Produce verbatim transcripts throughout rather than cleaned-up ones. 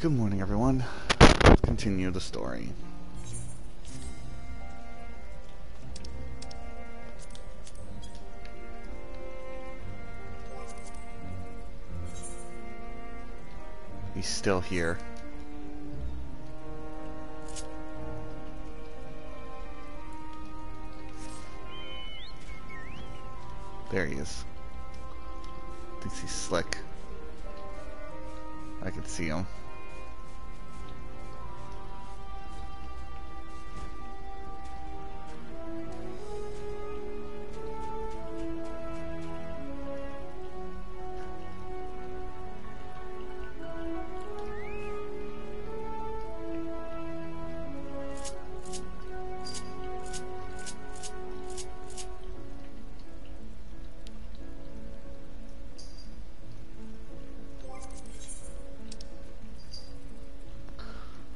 Good morning, everyone. Let's continue the story. He's still here. There he is. Thinks he's slick. I can see him.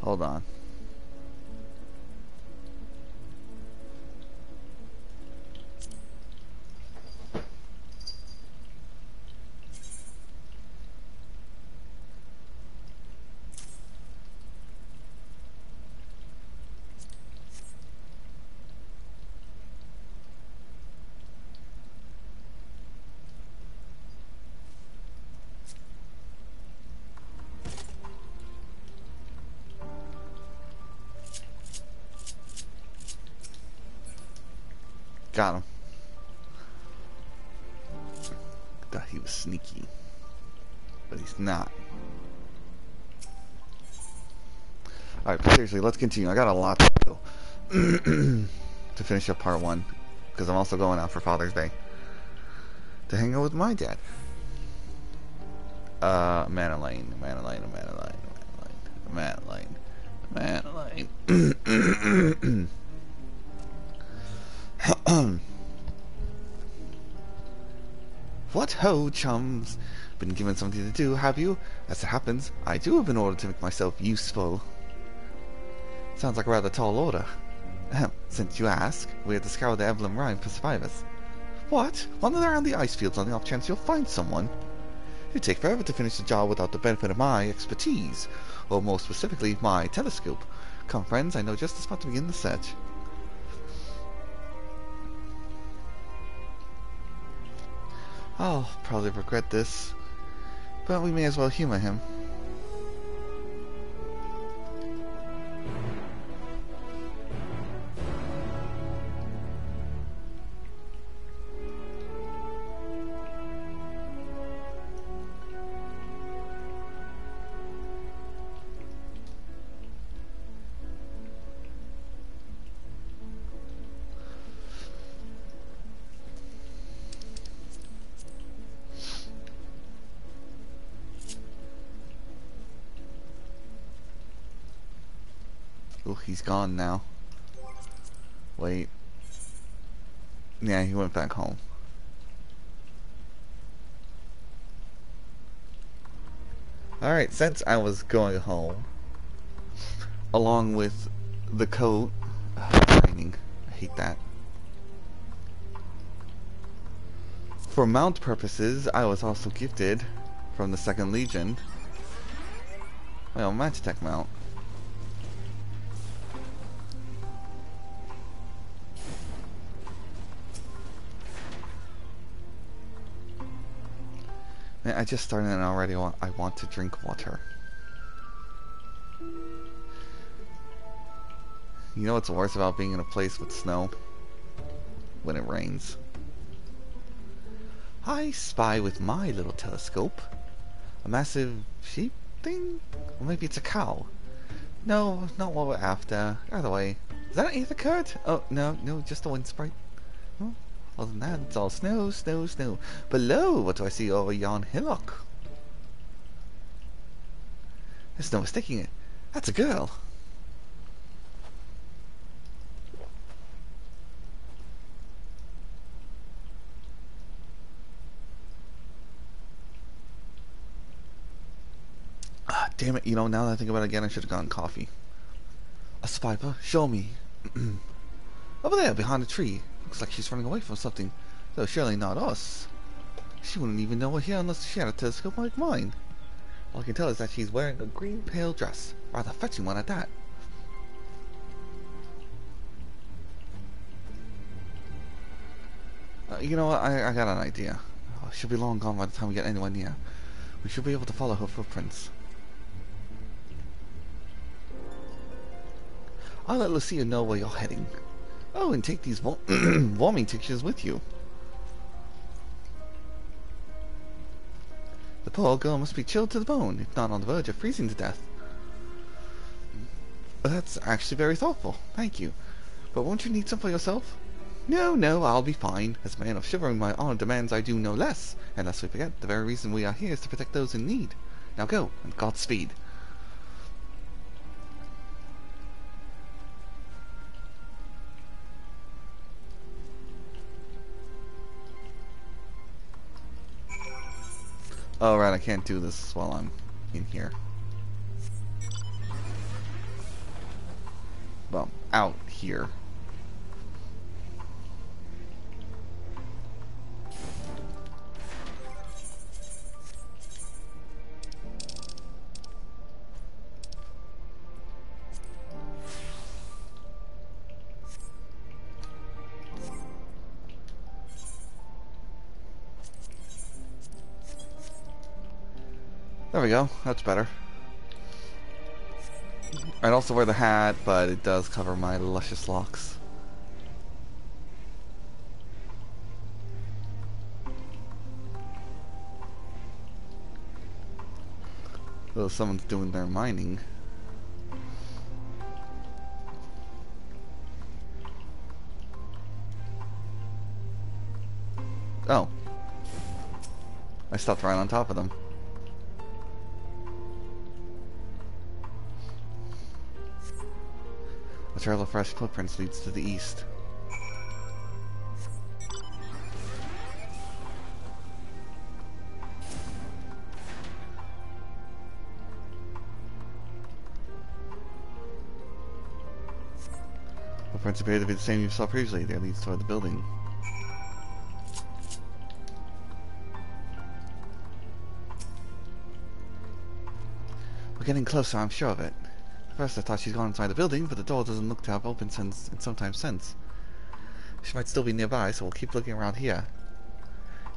Hold on. Got him. Thought he was sneaky, but he's not. All right, seriously, let's continue. I got a lot to do to finish up part one, because I'm also going out for Father's Day to hang out with my dad. Uh, Manaline, Manaline, Manaline, Manaline, Manaline, Manaline. What ho, chums? Been given something to do, have you? As it happens, I too have been ordered to make myself useful. Sounds like a rather tall order. Ahem. Since you ask, we had to scour the Evelyn Rime for survivors. What? Wander around the ice fields on the off chance you'll find someone. It'd take forever to finish the job without the benefit of my expertise, or more specifically, my telescope. Come, friends, I know just the spot to begin the search. I'll probably regret this, but we may as well humor him. He's gone now. Wait. Yeah, he went back home. Alright, since I was going home, along with the coat, uh, shining. I hate that. For mount purposes, I was also gifted from the Second Legion. Well, match tech mount. I just started and already want, I want to drink water. You know what's worse about being in a place with snow? When it rains. I spy with my little telescope a massive sheep thing? Or maybe it's a cow. No, not what we're after. Either way. Is that an ether curd? Oh, no, no, just the wind sprite. Huh? Other than that, it's all snow, snow, snow. Below, what do I see over yon hillock? There's no mistaking it. That's a girl. Ah, damn it. You know, now that I think about it again, I should have gotten coffee. A spiper, show me. Over there, behind a tree. Looks like she's running away from something, though surely not us. She wouldn't even know we're here unless she had a telescope like mine. All I can tell is that she's wearing a green pale dress. Rather fetching one at that. Uh, you know what? I, I got an idea. Oh, she'll be long gone by the time we get anyone near. We should be able to follow her footprints. I'll let Lucia know where you're heading. Oh, and take these warming tinctures with you. The poor old girl must be chilled to the bone, if not on the verge of freezing to death. That's actually very thoughtful, thank you. But won't you need some for yourself? No, no, I'll be fine. As a man of shivering, my honor demands I do no less. And lest we forget, the very reason we are here is to protect those in need. Now go, and Godspeed. Oh, right, I can't do this while I'm in here. Well, out here. There we go, that's better. I'd also wear the hat, but it does cover my luscious locks. Though someone's doing their mining. Oh. I stopped right on top of them. A trail of fresh footprints leads to the east. The footprints appear to be the same you saw previously. There leads toward the building. We're getting closer, I'm sure of it. First I thought she's gone inside the building, but the door doesn't look to have opened since in some time since. She might still be nearby, so we'll keep looking around here.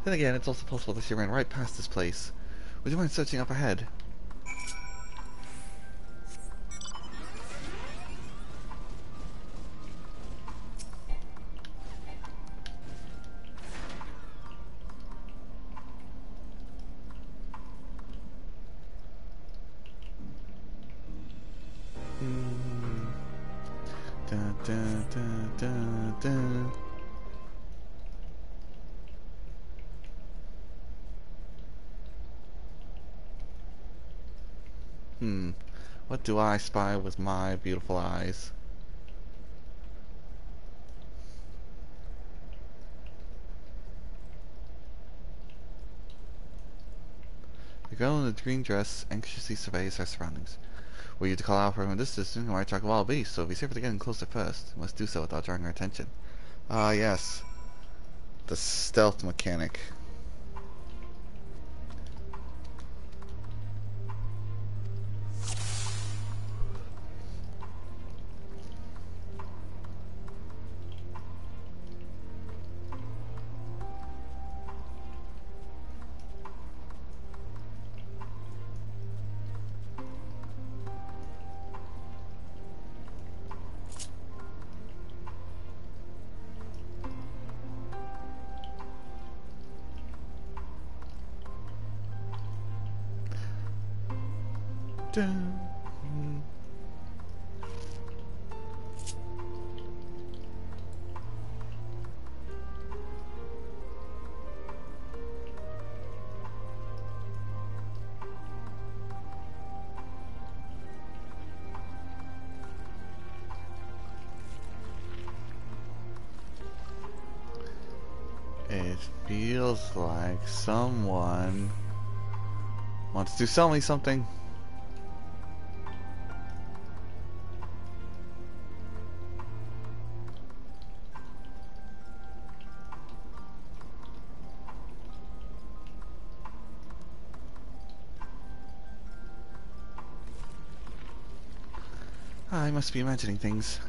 Then again, it's also possible that she ran right past this place. Would you mind searching up ahead? Hmm, what do I spy with my beautiful eyes? The girl in the green dress anxiously surveys her surroundings. Were you to call out for her from this distance, you might attract wild beasts, so if you see her getting closer first, you must do so without drawing her attention. Ah, uh, yes. The stealth mechanic. Dun. It feels like someone wants to sell me something. I must be imagining things.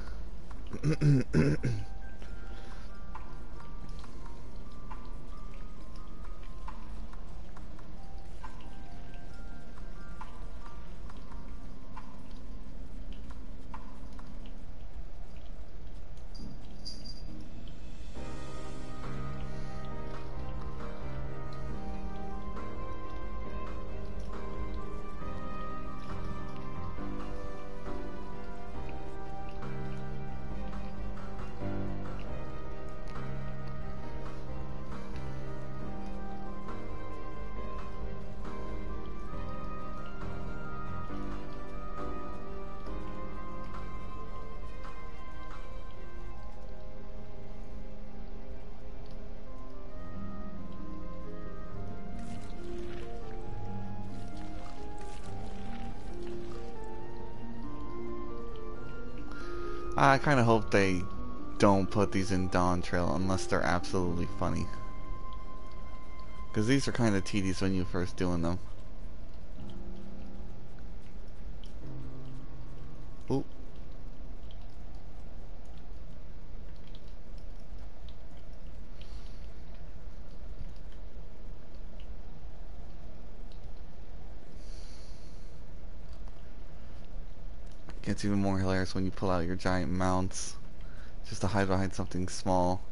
I kind of hope they don't put these in Dawn Trail unless they're absolutely funny. Because these are kind of tedious when you're first doing them. Ooh. It's even more hilarious when you pull out your giant mounts just to hide behind something small.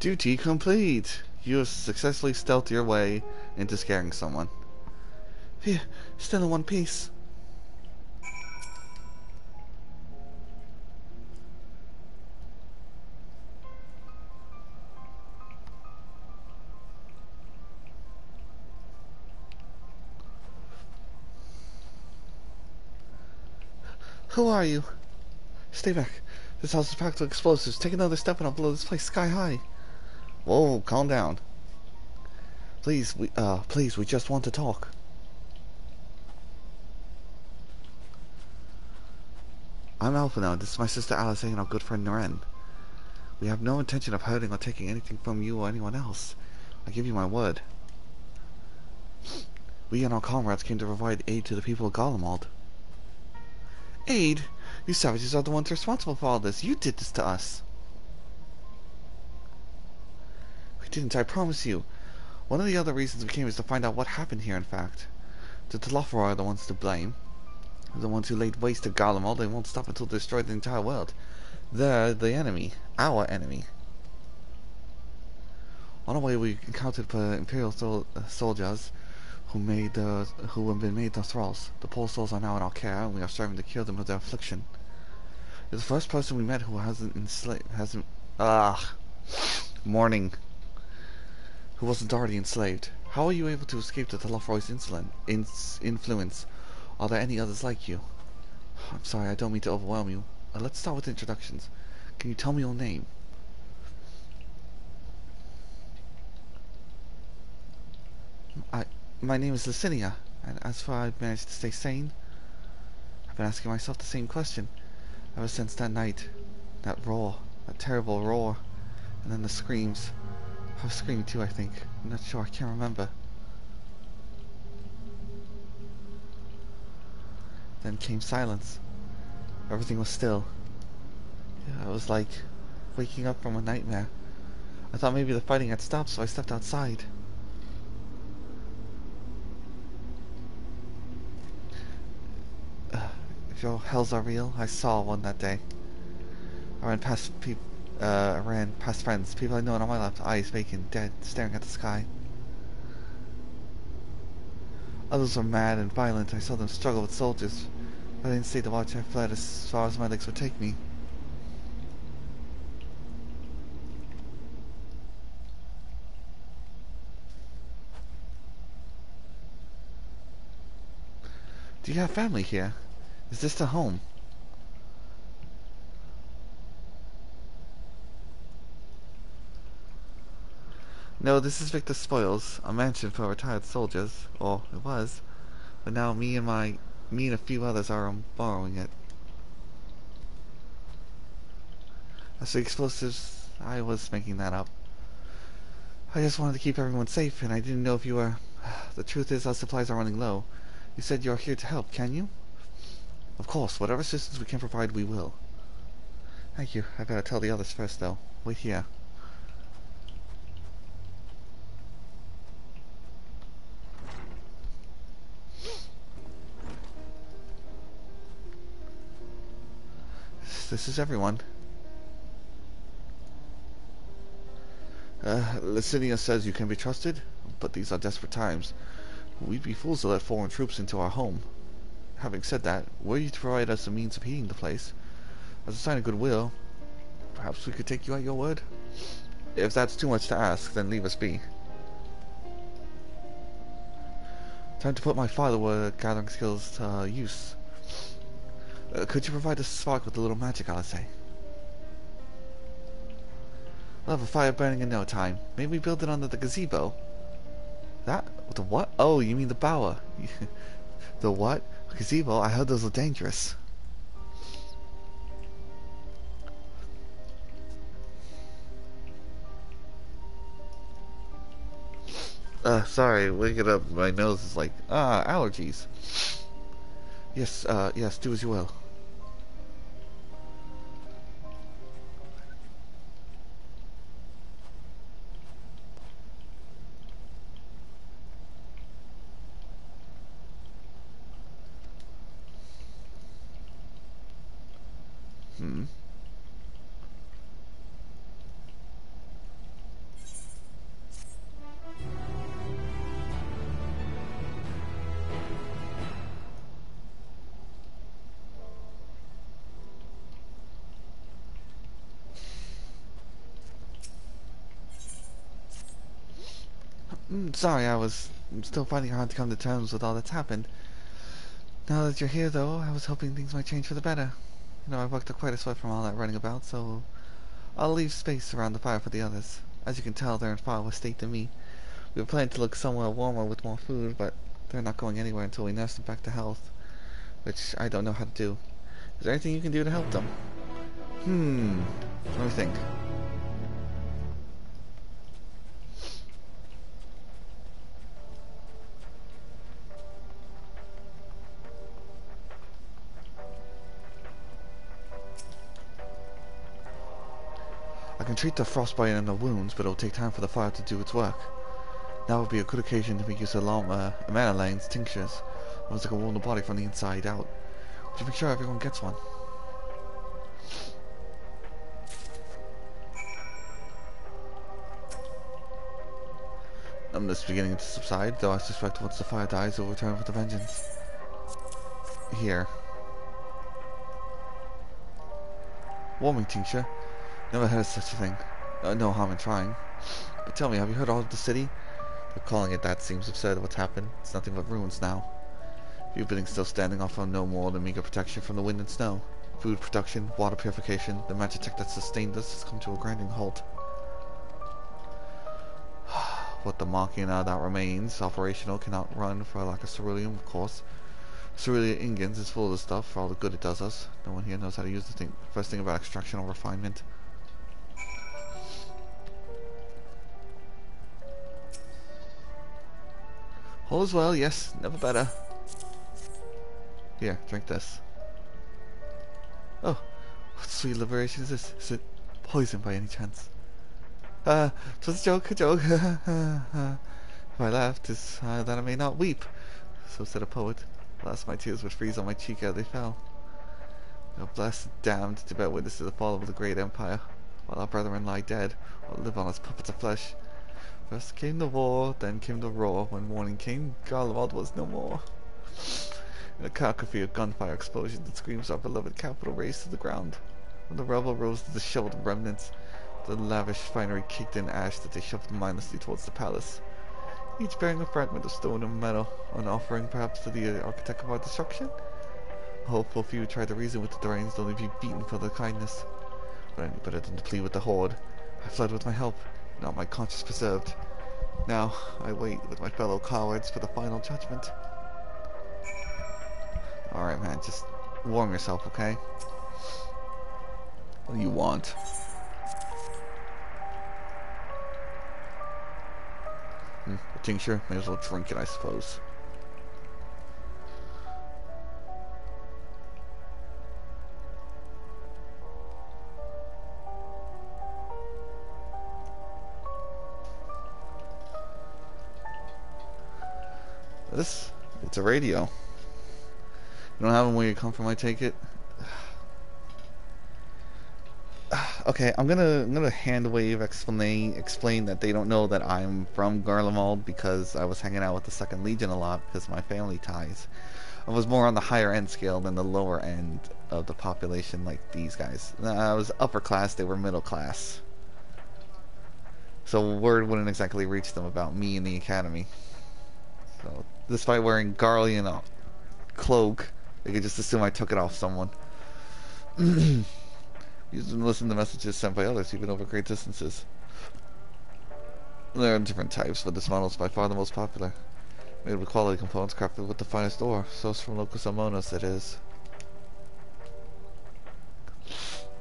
Duty complete! You have successfully stealthed your way into scaring someone. Phew, still in one piece. Who are you? Stay back. This house is packed with explosives. Take another step and I'll blow this place sky high. Whoa, calm down. Please, we, uh, please, we just want to talk. I'm Alphinaud. This is my sister Alisaie and our good friend Ni'ren. We have no intention of hurting or taking anything from you or anyone else. I give you my word. We and our comrades came to provide aid to the people of Garlemald. Aid? You savages are the ones responsible for all this. You did this to us. Didn't I promise you? One of the other reasons we came is to find out what happened here, in fact. The Telophoroi are the ones to blame. The ones who laid waste to Garlemald. They won't stop until they destroy the entire world. They're the enemy. Our enemy. On our way we encountered uh, Imperial sol uh, soldiers who made uh, who have been made the thralls. The poor souls are now in our care and we are striving to cure them of their affliction. You're the first person we met who hasn't enslaved... hasn't... Ah! Morning. Who wasn't already enslaved. How are you able to escape the Telophoroi's insulin, in, influence? Are there any others like you? I'm sorry, I don't mean to overwhelm you. Uh, let's start with introductions. Can you tell me your name? I, my name is Licinia, and as far as I've managed to stay sane, I've been asking myself the same question ever since that night. That roar, that terrible roar, and then the screams. I was screaming too, I think. I'm not sure, I can't remember. Then came silence. Everything was still. Yeah, it was like waking up from a nightmare. I thought maybe the fighting had stopped, so I stepped outside. Uh, if your hells are real, I saw one that day. I ran past people. Uh, I ran past friends, people I know, and on my left, eyes vacant, dead, staring at the sky. Others were mad and violent. I saw them struggle with soldiers, but I didn't stay to watch. I fled as far as my legs would take me. Do you have family here? Is this the home? No, this is Victor's Spoils, a mansion for retired soldiers, or it was, but now me and my, me and a few others are borrowing it. As for the explosives, I was making that up. I just wanted to keep everyone safe, and I didn't know if you were... The truth is, our supplies are running low. You said you're here to help, can you? Of course, whatever assistance we can provide, we will. Thank you. I better tell the others first, though. Wait here. This is everyone. Uh, Licinia says you can be trusted, but these are desperate times. We'd be fools to let foreign troops into our home. Having said that, were you to provide us a means of heating the place, as a sign of goodwill, perhaps we could take you at your word? If that's too much to ask, then leave us be. Time to put my father word gathering skills to use. Uh, could you provide a spark with a little magic, Alisaie? We'll have a fire burning in no time. Maybe we build it under the gazebo. That? The what? Oh, you mean the bower. The what? Gazebo? I heard those are dangerous. Uh, sorry, wake it up. My nose is like, ah, allergies. Yes, uh, yes, do as you will. Hmm. Sorry, I was still finding it hard to come to terms with all that's happened. Now that you're here, though, I was hoping things might change for the better. You know, I've worked up quite a sweat from all that running about, so I'll leave space around the fire for the others. As you can tell, they're in far worse state than me. We were planning to look somewhere warmer with more food, but they're not going anywhere until we nurse them back to health, which I don't know how to do. Is there anything you can do to help them? Hmm. Let me think. I can treat the frostbite and the wounds, but it'll take time for the fire to do its work. Now would be a good occasion to make use of Alma and Manaline's tinctures. Ones that can warm the body from the inside out. Would you make sure everyone gets one? Numbness is beginning to subside, though I suspect once the fire dies, it will return with a vengeance. Here. Warming tincture. Never heard of such a thing. Uh, no harm in trying. But tell me, have you heard all of the city? But calling it that seems absurd. What's happened? It's nothing but ruins now. Few buildings still standing off on no more than meager protection from the wind and snow. Food production, water purification, the magic tech that sustained us has come to a grinding halt. What the machina that remains, operational, cannot run for lack of ceruleum, of course. Ceruleum Ingens is full of the stuff for all the good it does us. No one here knows how to use the thing. First thing about extraction or refinement. All's well, yes, never better. Here, drink this. Oh, what sweet liberation is this? Is it poison by any chance? Uh, just a joke, a joke. If I laughed, is uh, that I may not weep. So said a poet. Alas, my tears would freeze on my cheek as they fell. No blessed, damned to bear witness to the fall of the great empire, while our brethren lie dead, or live on as puppets of flesh. First came the war, then came the roar. When morning came, Garlemald was no more. In a cacophony of gunfire, explosions, and screams, our beloved capital raised to the ground. From the rubble rose the disheveled remnants, the lavish finery caked in ash that they shoved mindlessly towards the palace, each bearing a fragment of stone and metal, an offering perhaps to the architect of our destruction? A hopeful few tried to reason with the Dorians, only be beaten for their kindness. But I knew better than to plead with the horde. I fled with my help. Not my conscience preserved. Now I wait with my fellow cowards for the final judgment. Alright, man, just warm yourself, okay? What do you want? Hmm, a tincture? May as well drink it, I suppose. This? It's a radio. You don't have them where you come from, I take it? Okay, I'm gonna I'm gonna hand wave explain explain that they don't know that I'm from Garlemald because I was hanging out with the Second Legion a lot because of my family ties. I was more on the higher end scale than the lower end of the population, like these guys. I was upper class; they were middle class. So word wouldn't exactly reach them about me in the academy. So despite wearing Garlean cloak, they could just assume I took it off someone. You can listen to messages sent by others, even over great distances. There are different types, but this model is by far the most popular. Made with quality components, crafted with the finest ore. Sourced from Locus Amoenus, it is.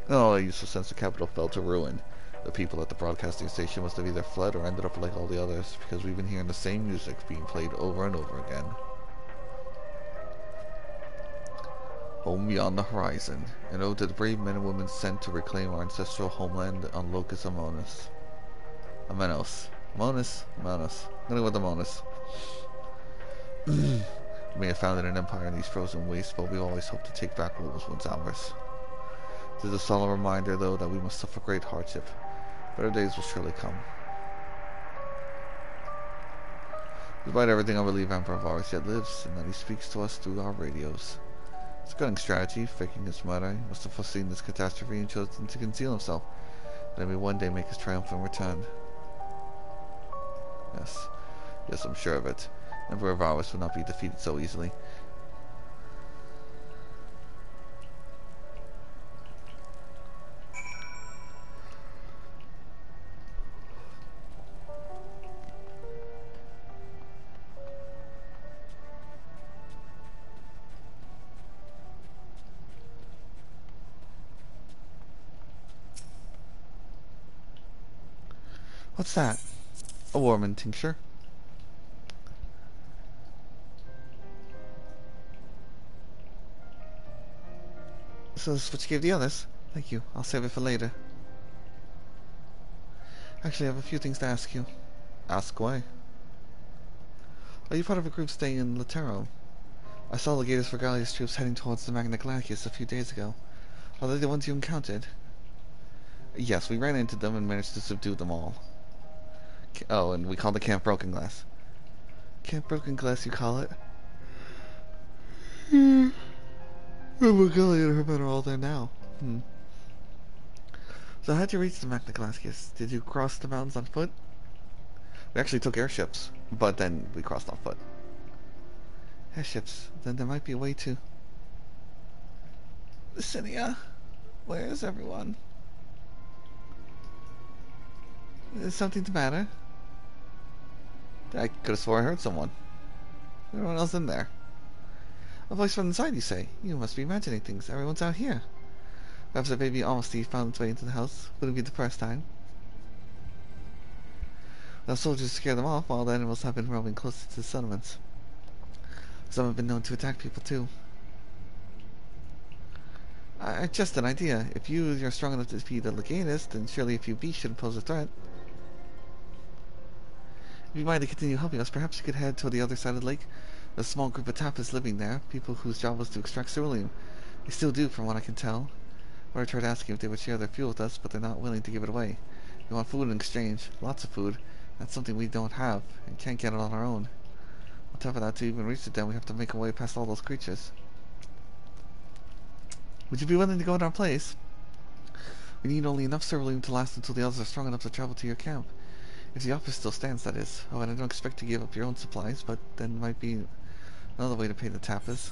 And all our useless sense of capital fell to ruin. The people at the broadcasting station must have either fled or ended up like all the others, because we've been hearing the same music being played over and over again. Home beyond the horizon, and ode to the brave men and women sent to reclaim our ancestral homeland on Locus Amoenus. Amenos. Amonis? Amonis. I'm gonna go with Amonis. We may have founded an empire in these frozen wastes, but we always hope to take back what was once ours. This is a solemn reminder, though, that we must suffer great hardship. Better days will surely come. Despite everything, I believe Emperor of ours yet lives, and that he speaks to us through our radios. His cunning strategy, faking his murder, must have foreseen this catastrophe and chosen to conceal himself, that he may one day make his triumphant return. Yes, yes, I'm sure of it. Emperor of ours will not be defeated so easily. What's that? A warming tincture. So this is what you gave the others? Thank you. I'll save it for later. Actually, I have a few things to ask you. Ask why? Are you part of a group staying in Latero? I saw the Legatus Regalius troops heading towards the Magna Glacies a few days ago. Are they the ones you encountered? Yes, we ran into them and managed to subdue them all. Oh, and we called the Camp Broken Glass. Camp Broken Glass, you call it? Hmm. Remember Gully and her men are all there now. Hmm. So how'd you reach the Magna Glacies? Did you cross the mountains on foot? We actually took airships, but then we crossed on foot. Airships? Then there might be a way to... Licinia? Where is everyone? Is something the matter? I could have swore I heard someone. Everyone else in there. A voice from inside, you say? You must be imagining things. Everyone's out here. Perhaps a baby Almasty found its way into the house. Wouldn't be the first time. Without soldiers to scare them off, all the animals have been roaming closer to the settlements. Some have been known to attack people, too. I, I just an idea. If you, you're strong enough to defeat the Legatus, then surely a few beasts shouldn't pose a threat. If you mind to continue helping us, perhaps you could head to the other side of the lake. There's a small group of Tapas living there, people whose job was to extract ceruleum. They still do, from what I can tell. I tried asking if they would share their fuel with us, but they're not willing to give it away. They want food in exchange, lots of food. That's something we don't have, and can't get it on our own. On top of that, to even reach the den, we have to make our way past all those creatures. Would you be willing to go in our place? We need only enough ceruleum to last until the others are strong enough to travel to your camp. If the office still stands, that is. Oh, and I don't expect to give up your own supplies, but then might be another way to pay the tapas.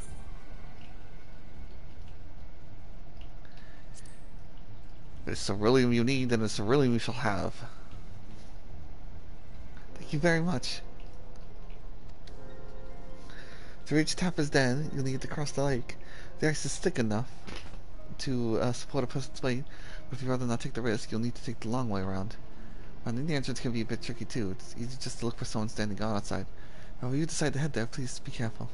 If it's ceruleum you need, then it's ceruleum you shall have. Thank Thank you very much. To reach Tapper's Den, you'll need to cross the lake. The ice is thick enough to uh, support a person's weight, but if you'd rather not take the risk, you'll need to take the long way around. Finding the entrance can be a bit tricky too. It's easy just to look for someone standing guard outside. However you decide to head there, please be careful.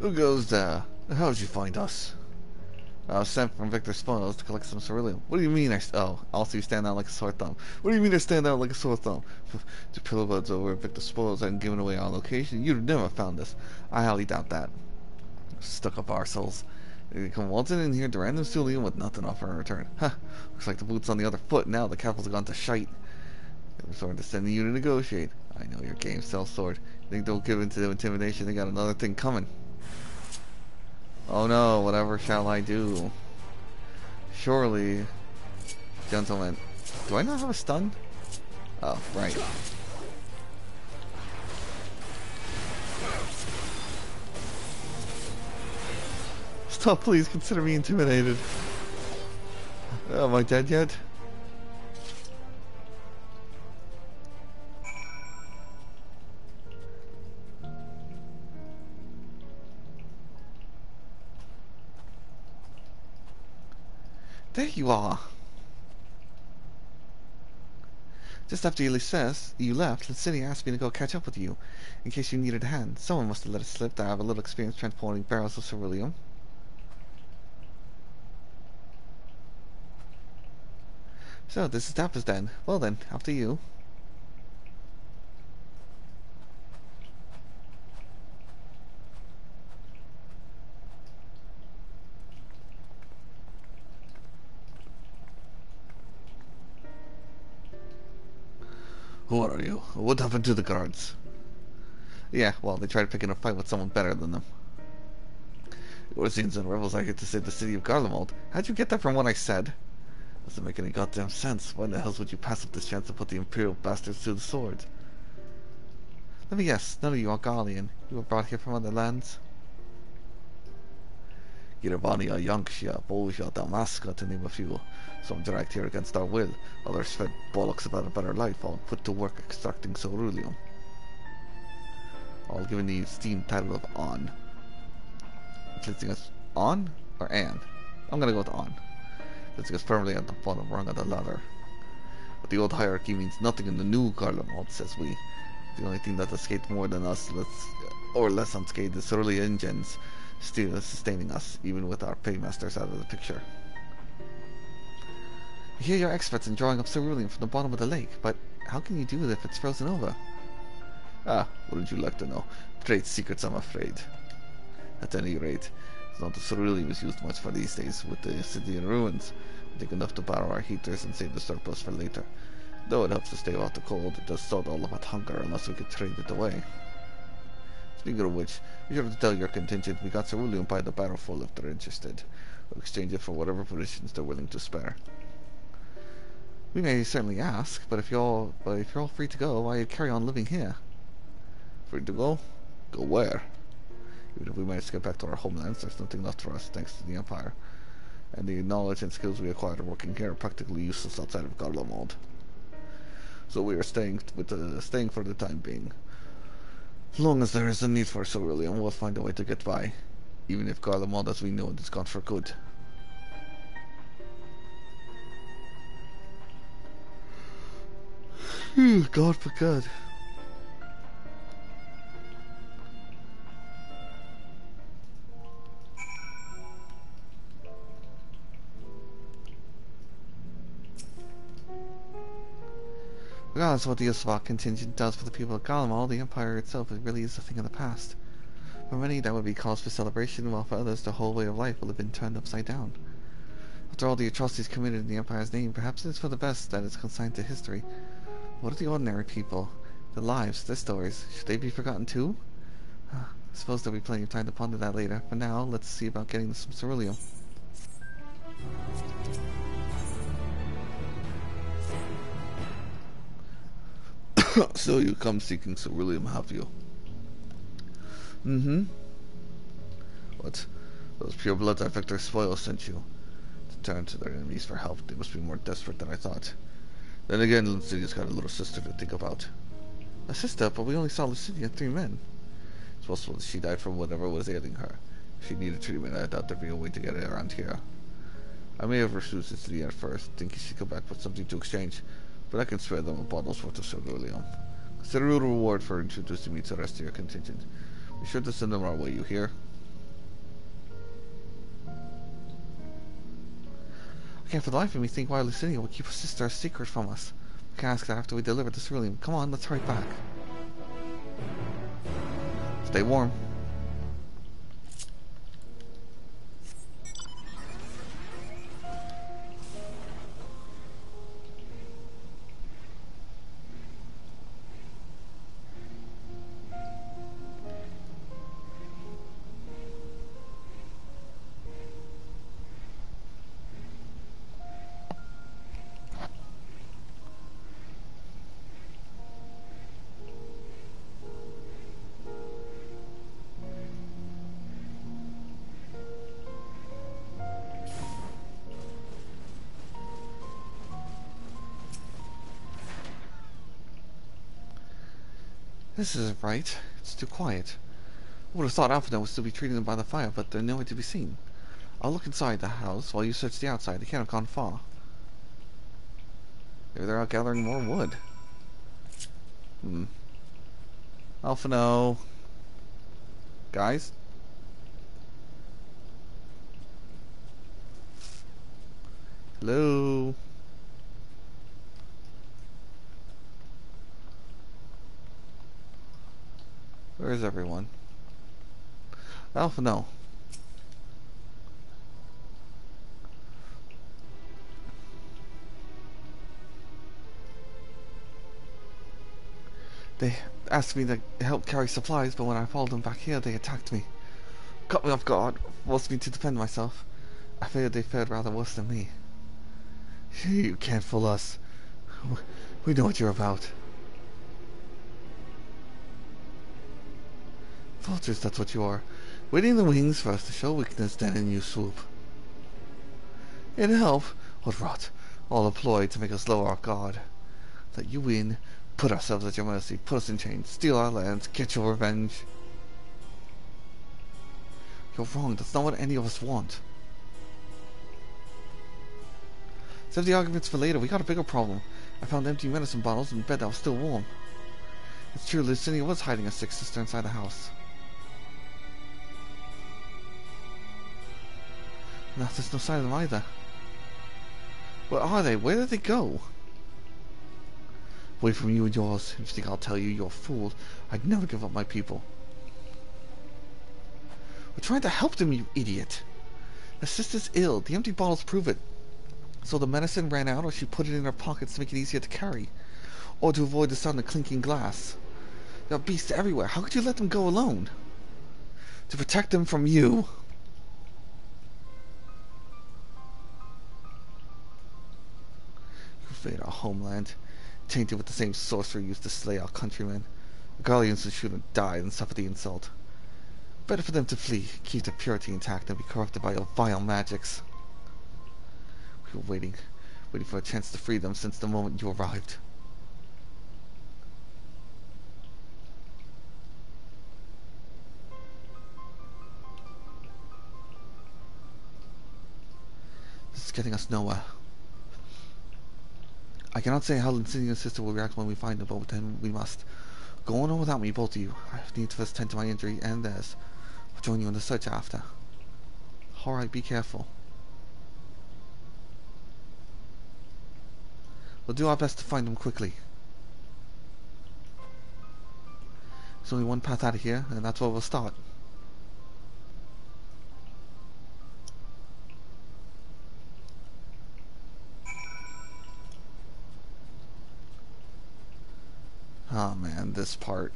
Who goes there? How did you find us? I was sent from Victor's Spoils to collect some ceruleum. What do you mean I... Oh, also you stand out like a sore thumb. What do you mean I stand out like a sore thumb? The pillowbuds over at Victor's Spoils hadn't given away our location. You'd have never found us. I highly doubt that. Stuck up arseholes. They come waltzing in here to random ceruleum with nothing offered in return. Huh. Looks like the boot's on the other foot now. The capital's gone to shite. I'm sorry to send you to negotiate. I know your game sells sword. They don't give in to the intimidation. They got another thing coming. Oh no, whatever shall I do? Surely, gentlemen. Do I not have a stun? Oh, right. Stop, please, consider me intimidated. Oh, am I dead yet? There you are. Just after Ulysse, you left, Licinia asked me to go catch up with you, in case you needed a hand. Someone must have let it slip that I have a little experience transporting barrels of ceruleum. So, this is Tapper's Den. Well then, after you. Who are you? What happened to the guards? Yeah, well, they tried picking a fight with someone better than them. Orsians and rebels I get to save the city of Garlemald. How'd you get that from what I said? Doesn't make any goddamn sense. Why in the hell would you pass up this chance to put the Imperial bastards to the sword? Let me guess, none of you are Garlean. You were brought here from other lands? Yerevan, Yankshia, Bolshia, Damaska, to name a few. Some dragged here against our will, others fed bollocks about a better life, all put to work extracting ceruleum. All given the esteemed title of On. Placing us On or An? I'm gonna go with On. Placing us firmly at the bottom rung of the ladder. But the old hierarchy means nothing in the new Garlemald, says we. The only thing that escaped more than us, less, or less unscathed, is cerulean gens. Still sustaining us, even with our paymasters out of the picture. Here you're experts in drawing up ceruleum from the bottom of the lake, but how can you do it if it's frozen over? Ah, wouldn't you like to know? Trade secrets, I'm afraid. At any rate, it's not the ceruleum is used much for these days with the city in ruins. I think enough to borrow our heaters and save the surplus for later. Though it helps to stave off the cold, it does sort all about hunger unless we could trade it away. Speaking of which, be sure to tell your contingent we got ceruleum by the barrelful if they're interested. We'll exchange it for whatever provisions they're willing to spare. We may certainly ask, but if you're but if you're all free to go, why you carry on living here? Free to go? Go where? Even if we manage to get back to our homelands, there's nothing left for us thanks to the Empire, and the knowledge and skills we acquired working here are practically useless outside of Garlemald. So we are staying with uh, staying for the time being. As long as there is a need for ceruleum, we'll find a way to get by, even if Garlemald as we know it is gone for good. God for God. Regardless of what the Osvok contingent does for the people of Garlemald, the Empire itself really is a thing of the past. For many, that would be cause for celebration, while for others the whole way of life will have been turned upside down. After all the atrocities committed in the Empire's name, perhaps it is for the best that it's consigned to history. What of the ordinary people? Their lives, their stories, should they be forgotten too? I suppose there'll be plenty of time to ponder that later. For now, let's see about getting some Ceruleum. So you come seeking Ceruleum, have you? Mm-hmm. What? Those pure bloods that Victor's Spoils sent you to turn to their enemies for help. They must be more desperate than I thought. Then again, Licinia's got a little sister to think about. A sister? But we only saw Licinia and three men. It's possible that she died from whatever was ailing her. If she needed treatment, I doubt there'd be a way to get it around here. I may have refused it to the end first, thinking she'd come back with something to exchange, but I can swear them a bottle's worth of Ceruleum. Consider it a reward for introducing me to the rest of your contingent. Be sure to send them our way, you hear? I can't for the life of me think why Licinia would keep her sister a secret from us. We can ask that after we deliver the Ceruleum. Come on, let's hurry back. Stay warm. This isn't right. It's too quiet. I would have thought Alphinaud would still be treating them by the fire, but they're nowhere to be seen. I'll look inside the house while you search the outside. They can't have gone far. Maybe they're out gathering more wood. Hmm. Alphinaud. Guys? Hello? Where is everyone? Alphinaud. They asked me to help carry supplies, but when I followed them back here, they attacked me. Cut me off guard, forced me to defend myself. I feared they fared rather worse than me. You can't fool us. We know what you're about. Vultures, that's what you are. Waiting in the wings for us to show weakness, then in you swoop. In help, what rot, all employed to make us lower our guard. Let you win, put ourselves at your mercy, put us in chains, steal our lands, get your revenge. You're wrong, that's not what any of us want. Save the arguments for later, we got a bigger problem. I found empty medicine bottles in bed that was still warm. It's true, Licinia was hiding a sick sister inside the house. Now there's no sign of them either. Where are they? Where did they go? Away from you and yours. If you think I'll tell you, you're fooled. I'd never give up my people. We're trying to help them, you idiot. The sister's ill. The empty bottles prove it. So the medicine ran out, or she put it in her pockets to make it easier to carry, or to avoid the sound of clinking glass. There are beasts everywhere. How could you let them go alone? To protect them from you? Invade our homeland, tainted with the same sorcery used to slay our countrymen. The Garleans should shoot and die and suffer the insult. Better for them to flee, keep their purity intact, than be corrupted by your vile magics. We were waiting, waiting for a chance to free them since the moment you arrived. This is getting us nowhere. I cannot say how Licinia's sister will react when we find her, but then we must. Go on without me, both of you. I have need to first tend to my injury and theirs. I'll join you in the search after. Alright, be careful. We'll do our best to find them quickly. There's only one path out of here, and that's where we'll start. Oh man, this part.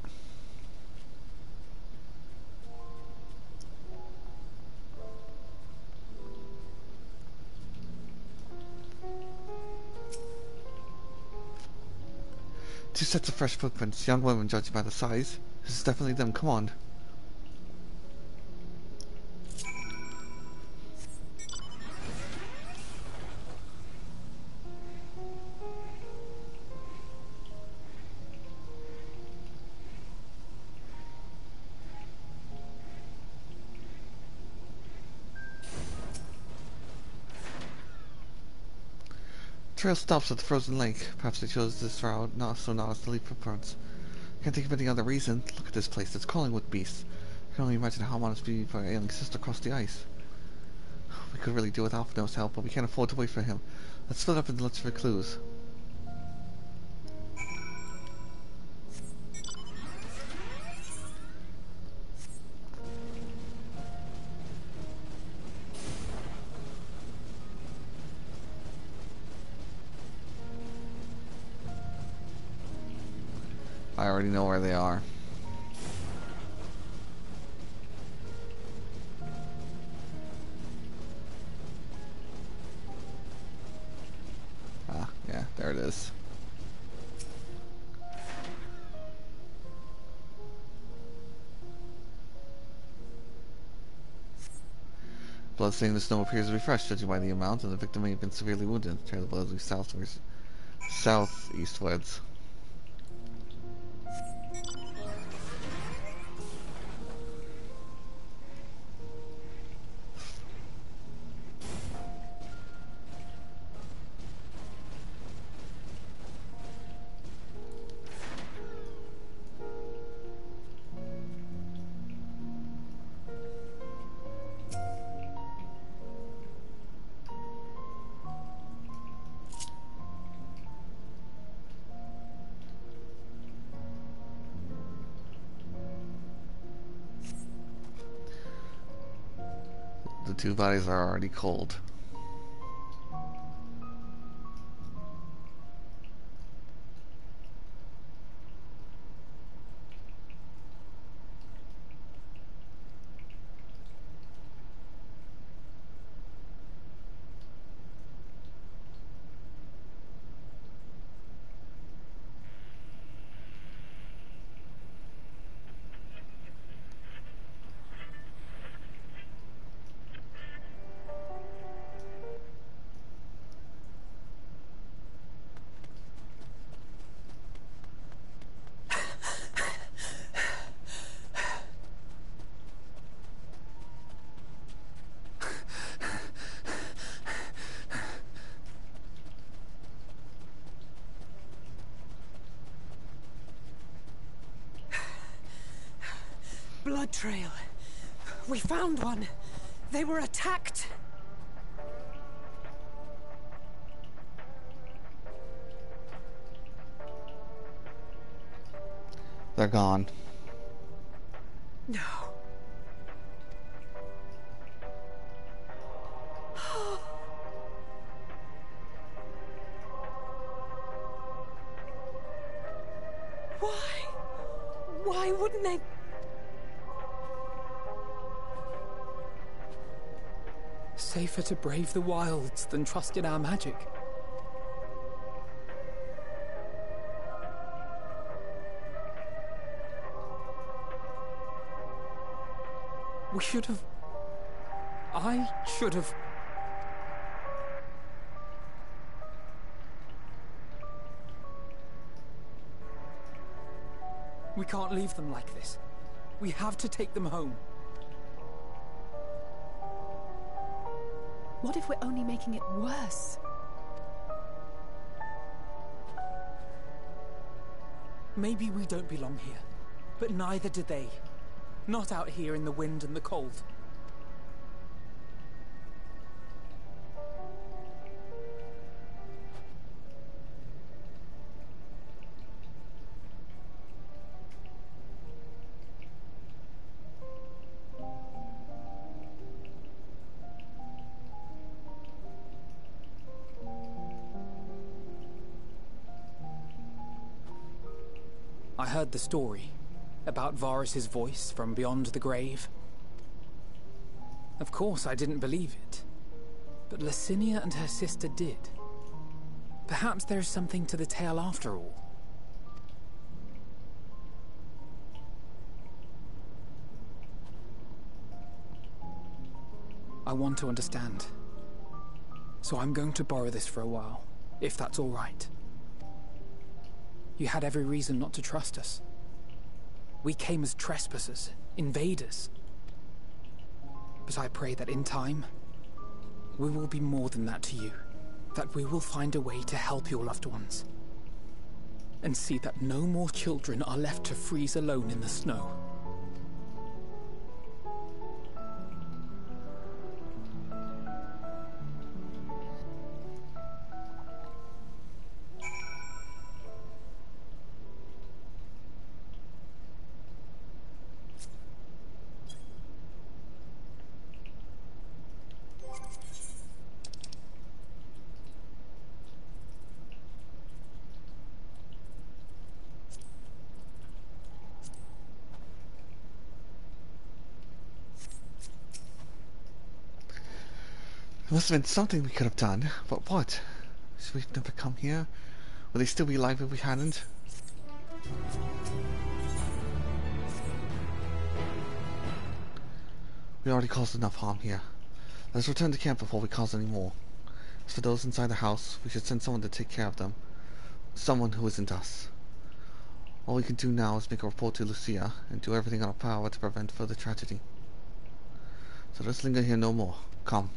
Two sets of fresh footprints, young women judging by the size. This is definitely them, come on. The trail stops at the frozen lake. Perhaps they chose this route not so not as to leave footprints. Can't think of any other reason. Look at this place, it's calling with beasts. I can only imagine how honest be for our ailing sister across the ice. We could really do with Alphinaud's help, but we can't afford to wait for him. Let's split up and look for clues. I already know where they are. Ah, yeah, there it is. Blood stained in the snow appears to be fresh, judging by the amount, and the victim may have been severely wounded. Tear the blood loose southwards, southeastwards. Two bodies are already cold. Blood trail. We found one. They were attacked. They're gone. No. Why? Why wouldn't they? Safer to brave the wilds than trust in our magic. We should have... I should have... We can't leave them like this. We have to take them home. What if we're only making it worse? Maybe we don't belong here, but neither do they. Not out here in the wind and the cold. I heard the story about Varus's voice from beyond the grave. Of course I didn't believe it, but Licinia and her sister did. Perhaps there is something to the tale after all. I want to understand, so I'm going to borrow this for a while, if that's all right. You had every reason not to trust us. We came as trespassers, invaders. But I pray that in time, we will be more than that to you. That we will find a way to help your loved ones. And see that no more children are left to freeze alone in the snow. Must have been something we could have done, but what? Should we never come here? Would they still be alive if we hadn't? We already caused enough harm here. Let's return to camp before we cause any more. As for those inside the house, we should send someone to take care of them. Someone who isn't us. All we can do now is make a report to Lucia and do everything in our power to prevent further tragedy. So let's linger here no more. Come.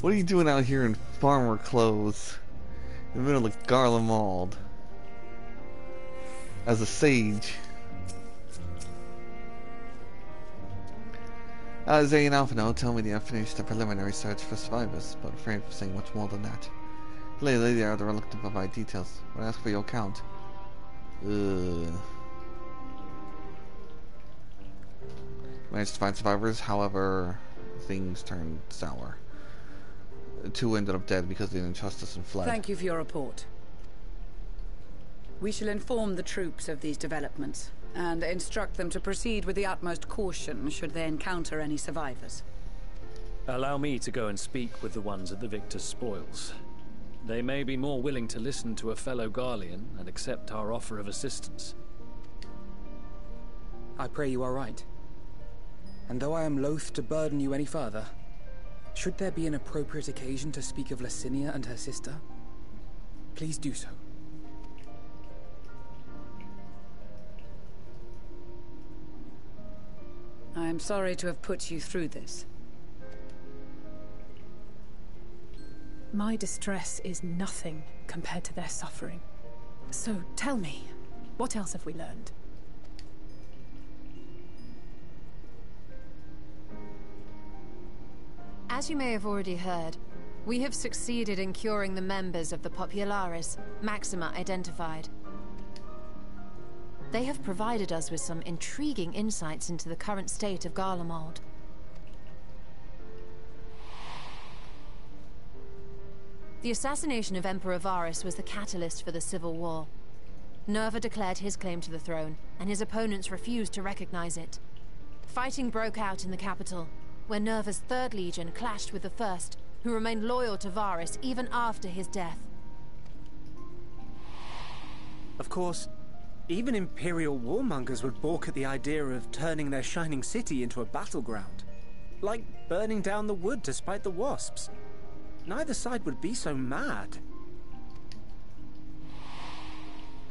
What are you doing out here in farmer clothes, in the middle of Garlemald, as a sage? Alisaie and Alphinaud tell me they have finished the preliminary search for survivors, but afraid of saying much more than that. Lately they are reluctant to provide details. When I ask for your account, ugh. Managed to find survivors, however, things turned sour. Two ended up dead because they didn't trust us and fled. Thank you for your report. We shall inform the troops of these developments and instruct them to proceed with the utmost caution should they encounter any survivors. Allow me to go and speak with the ones at the Victor's Spoils. They may be more willing to listen to a fellow Garlean and accept our offer of assistance. I pray you are right. And though I am loath to burden you any further, should there be an appropriate occasion to speak of Licinia and her sister, please do so. I am sorry to have put you through this. My distress is nothing compared to their suffering. So tell me, what else have we learned? As you may have already heard, we have succeeded in curing the members of the Populares Maxima identified. They have provided us with some intriguing insights into the current state of Garlemald. The assassination of Emperor Varus was the catalyst for the civil war. Nerva declared his claim to the throne, and his opponents refused to recognize it. Fighting broke out in the capital, where Nerva's third legion clashed with the first, who remained loyal to Varus even after his death. Of course, even Imperial warmongers would balk at the idea of turning their shining city into a battleground. like burning down the wood to spite the wasps. Neither side would be so mad.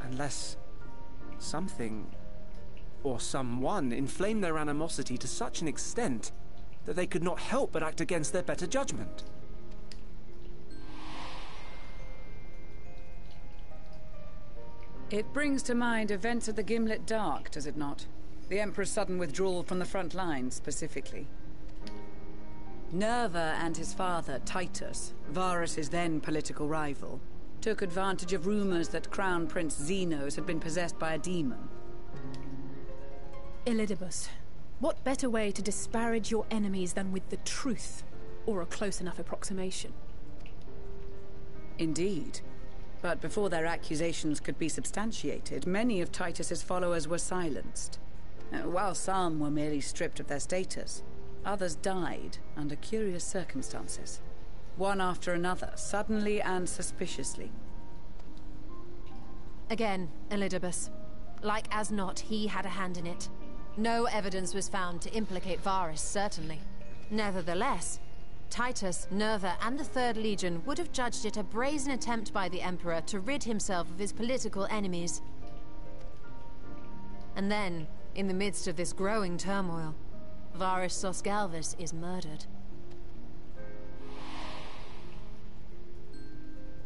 Unless something or someone inflamed their animosity to such an extent that they could not help but act against their better judgment. It brings to mind events of the Gimlet Dark, does it not? The Emperor's sudden withdrawal from the front lines, specifically. Nerva and his father, Titus, Varus's then political rival, took advantage of rumors that Crown Prince Zenos had been possessed by a demon. Elidibus, what better way to disparage your enemies than with the truth, or a close enough approximation? Indeed. But before their accusations could be substantiated, many of Titus's followers were silenced. While some were merely stripped of their status, others died under curious circumstances, one after another, suddenly and suspiciously. Again, Elidibus. Like as not, he had a hand in it. No evidence was found to implicate Varus, certainly. Nevertheless, Titus, Nerva, and the Third Legion would have judged it a brazen attempt by the Emperor to rid himself of his political enemies. And then, in the midst of this growing turmoil, Varus zos Galvus is murdered.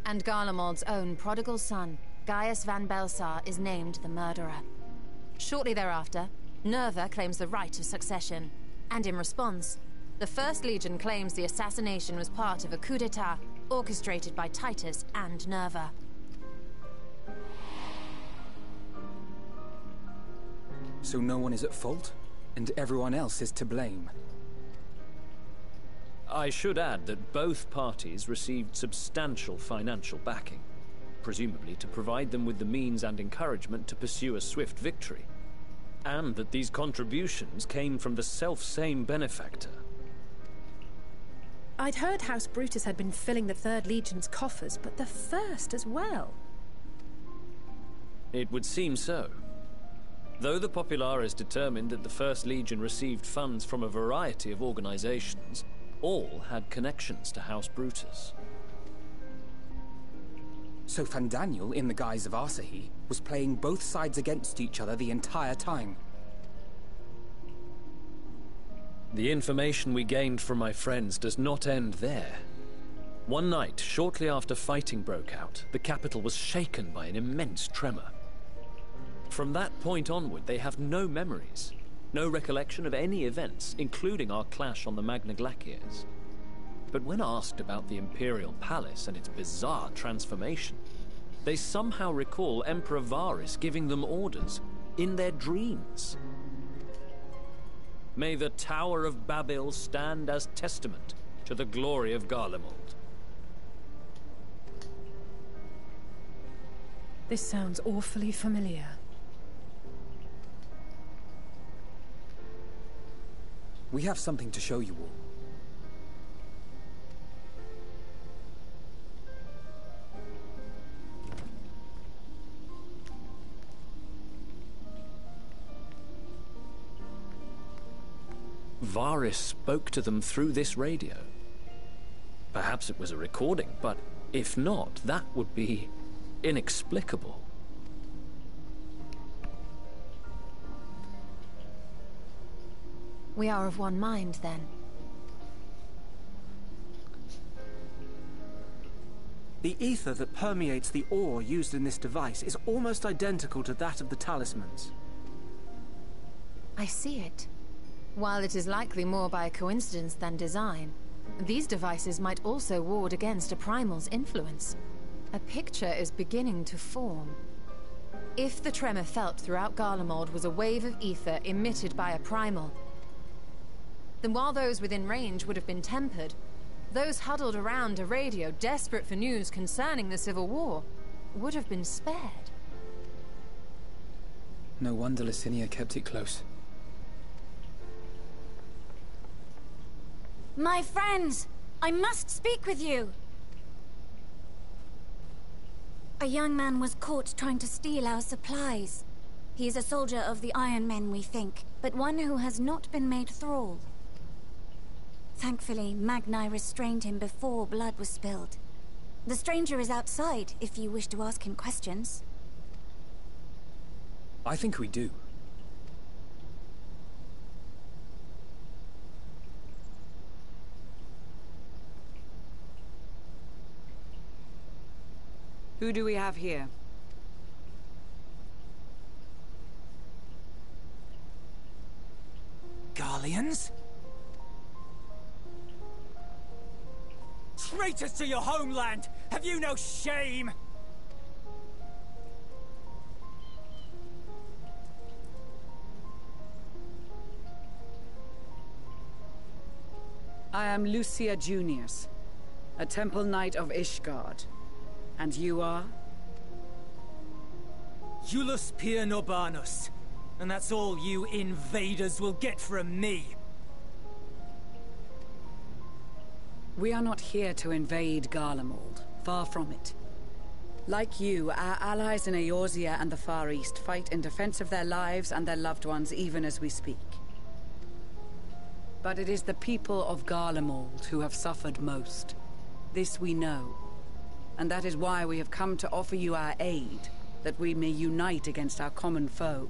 And Garlemald's own prodigal son, Gaius van Belsar, is named the murderer. Shortly thereafter, Nerva claims the right of succession, and in response, the First Legion claims the assassination was part of a coup d'etat orchestrated by Titus and Nerva. So no one is at fault, and everyone else is to blame. I should add that both parties received substantial financial backing, presumably to provide them with the means and encouragement to pursue a swift victory, and that these contributions came from the self-same benefactor. I'd heard House Brutus had been filling the Third Legion's coffers, but the First as well. It would seem so. Though the Populares determined that the First Legion received funds from a variety of organizations, all had connections to House Brutus. So Fandaniel, in the guise of Alisaie, was playing both sides against each other the entire time. The information we gained from my friends does not end there. One night, shortly after fighting broke out, the capital was shaken by an immense tremor. From that point onward, they have no memories, no recollection of any events, including our clash on the Magna Glacies. But when asked about the Imperial Palace and its bizarre transformation, they somehow recall Emperor Varus giving them orders in their dreams. May the Tower of Babel stand as testament to the glory of Garlemald. This sounds awfully familiar. We have something to show you all. Varus spoke to them through this radio. Perhaps it was a recording, but if not, that would be inexplicable. We are of one mind, then. The ether that permeates the ore used in this device is almost identical to that of the talismans. I see it. While it is likely more by coincidence than design, these devices might also ward against a primal's influence. A picture is beginning to form. If the tremor felt throughout Garlemald was a wave of ether emitted by a primal, then while those within range would have been tempered, those huddled around a radio desperate for news concerning the Civil War would have been spared. No wonder Licinia kept it close. My friends, I must speak with you. A young man was caught trying to steal our supplies. He is a soldier of the Iron Men, we think, but one who has not been made thrall. Thankfully, Magni restrained him before blood was spilled. The stranger is outside, if you wish to ask him questions. I think we do. Who do we have here? Garleans? Traitors to your homeland! Have you no shame? I am Lucia Junius, a temple knight of Ishgard. And you are? Eulus Pier Norbanus. And that's all you invaders will get from me. We are not here to invade Garlemald. Far from it. Like you, our allies in Eorzea and the Far East fight in defense of their lives and their loved ones even as we speak. But it is the people of Garlemald who have suffered most. This we know. And that is why we have come to offer you our aid, that we may unite against our common foe.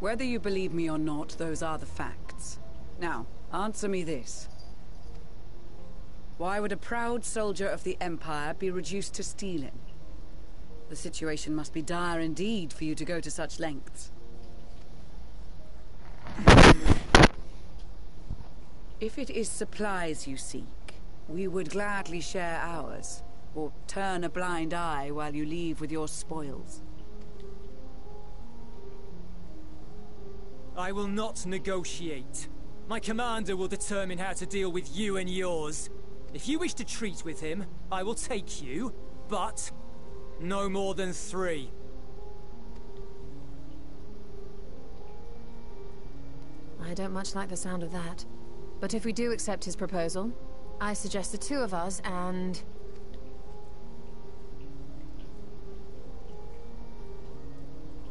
Whether you believe me or not, those are the facts. Now, answer me this. Why would a proud soldier of the Empire be reduced to stealing? The situation must be dire indeed for you to go to such lengths. If it is supplies you seek, we would gladly share ours, or turn a blind eye while you leave with your spoils. I will not negotiate. My commander will determine how to deal with you and yours. If you wish to treat with him, I will take you, but no more than three. I don't much like the sound of that. But if we do accept his proposal, I suggest the two of us and...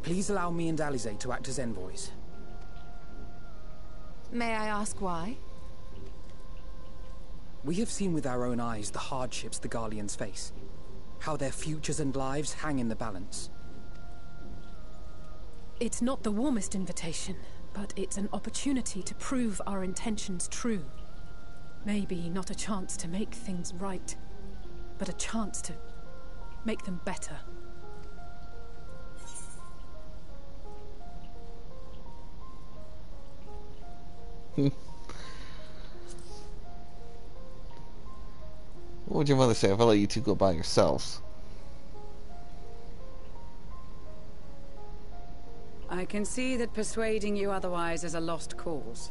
Please allow me and Alisaie to act as envoys. May I ask why? We have seen with our own eyes the hardships the Garleans face. How their futures and lives hang in the balance. It's not the warmest invitation. But it's an opportunity to prove our intentions true. Maybe not a chance to make things right, but a chance to make them better. What would your mother say if I let you two go by yourselves? I can see that persuading you otherwise is a lost cause,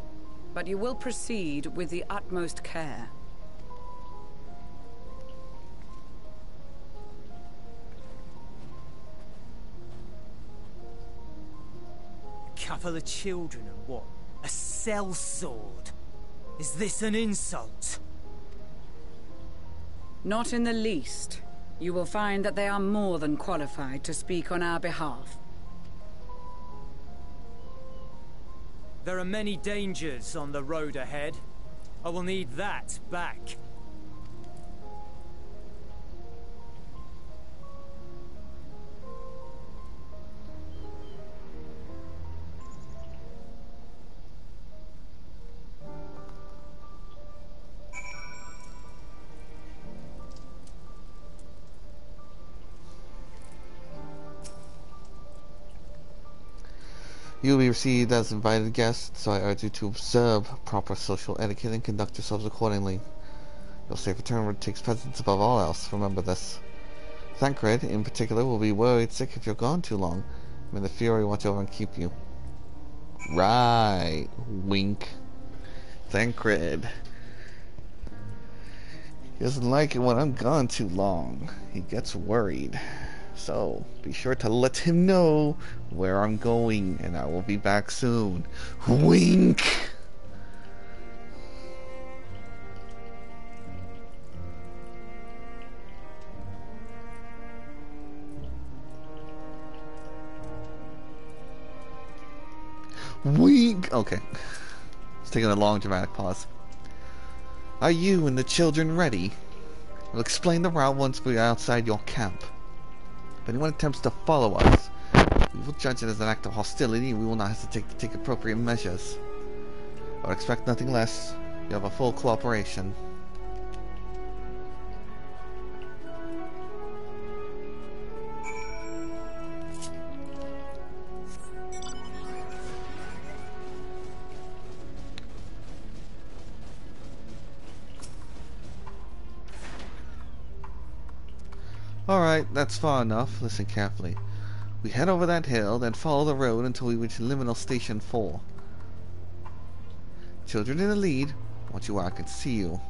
but you will proceed with the utmost care. A couple of children and what? A sellsword? Is this an insult? Not in the least. You will find that they are more than qualified to speak on our behalf. There are many dangers on the road ahead. I will need that back. You will be received as invited guests, so I urge you to observe proper social etiquette and conduct yourselves accordingly. Your safe return takes precedence above all else. Remember this. Thancred, in particular, will be worried sick if you're gone too long. May the Fury watch over and keep you. Right. Wink. Thancred. He doesn't like it when I'm gone too long. He gets worried. So, be sure to let him know where I'm going, and I will be back soon. Wink! Weak. Okay. It's taking a long dramatic pause. Are you and the children ready? We'll explain the route once we are outside your camp. If anyone attempts to follow us, we will judge it as an act of hostility, and we will not hesitate to take appropriate measures. Or expect nothing less. You have a full cooperation. Alright, that's far enough. Listen carefully. We head over that hill, then follow the road until we reach Liminal Station four. Children in the lead. Watch you where I can see you.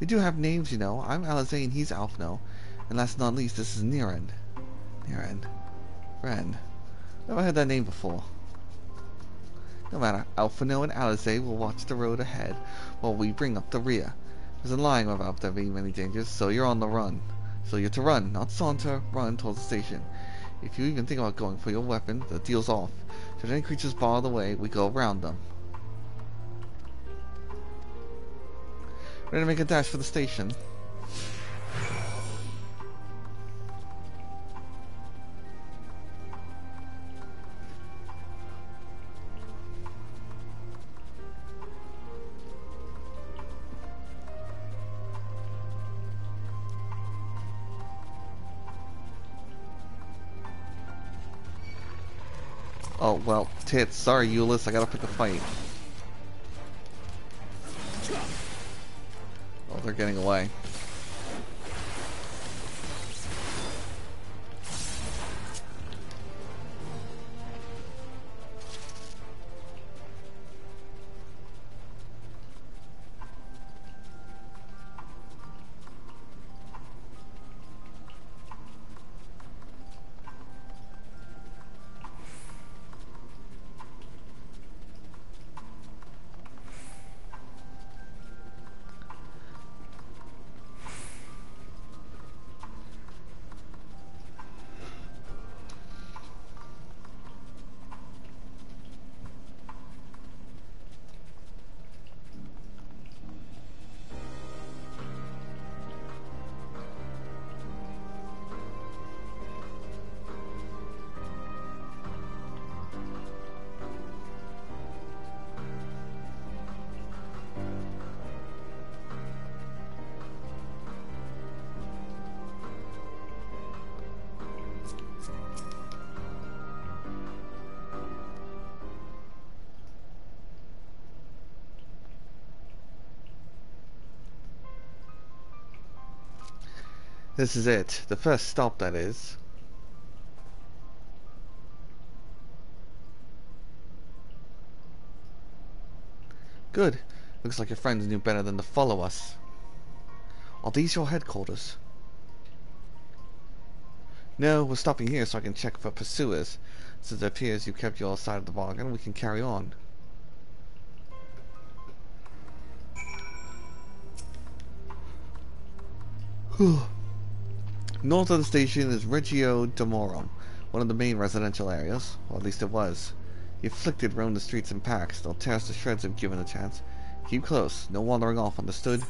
We do have names, you know. I'm Alisaie and he's Alphinaud. And last but not least, this is Ni'ren. Ni'ren. Ren. Never heard that name before. No matter, Alphinaud and Alisaie will watch the road ahead while we bring up the rear. There's a lying about there being many dangers, so you're on the run. So you're to run, not saunter, run towards the station. If you even think about going for your weapon, the deal's off. Should any creatures bar the way, we go around them. Ready to make a dash for the station. Oh, well, tits. Sorry, Eulus. I gotta pick a fight. Oh, they're getting away. This is it. The first stop, that is. Good. Looks like your friends knew better than to follow us. Are these your headquarters? No, we're stopping here so I can check for pursuers. Since it appears you kept your side of the bargain, we can carry on. Whew. North of the station is Regio Demorum, one of the main residential areas, or at least it was. The afflicted roam the streets in packs. They'll tear us to shreds if given a chance. Keep close, no wandering off, understood?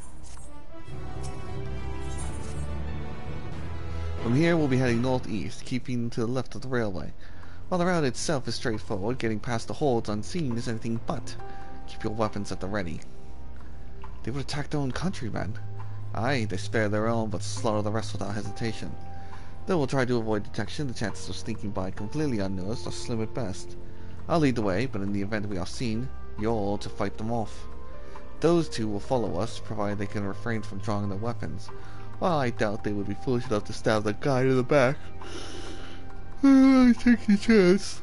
From here, we'll be heading northeast, keeping to the left of the railway. While the route itself is straightforward, getting past the hordes unseen is anything but. Keep your weapons at the ready. They would attack their own countrymen. Aye, they spare their own, but slaughter the rest without hesitation. Though we'll try to avoid detection, the chances of sneaking by completely unnoticed are slim at best. I'll lead the way, but in the event we are seen, you're to fight them off. Those two will follow us, provided they can refrain from drawing their weapons. While I doubt they would be foolish enough to stab the guy in the back. I take your chance.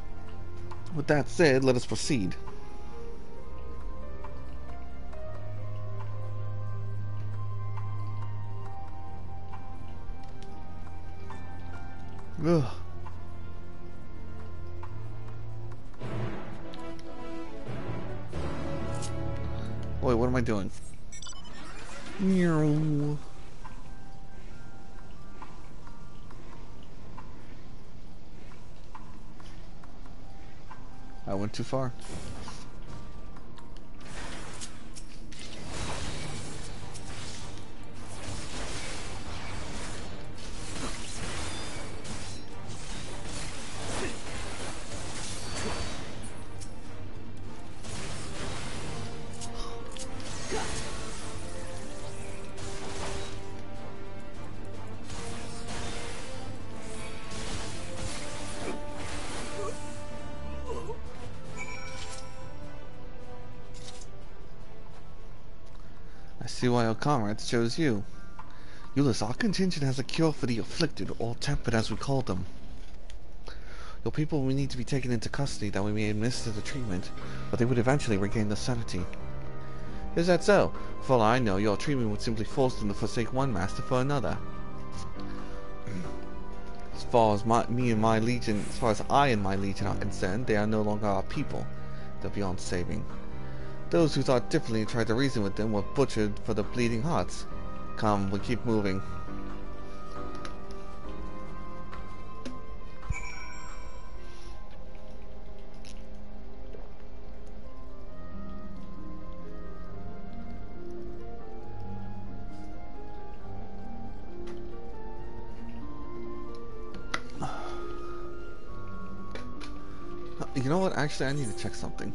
With that said, let us proceed. Ugh. Boy, what am I doing? Meow. I went too far. see why our comrades chose you. Eulus, our contingent has a cure for the afflicted, or tempered as we call them. Your people will need to be taken into custody that we may administer the treatment, but they would eventually regain their sanity. Is that so? For all I know, your treatment would simply force them to forsake one master for another. As far as my, me and my legion, as far as I and my legion are concerned, they are no longer our people. They're beyond saving. Those who thought differently and tried to reason with them were butchered for their bleeding hearts. Come, we keep moving. You know what? Actually, I need to check something.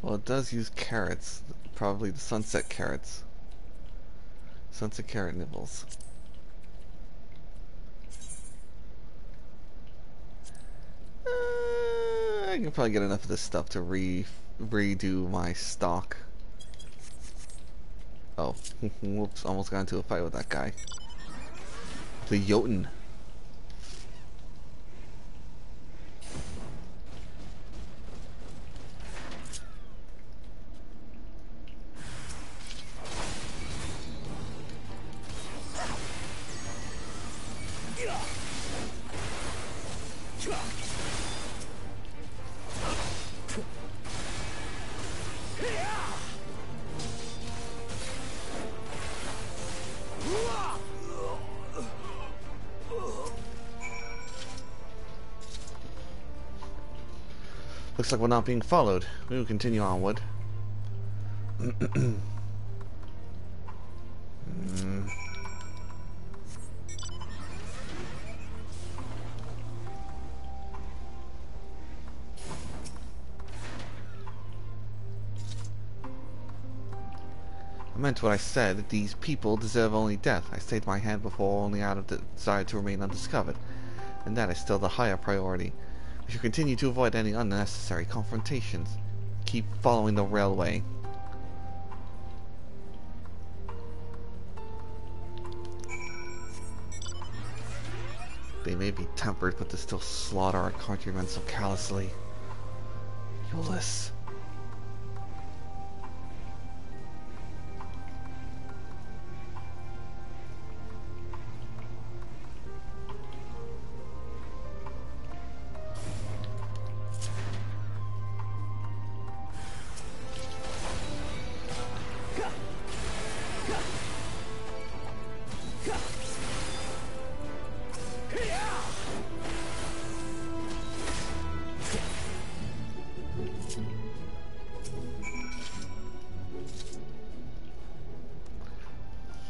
Well, it does use carrots. Probably the sunset carrots. Sunset carrot nibbles. I can probably get enough of this stuff to re redo my stock. Oh, whoops! Almost got into a fight with that guy. The Jotun. Looks like we're not being followed. We will continue onward. mm. I meant what I said. These people deserve only death. I stayed my hand before only out of the desire to remain undiscovered, and that is still the higher priority. We should continue to avoid any unnecessary confrontations. Keep following the railway. They may be tempered, but they still slaughter our countrymen so callously. Eulus.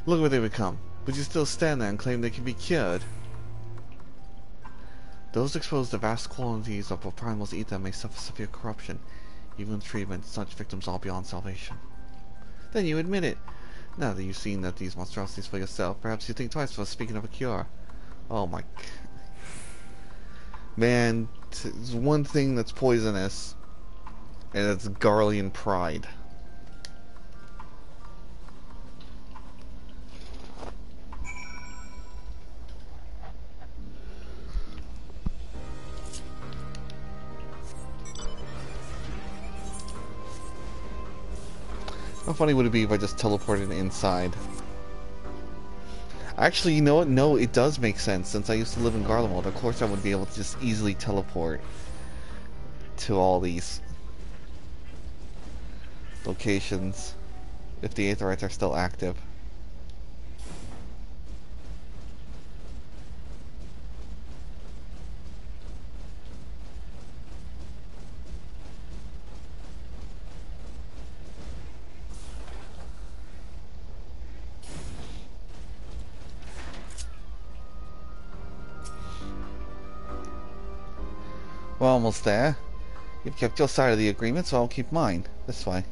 Look where they would come. Would you still stand there and claim they can be cured? Those exposed to vast quantities of primal's ether may suffer severe corruption. Even in treatment, such victims are beyond salvation. Then you admit it. Now that you've seen that these monstrosities for yourself, perhaps you think twice before speaking of a cure. Oh my... Man, there's one thing that's poisonous, and it's Garlean pride. How funny would it be if I just teleported inside? Actually, you know what? No, it does make sense. Since I used to live in Garlemald, of course I would be able to just easily teleport to all these locations if the Aetherites are still active. We're almost there. You've kept your side of the agreement, so I'll keep mine. This way.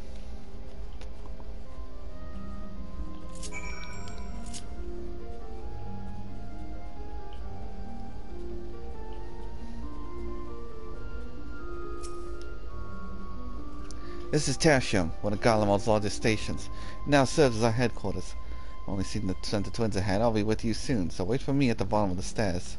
This is Tertium, one of Garlemald's largest stations. It now serves as our headquarters. I've only seen the sent the twins ahead. I'll be with you soon, so wait for me at the bottom of the stairs.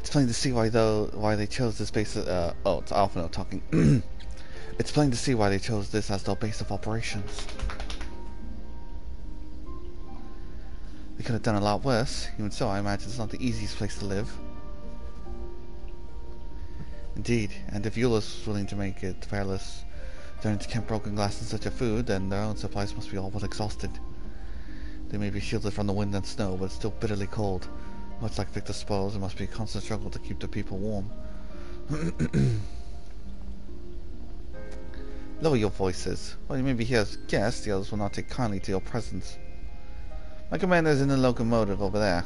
It's plain to see why though why they chose this base of, uh oh it's Alphinaud talking. It's plain to see why they chose this as their base of operations. They could have done a lot worse. Even so, I imagine it's not the easiest place to live. Indeed, and if Eulus was willing to make it perilous, turning to camp broken glass and such a food, then their own supplies must be all but exhausted. They may be shielded from the wind and snow, but it's still bitterly cold. Much like Victor's Spoils, it must be a constant struggle to keep the people warm. Lower your voices. While you may be here as guests, the others will not take kindly to your presence. My commander is in the locomotive over there.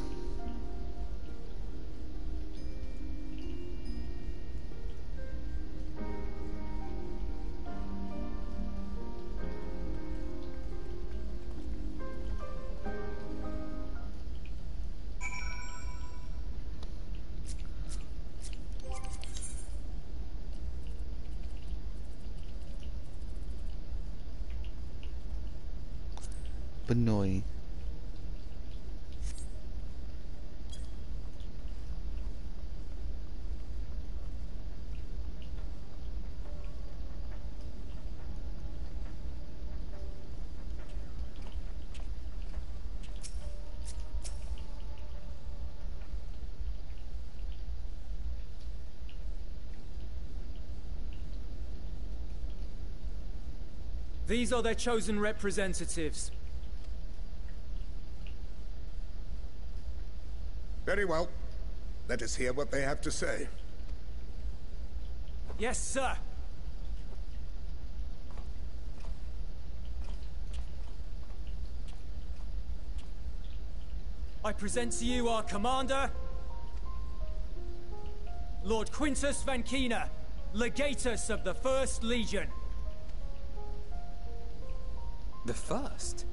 Annoying. These are their chosen representatives. Very well. Let us hear what they have to say. Yes, sir. I present to you our commander, Lord Quintus Vancina, Legatus of the First Legion. The First?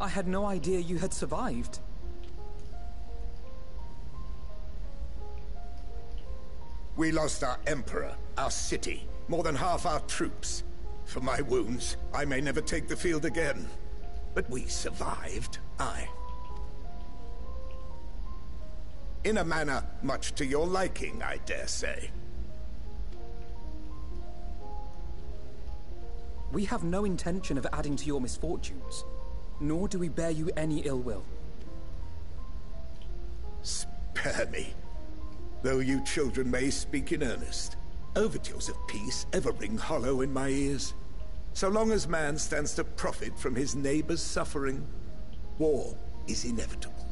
I had no idea you had survived. We lost our emperor, our city, more than half our troops. For my wounds, I may never take the field again. But we survived, aye. In a manner much to your liking, I dare say. We have no intention of adding to your misfortunes, nor do we bear you any ill will. Spare me. Though you children may speak in earnest, overtures of peace ever ring hollow in my ears. So long as man stands to profit from his neighbor's suffering, war is inevitable.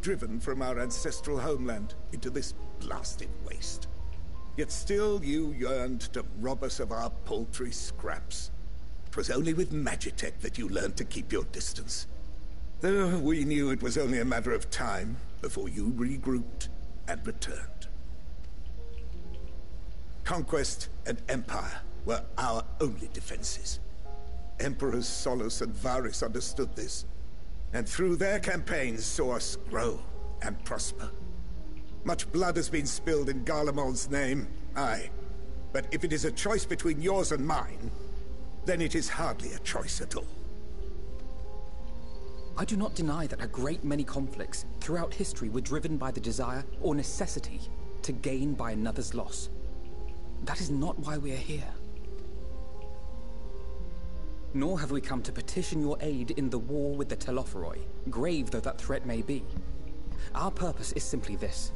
Driven from our ancestral homeland into this blasted waste, yet still you yearned to rob us of our paltry scraps. 'Twas only with Magitek that you learned to keep your distance. Though we knew it was only a matter of time before you regrouped and returned. Conquest and empire were our only defenses. Emperors Solus and Varus understood this, and through their campaigns saw us grow and prosper. Much blood has been spilled in Garlemald's name, aye. But if it is a choice between yours and mine, then it is hardly a choice at all. I do not deny that a great many conflicts throughout history were driven by the desire or necessity to gain by another's loss. That is not why we are here. Nor have we come to petition your aid in the war with the Telophoroi, grave though that threat may be. Our purpose is simply this.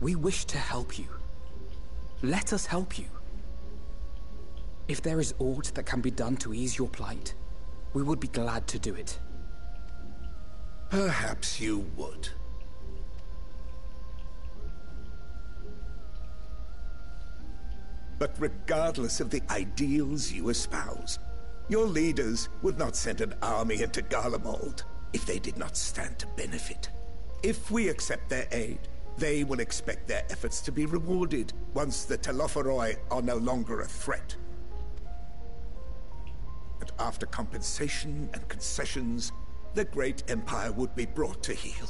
We wish to help you. Let us help you. If there is aught that can be done to ease your plight, we would be glad to do it. Perhaps you would. But regardless of the ideals you espouse, your leaders would not send an army into Garlemald if they did not stand to benefit. If we accept their aid, they will expect their efforts to be rewarded once the Telophoroi are no longer a threat. And after compensation and concessions, the great empire would be brought to heel.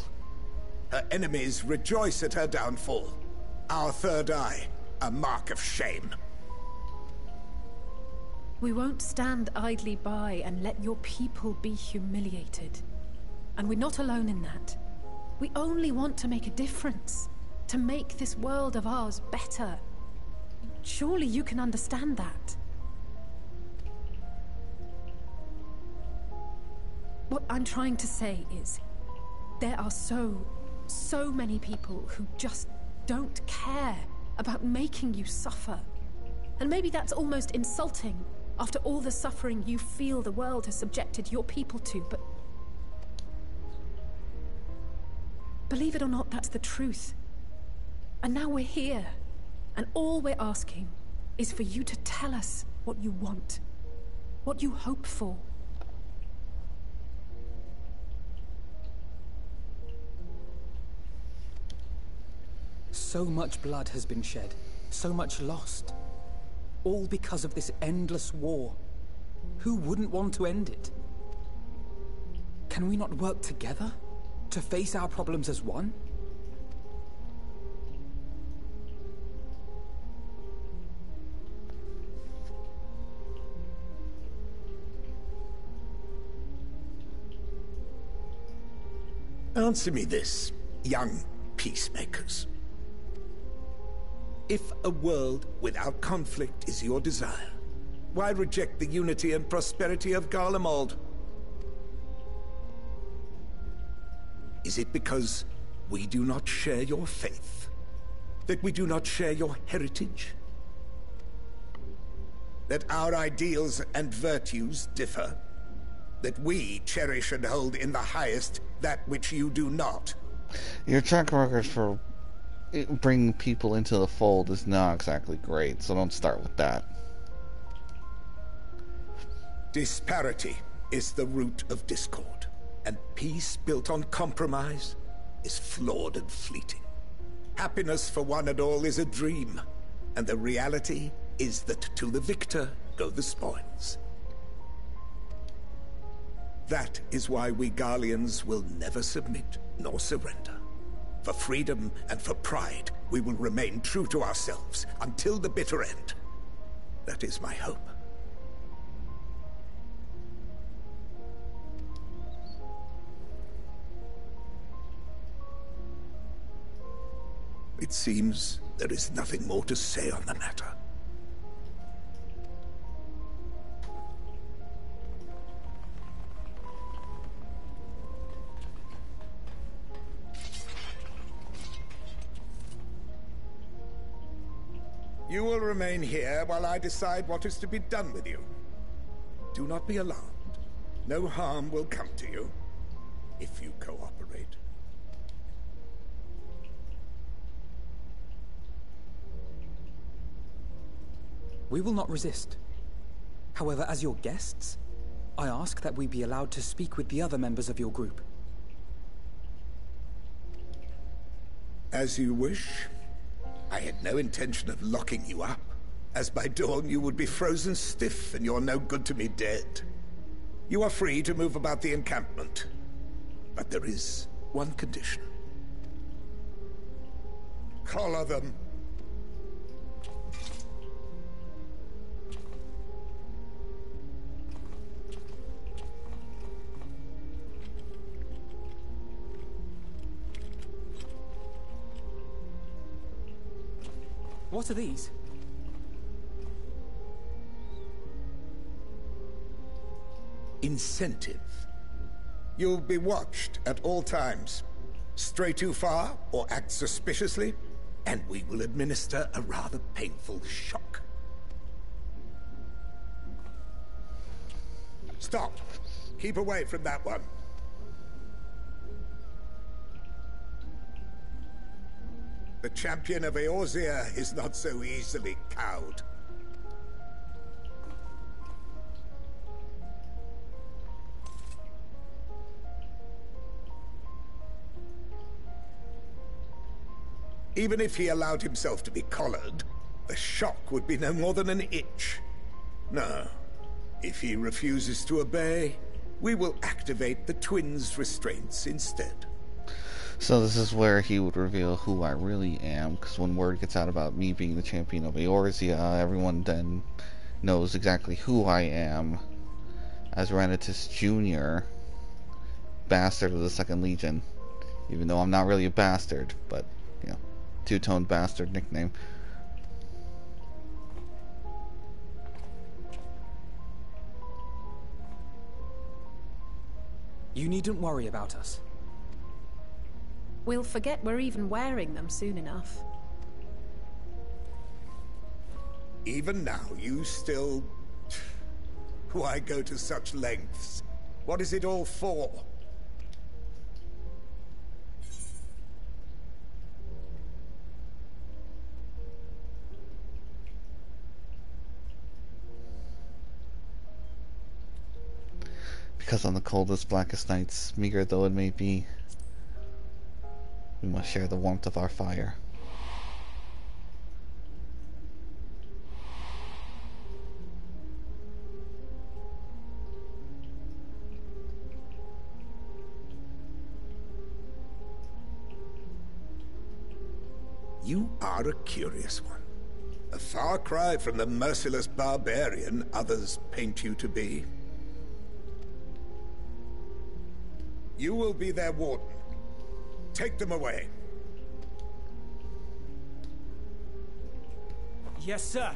Her enemies rejoice at her downfall. Our third eye, a mark of shame. We won't stand idly by and let your people be humiliated. And we're not alone in that. We only want to make a difference, to make this world of ours better. Surely you can understand that. What I'm trying to say is, there are so, so many people who just don't care about making you suffer. And maybe that's almost insulting after all the suffering you feel the world has subjected your people to, but believe it or not, that's the truth. And now we're here, and all we're asking is for you to tell us what you want, what you hope for. So much blood has been shed, so much lost, all because of this endless war. Who wouldn't want to end it? Can we not work together? To face our problems as one? Answer me this, young peacemakers. If a world without conflict is your desire, why reject the unity and prosperity of Garlemald? Is it because we do not share your faith? That we do not share your heritage? That our ideals and virtues differ? That we cherish and hold in the highest that which you do not? Your track record for bringing people into the fold is not exactly great, so don't start with that. Disparity is the root of discord. And peace built on compromise is flawed and fleeting. Happiness for one and all is a dream, and the reality is that to the victor go the spoils. That is why we Garleans will never submit nor surrender. For freedom and for pride, we will remain true to ourselves until the bitter end. That is my hope. It seems there is nothing more to say on the matter. You will remain here while I decide what is to be done with you. Do not be alarmed. No harm will come to you if you cooperate. We will not resist. However, as your guests, I ask that we be allowed to speak with the other members of your group. As you wish. I had no intention of locking you up, as by dawn you would be frozen stiff and you're no good to me dead. You are free to move about the encampment, but there is one condition. Collar them. What are these? Incentive. You'll be watched at all times. Stray too far or act suspiciously, and we will administer a rather painful shock. Stop. Keep away from that one. The champion of Eorzea is not so easily cowed. Even if he allowed himself to be collared, the shock would be no more than an itch. No. If he refuses to obey, we will activate the twins' restraints instead. So this is where he would reveal who I really am, because when word gets out about me being the champion of Eorzea, everyone then knows exactly who I am as Renatus Junior, bastard of the Second Legion. Even though I'm not really a bastard, but, you know, two-tone bastard nickname. You needn't worry about us. We'll forget we're even wearing them soon enough. Even now, you still... Why go to such lengths? What is it all for? Because on the coldest, blackest nights, meager though it may be, we must share the warmth of our fire. You are a curious one. A far cry from the merciless barbarian others paint you to be. You will be their warden. Take them away. Yes, sir.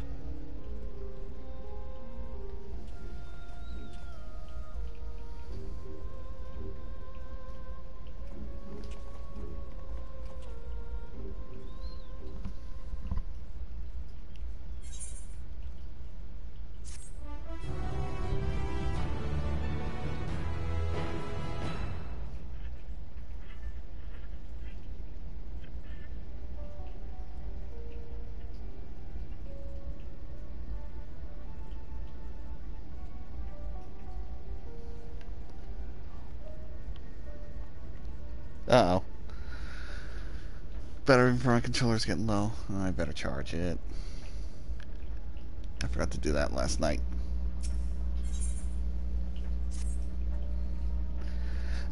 Uh-oh. Battery for my controller's getting low. Oh, I better charge it. I forgot to do that last night.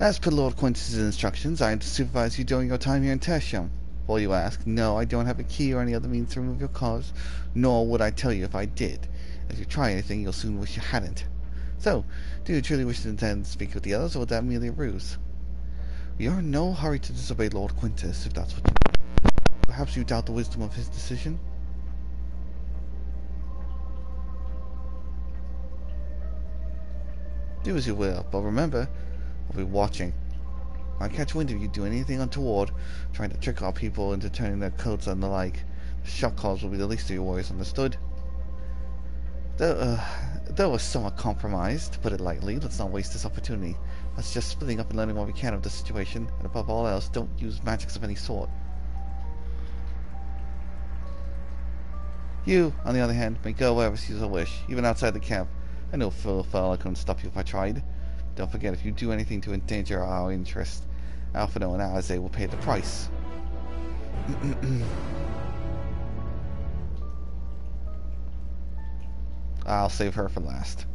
As per Lord Quintus's instructions, I am to supervise you during your time here in Tertium. Will you ask? No, I don't have a key or any other means to remove your cause, nor would I tell you if I did. If you try anything, you'll soon wish you hadn't. So, do you truly wish to intend to speak with the others, or was that merely a ruse? We are in no hurry to disobey Lord Quintus, if that's what you mean. Perhaps you doubt the wisdom of his decision? Do as you will, but remember, I'll be watching. If I catch wind of you do anything untoward, trying to trick our people into turning their coats and the like, the shock cause will be the least of your worries, understood? Though, uh, though we're somewhat compromised, to put it lightly, let's not waste this opportunity. Let's just splitting up and learning what we can of the situation, and above all else, don't use magics of any sort. You, on the other hand, may go wherever you so wish, even outside the camp. I know full well I couldn't stop you if I tried. Don't forget, if you do anything to endanger our interests, Alphinaud and Alisaie will pay the price. I'll save her for last.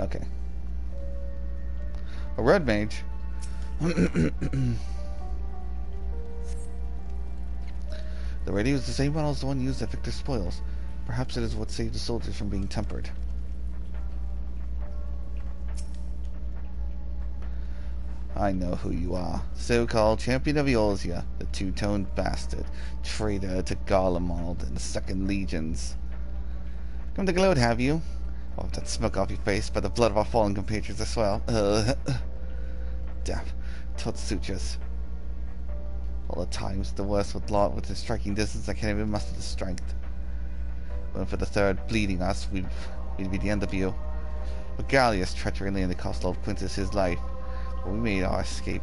Okay. A red mage. The radio is the same one as the one used at Victor's Spoils. Perhaps it is what saved the soldiers from being tempered. I know who you are. So-called champion of Eorzea, the two-toned bastard, traitor to Garlemald and the Second Legions. Come to gloat, have you? Wipe that smoke off your face by the blood of our fallen compatriots as well. Uh, Damn. Totsutras. All the times, the worst with lot with the striking distance, I can't even muster the strength. When for the third bleeding us, we'd, we'd be the end of you. But Gallius treachery in the castle of Quintus his life, but we made our escape.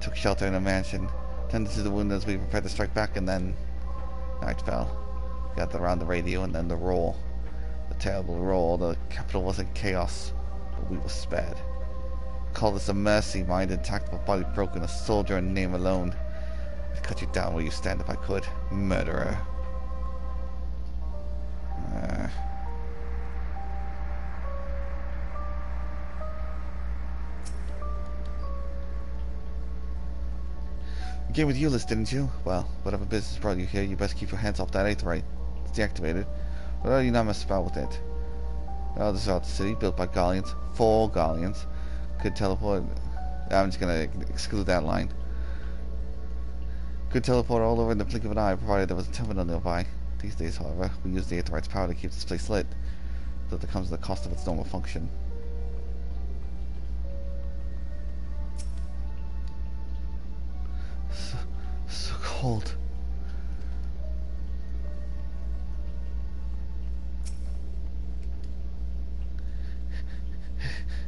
Took shelter in a mansion, tended to the wound as we prepared to strike back, and then night fell. Got around the radio, and then the roar. The terrible roar. The capital was in chaos, but we were spared. Call this a mercy, mind intact, but body broken, a soldier in name alone. I'd cut you down where you stand if I could, murderer. Uh. You came with Eulus, didn't you? Well, whatever business brought you here, you best keep your hands off that aetherite. It's deactivated. What are you not mess about with it? Now this is out the city, built by Garleans, four Garleans. Could teleport. I'm just gonna exclude that line. Could teleport all over in the blink of an eye, provided there was a terminal nearby. These days, however, we use the Aetherite's power to keep this place lit, though that comes at the cost of its normal function. So, so cold.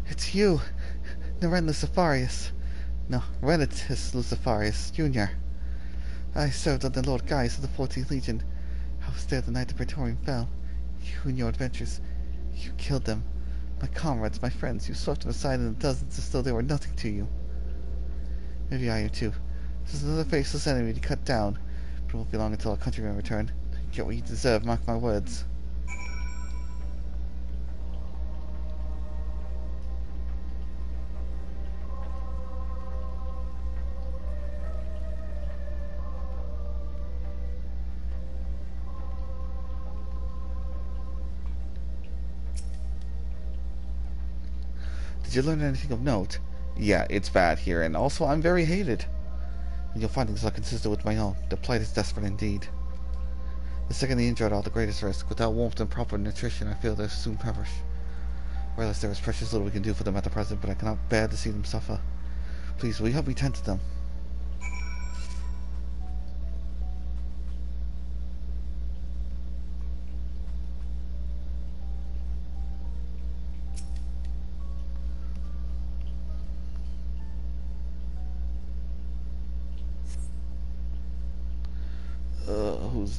It's you. Ni'ren Luciferius. No, Renitus Luciferius, Junior I served under Lord Gaius of the fourteenth Legion. I was there the night the Praetorium fell. You and your adventures. You killed them. My comrades, my friends. You swept them aside in the dozens as though they were nothing to you. Maybe I am too. This is another faceless enemy to cut down. But it won't be long until our countrymen return. You get what you deserve, mark my words. Did you learn anything of note? Yeah, it's bad here, and also I'm very hated. And your findings are consistent with my own. The plight is desperate indeed. The sick and the injured are the greatest risk. Without warmth and proper nutrition, I fear they'll soon perish. I realize there is precious little we can do for them at the present, but I cannot bear to see them suffer. Please, will you help me tend to them?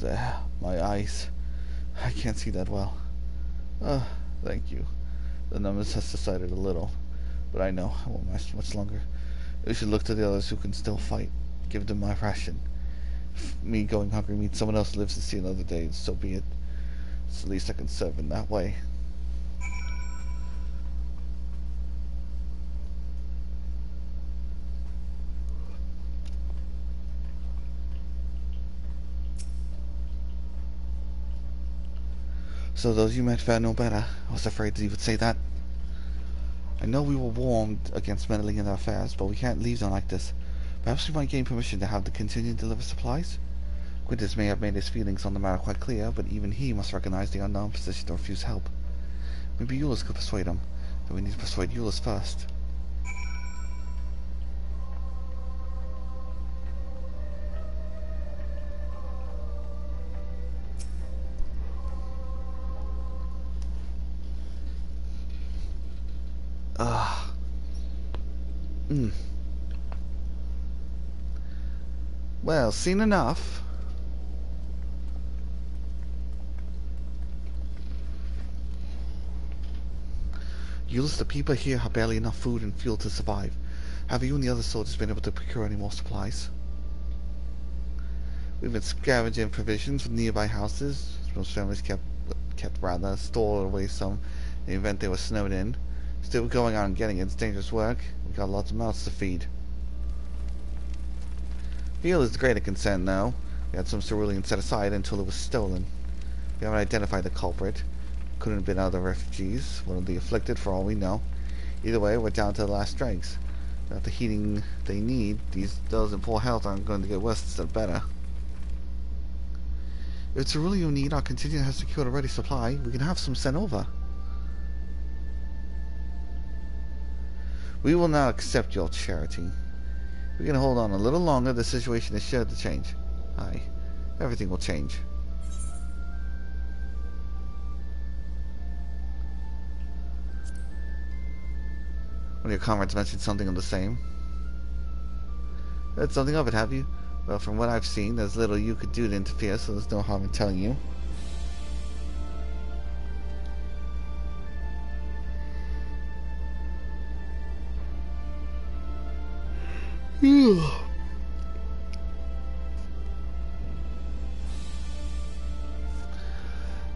There, my eyes. I can't see that well. Ah, oh, thank you. The numbness has subsided a little, but I know I won't last much longer. We should look to the others who can still fight. Give them my ration. If me going hungry means someone else lives to see another day, so be it. It's the least I can serve in that way. So those you met fare no better. I was afraid that you would say that. I know we were warned against meddling in our affairs, but we can't leave them like this. Perhaps we might gain permission to have the contingent deliver supplies? Quintus may have made his feelings on the matter quite clear, but even he must recognize the unknown position to refuse help. Maybe Eulus could persuade him, but we need to persuade Eulus first. Ah. Mm. Well, seen enough. Eulus, the people here have barely enough food and fuel to survive. Have you and the other soldiers been able to procure any more supplies? We've been scavenging provisions from nearby houses. Most families kept kept rather stored away some in the event they were snowed in. Still going on and getting it. It's dangerous work. We've got lots of mouths to feed. Veal is the greater concern, though. We had some cerulean set aside until it was stolen. We haven't identified the culprit. Couldn't have been other refugees. One of the afflicted, for all we know. Either way, we're down to the last dregs. Without the heating they need, these those in poor health aren't going to get worse instead of better. If it's cerulean you need, our contingent has secured a ready supply. We can have some sent over. We will not accept your charity. We can hold on a little longer. The situation is sure to change. Aye. Everything will change. One of your comrades mentioned something of the same. Heard something of it, have you? Well, from what I've seen, there's little you could do to interfere, so there's no harm in telling you.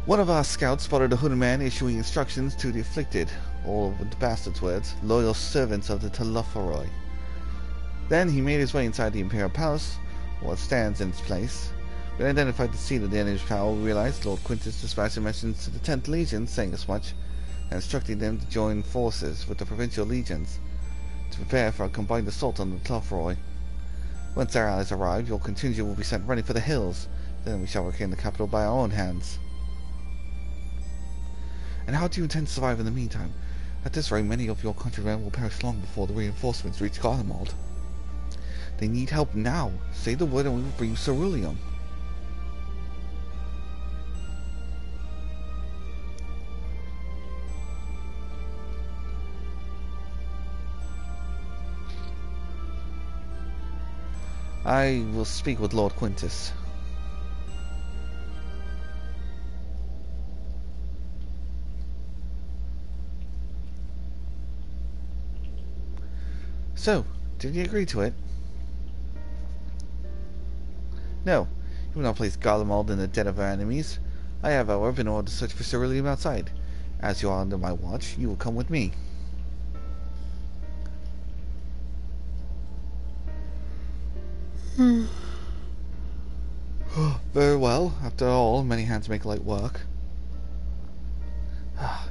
One of our scouts spotted a hooded man issuing instructions to the afflicted, or with the bastard's words, loyal servants of the Telophoroi. Then he made his way inside the Imperial Palace, or what stands in its place. When identified the seat of the enemy's power, we realized Lord Quintus dispatched a message to the tenth Legion saying as much, and instructing them to join forces with the provincial legions to prepare for a combined assault on the Telophoroi. Once our allies arrive, your contingent will be sent running for the hills. Then we shall reclaim the capital by our own hands. And how do you intend to survive in the meantime? At this rate, many of your countrymen will perish long before the reinforcements reach Garlemald. They need help now. Say the word and we will bring Ceruleum. I will speak with Lord Quintus. So, did you agree to it? No, you will not place Garlemald in the dead of our enemies. I have, however, been ordered to search for Ceruleum outside. As you are under my watch, you will come with me. Very well. After all, many hands make light work.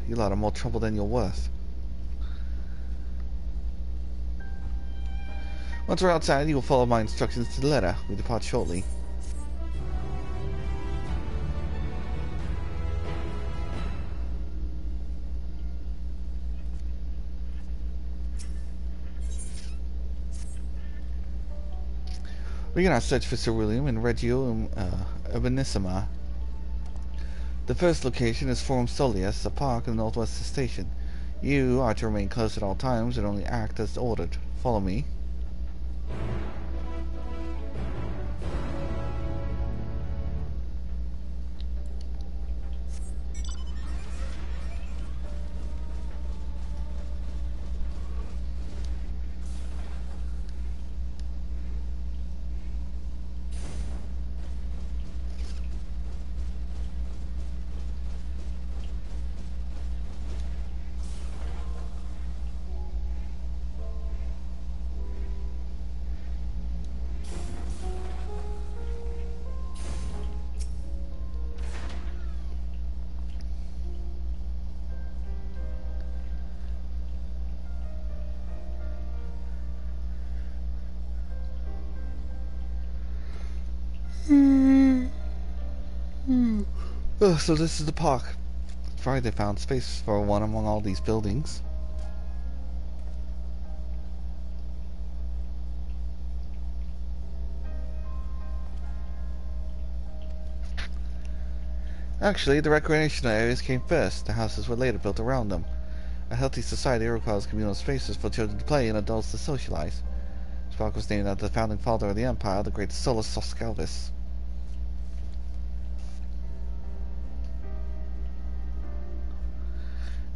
You lot are more trouble than you're worth. Once we're outside, you will follow my instructions to the letter. We depart shortly. We're going to search for Ceruleum in Regium uh, Urbanissima. The first location is Forum Solius, a park in the northwest of the station. You are to remain close at all times and only act as ordered. Follow me. Oh, so this is the park. Friday found space for one among all these buildings. Actually, the recreational areas came first. The houses were later built around them. A healthy society requires communal spaces for children to play and adults to socialize. This park was named after the founding father of the empire, the great Solus zos Galvus.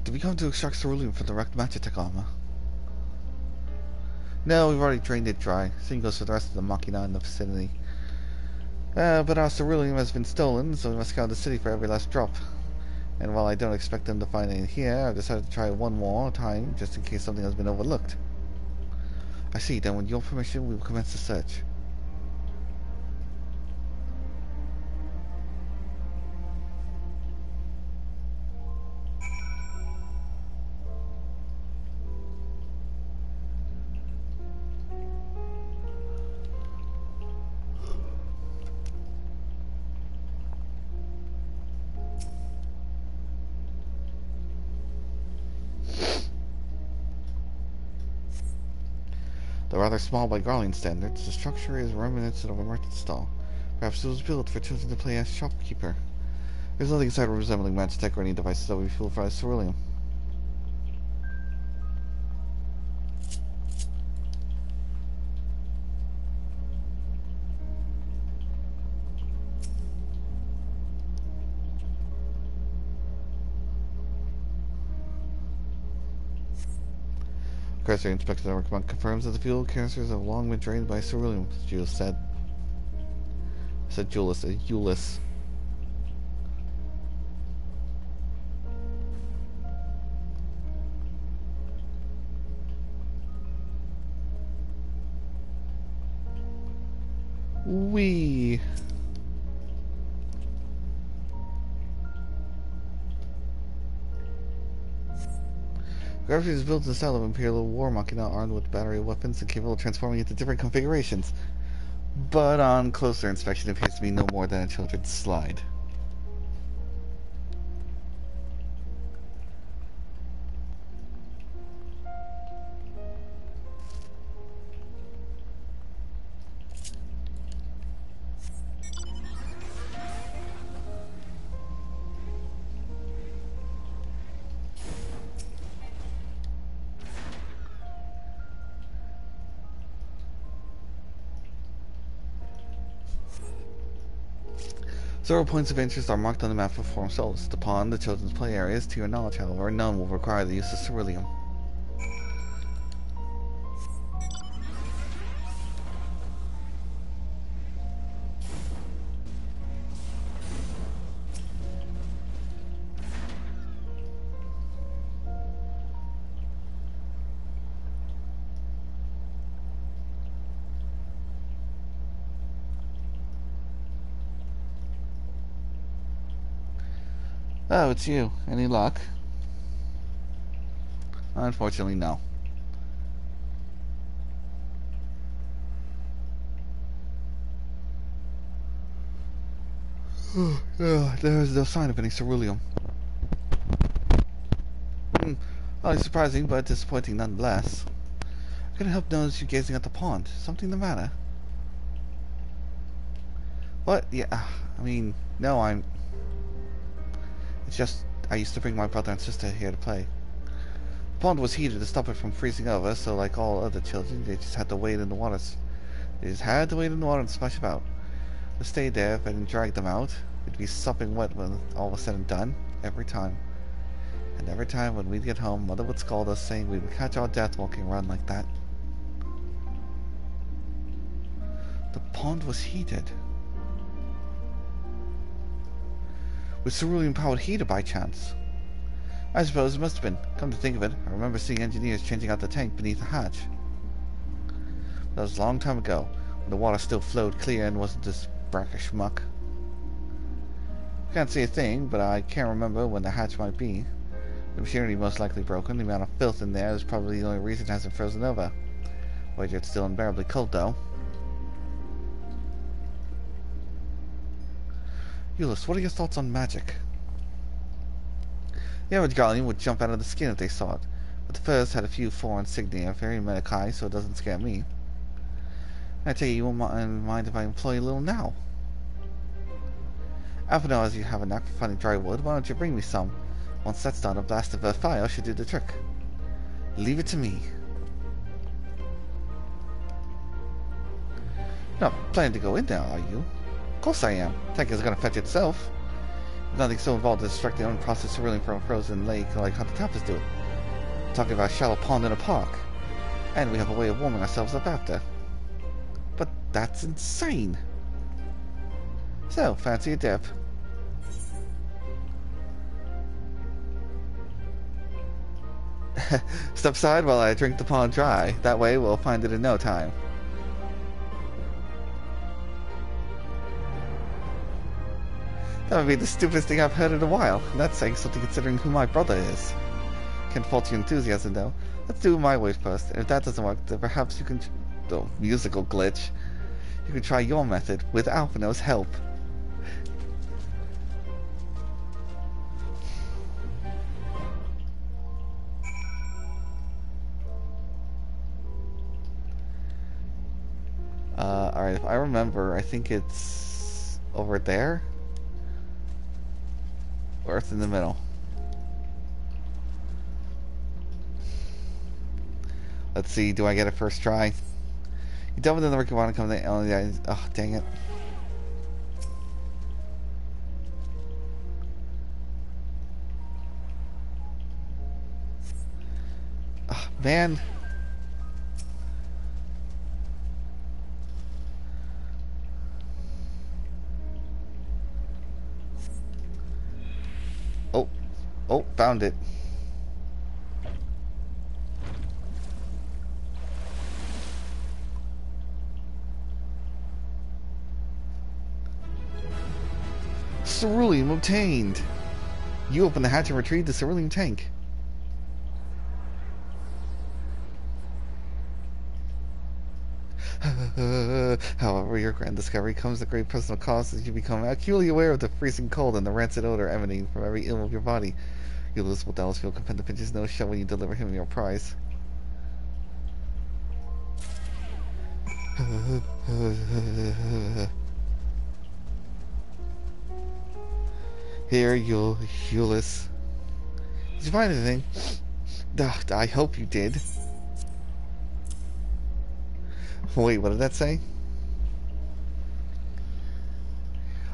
Did we come to extract Ceruleum from the wrecked Magitech armor? No, we've already drained it dry. Same goes for the rest of the Machina in the vicinity. Uh, but our Ceruleum has been stolen, so we must scour the city for every last drop. And while I don't expect them to find it here, I've decided to try one more time, just in case something has been overlooked. I see, then with your permission, we will commence the search. Though rather small by Garlean standards, the structure is remnants of a merchant stall. Perhaps it was built for children to play as shopkeeper. There's nothing inside resembling matchstick or any devices that we feel for as Ceruleum. Cursory inspection of the confirms that the fuel canisters have long been drained by Ceruleum, Julius said. I said Julius, uh, Eulus. Wee. Gravity is built in the style of Imperial War Machina, armed with battery weapons and capable of transforming into different configurations. But on closer inspection, it appears to be no more than a children's slide. Several points of interest are marked on the map of Forum Solus. The pond, the children's play areas, to your knowledge, however, none will require the use of Ceruleum. Oh, it's you. Any luck? Unfortunately, no. There is no sign of any Ceruleum. Hmm. Well, it's surprising, but disappointing nonetheless. I couldn't help notice you gazing at the pond. Something the matter? What? Yeah, I mean, no, I'm... It's just, I used to bring my brother and sister here to play. The pond was heated to stop it from freezing over, so like all other children, they just had to wade in the water. They just had to wade in the water and splash about. They stayed there, if I didn't drag them out, they'd be sopping wet when all was said and done, every time. And every time when we'd get home, Mother would scold us, saying we would catch our death walking around like that. The pond was heated. Was Ceruleum powered heater by chance? I suppose it must have been. Come to think of it, I remember seeing engineers changing out the tank beneath the hatch. But that was a long time ago, when the water still flowed clear and wasn't this brackish muck. I can't see a thing, but I can't remember when the hatch might be. The machinery most likely broken. The amount of filth in there is probably the only reason it hasn't frozen over. Wager it's still unbearably cold, though. Eulus, what are your thoughts on magic? The average Garlean would jump out of the skin if they saw it, but the furs had a few foreign insignia, very Medicae, so it doesn't scare me. I take it you won't mind if I employ a little now. Alphinaud, as you have a knack for finding dry wood, why don't you bring me some? Once that's done, a blast of a fire should do the trick. Leave it to me. You're not planning to go in there, are you? Of course I am. Tank is going to fetch itself. There's nothing so involved to distract the unprocessed Ceruleum from a frozen lake like how the Tappers do it. We're talking about a shallow pond in a park. And we have a way of warming ourselves up after. But that's insane. So, fancy a dip. Step aside while I drink the pond dry. That way we'll find it in no time. That would be the stupidest thing I've heard in a while. That's saying something considering who my brother is. Can't fault your enthusiasm, though. Let's do my way first, and if that doesn't work, then perhaps you can... Oh, musical glitch. You can try your method, with Alphinaud's help. Alright, if I remember, I think it's over there? Or it's in the middle. Let's see, do I get a first try? You don't want to want to come to oh, dang it. Oh, man. Oh, oh, found it. Ceruleum obtained! You open the hatch and retrieve the Ceruleum tank. However, your grand discovery comes at great personal cost as you become acutely aware of the freezing cold and the rancid odor emanating from every ill of your body. Eulus will doubtless feel compelled to pinch his nose shut when you deliver him your prize. Here, Eul- Eulus. Did you find anything? Ugh, I hope you did. Wait, what did that say?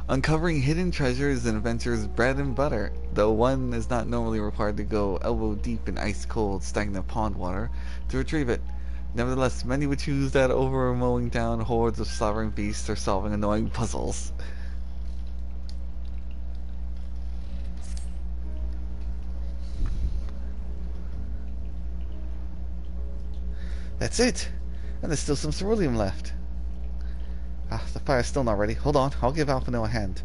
Uncovering hidden treasures and adventures, bread and butter. Though one is not normally required to go elbow deep in ice-cold, stagnant pond water to retrieve it. Nevertheless, many would choose that over mowing down hordes of slavering beasts or solving annoying puzzles. That's it! And there's still some ceruleum left. Ah, the fire's still not ready. Hold on, I'll give Alphinaud a hand.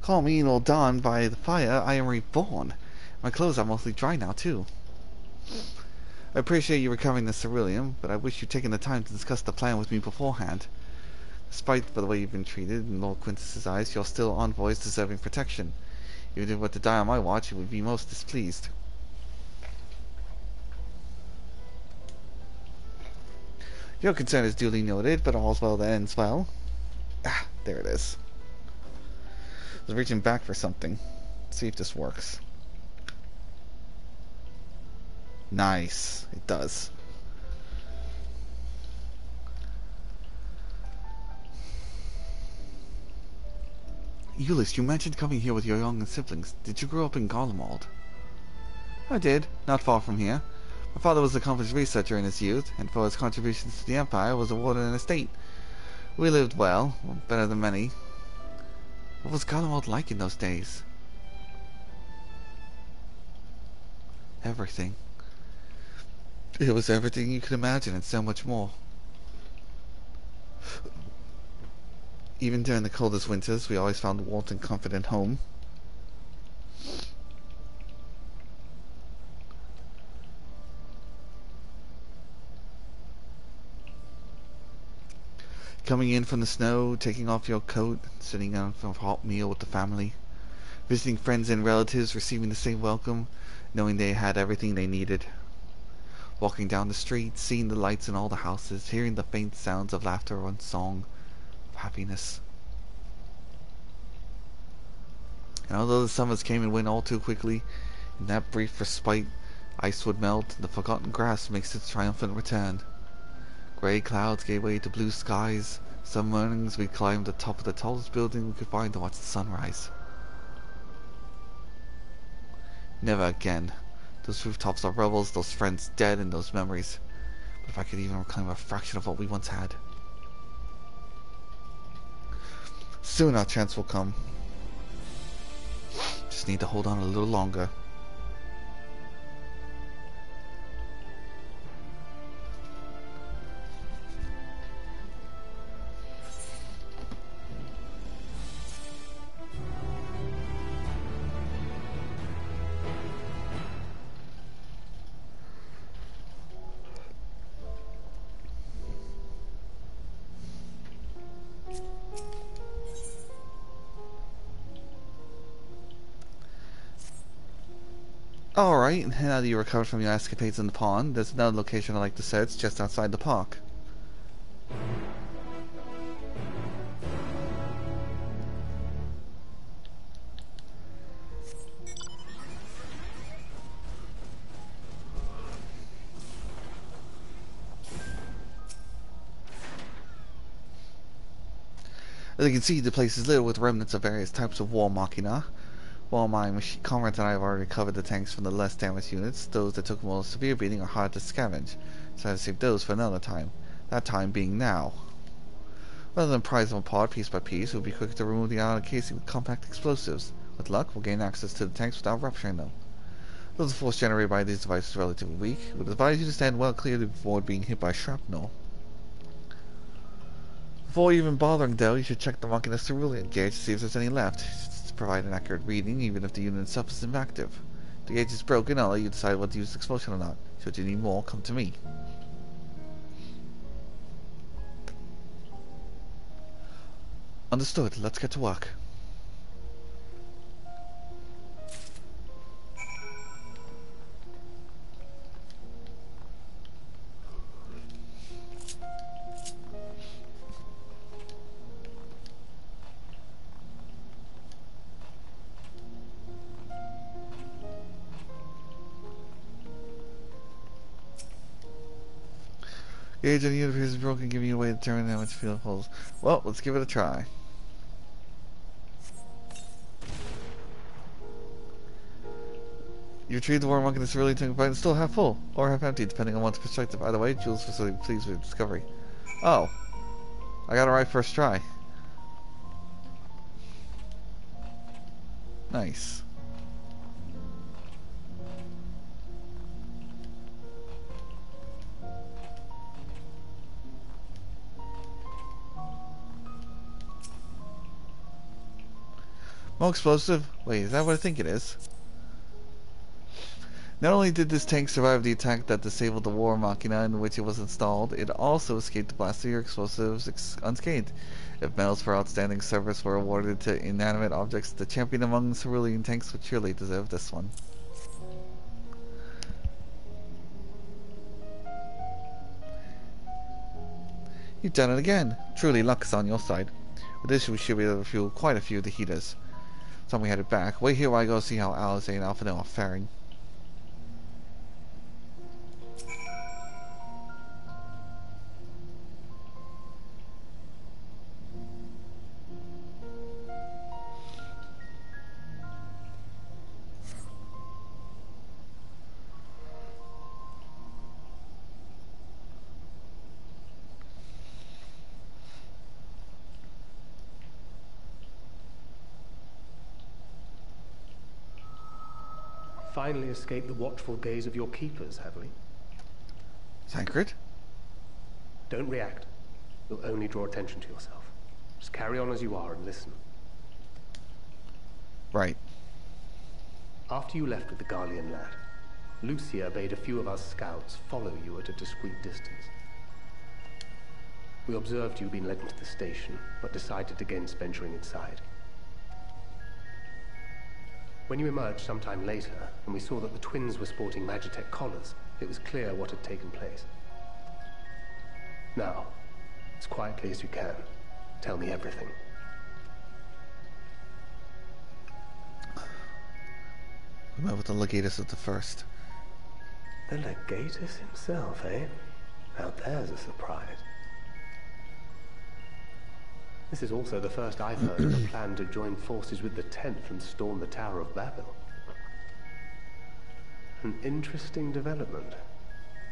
Call me an old Don by the fire, I am reborn. My clothes are mostly dry now, too. I appreciate you recovering the Ceruleum, but I wish you'd taken the time to discuss the plan with me beforehand. Despite the way you've been treated, in Lord Quintus's eyes, you're still envoys deserving protection. If you didn't want to die on my watch, you would be most displeased. Your concern is duly noted, but all's well that ends well. Ah, there it is. I was reaching back for something. Let's see if this works. Nice, it does. Eulus, you mentioned coming here with your young siblings. Did you grow up in Garlemald? I did, not far from here. My father was an accomplished researcher in his youth, and for his contributions to the Empire was awarded an estate. We lived well, better than many. What was Garlemald like in those days? Everything. It was everything you could imagine and so much more. Even during the coldest winters, we always found warmth and comfort at home. Coming in from the snow, taking off your coat, sitting down for a hot meal with the family, visiting friends and relatives, receiving the same welcome, knowing they had everything they needed. Walking down the street, seeing the lights in all the houses, hearing the faint sounds of laughter and song of happiness. And although the summers came and went all too quickly, in that brief respite, ice would melt and the forgotten grass makes its triumphant return. Grey clouds gave way to blue skies. Some mornings we climbed the top of the tallest building we could find to watch the sunrise. Never again. Those rooftops are rebels, those friends dead, and those memories. But if I could even reclaim a fraction of what we once had. Soon our chance will come. Just need to hold on a little longer. Alright, now that you recovered from your escapades in the pond, there's another location I'd like to search just outside the park. As you can see, the place is littered with remnants of various types of war machina. While my machine comrades and I have already covered the tanks from the less damaged units, those that took more severe beating are hard to scavenge, so I have saved those for another time, that time being now. Rather than prize them apart piece by piece, it would be quicker to remove the outer casing with compact explosives. With luck, we'll gain access to the tanks without rupturing them. Though the force generated by these devices is relatively weak, it would advise you to stand well clear to avoid being hit by shrapnel. Before even bothering though, you should check the Machina Ceruleum gauge to see if there's any left. It's to provide an accurate reading even if the unit itself is inactive. If the gauge is broken, I'll let you decide whether to use explosion or not. Should you need more, come to me. Understood, let's get to work. The age of the universe is broken, giving you a way to determine how much field holes. Well, let's give it a try. You retrieve the warm market that's really taken by and still half full, or half empty, depending on one's perspective. Either way, Jules was really pleased with the discovery. Oh. I got it right first try. Nice. More explosive? Wait, is that what I think it is? Not only did this tank survive the attack that disabled the war machina in which it was installed, it also escaped the blast of your explosives ex unscathed. If medals for outstanding service were awarded to inanimate objects, the champion among the Cerulean tanks would surely deserve this one. You've done it again. Truly, luck is on your side. With this, we should be able to fuel quite a few of the heaters. So we headed back. Wait here while I go see how Alisaie and Alphinaud are faring. Finally escape the watchful gaze of your keepers, have we? Thancred? Don't react. You'll only draw attention to yourself. Just carry on as you are and listen. Right. After you left with the Garlean lad, Lucia bade a few of us scouts follow you at a discreet distance. We observed you being led into the station, but decided against venturing inside. When you emerged sometime later, and we saw that the twins were sporting Magitech collars, it was clear what had taken place. Now, as quietly as you can, tell me everything. We met with the Legatus at the first. The Legatus himself, eh? Now there's a surprise. This is also the first I've heard of a plan to join forces with the tenth and storm the Tower of Babel. An interesting development,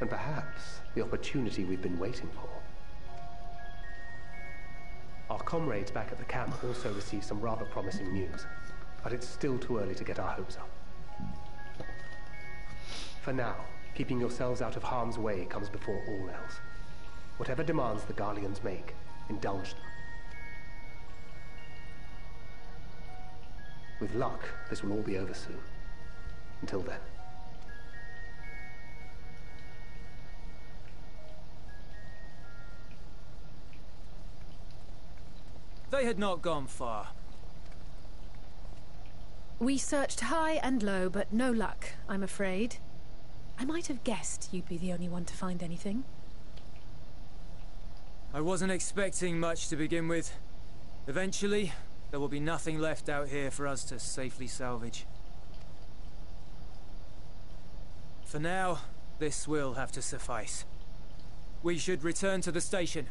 and perhaps the opportunity we've been waiting for. Our comrades back at the camp also received some rather promising news, but it's still too early to get our hopes up. For now, keeping yourselves out of harm's way comes before all else. Whatever demands the Garleans make, indulge them. With luck, this will all be over soon. Until then. They had not gone far. We searched high and low, but no luck, I'm afraid. I might have guessed you'd be the only one to find anything. I wasn't expecting much to begin with. Eventually, there will be nothing left out here for us to safely salvage. For now, this will have to suffice. We should return to the station.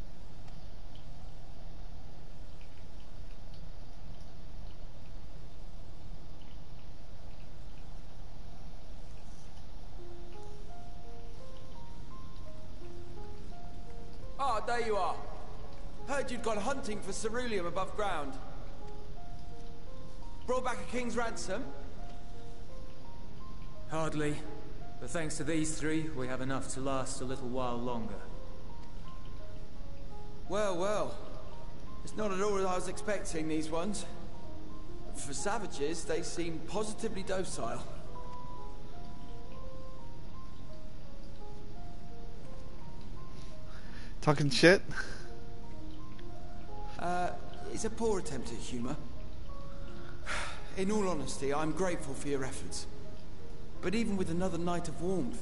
Ah, there you are. Heard you'd gone hunting for Ceruleum above ground. Brought back a king's ransom? Hardly. But thanks to these three, we have enough to last a little while longer. Well, well. It's not at all as I was expecting, these ones. For savages, they seem positively docile. Talking shit? Uh, it's a poor attempt at humor. In all honesty, I'm grateful for your efforts. But even with another night of warmth,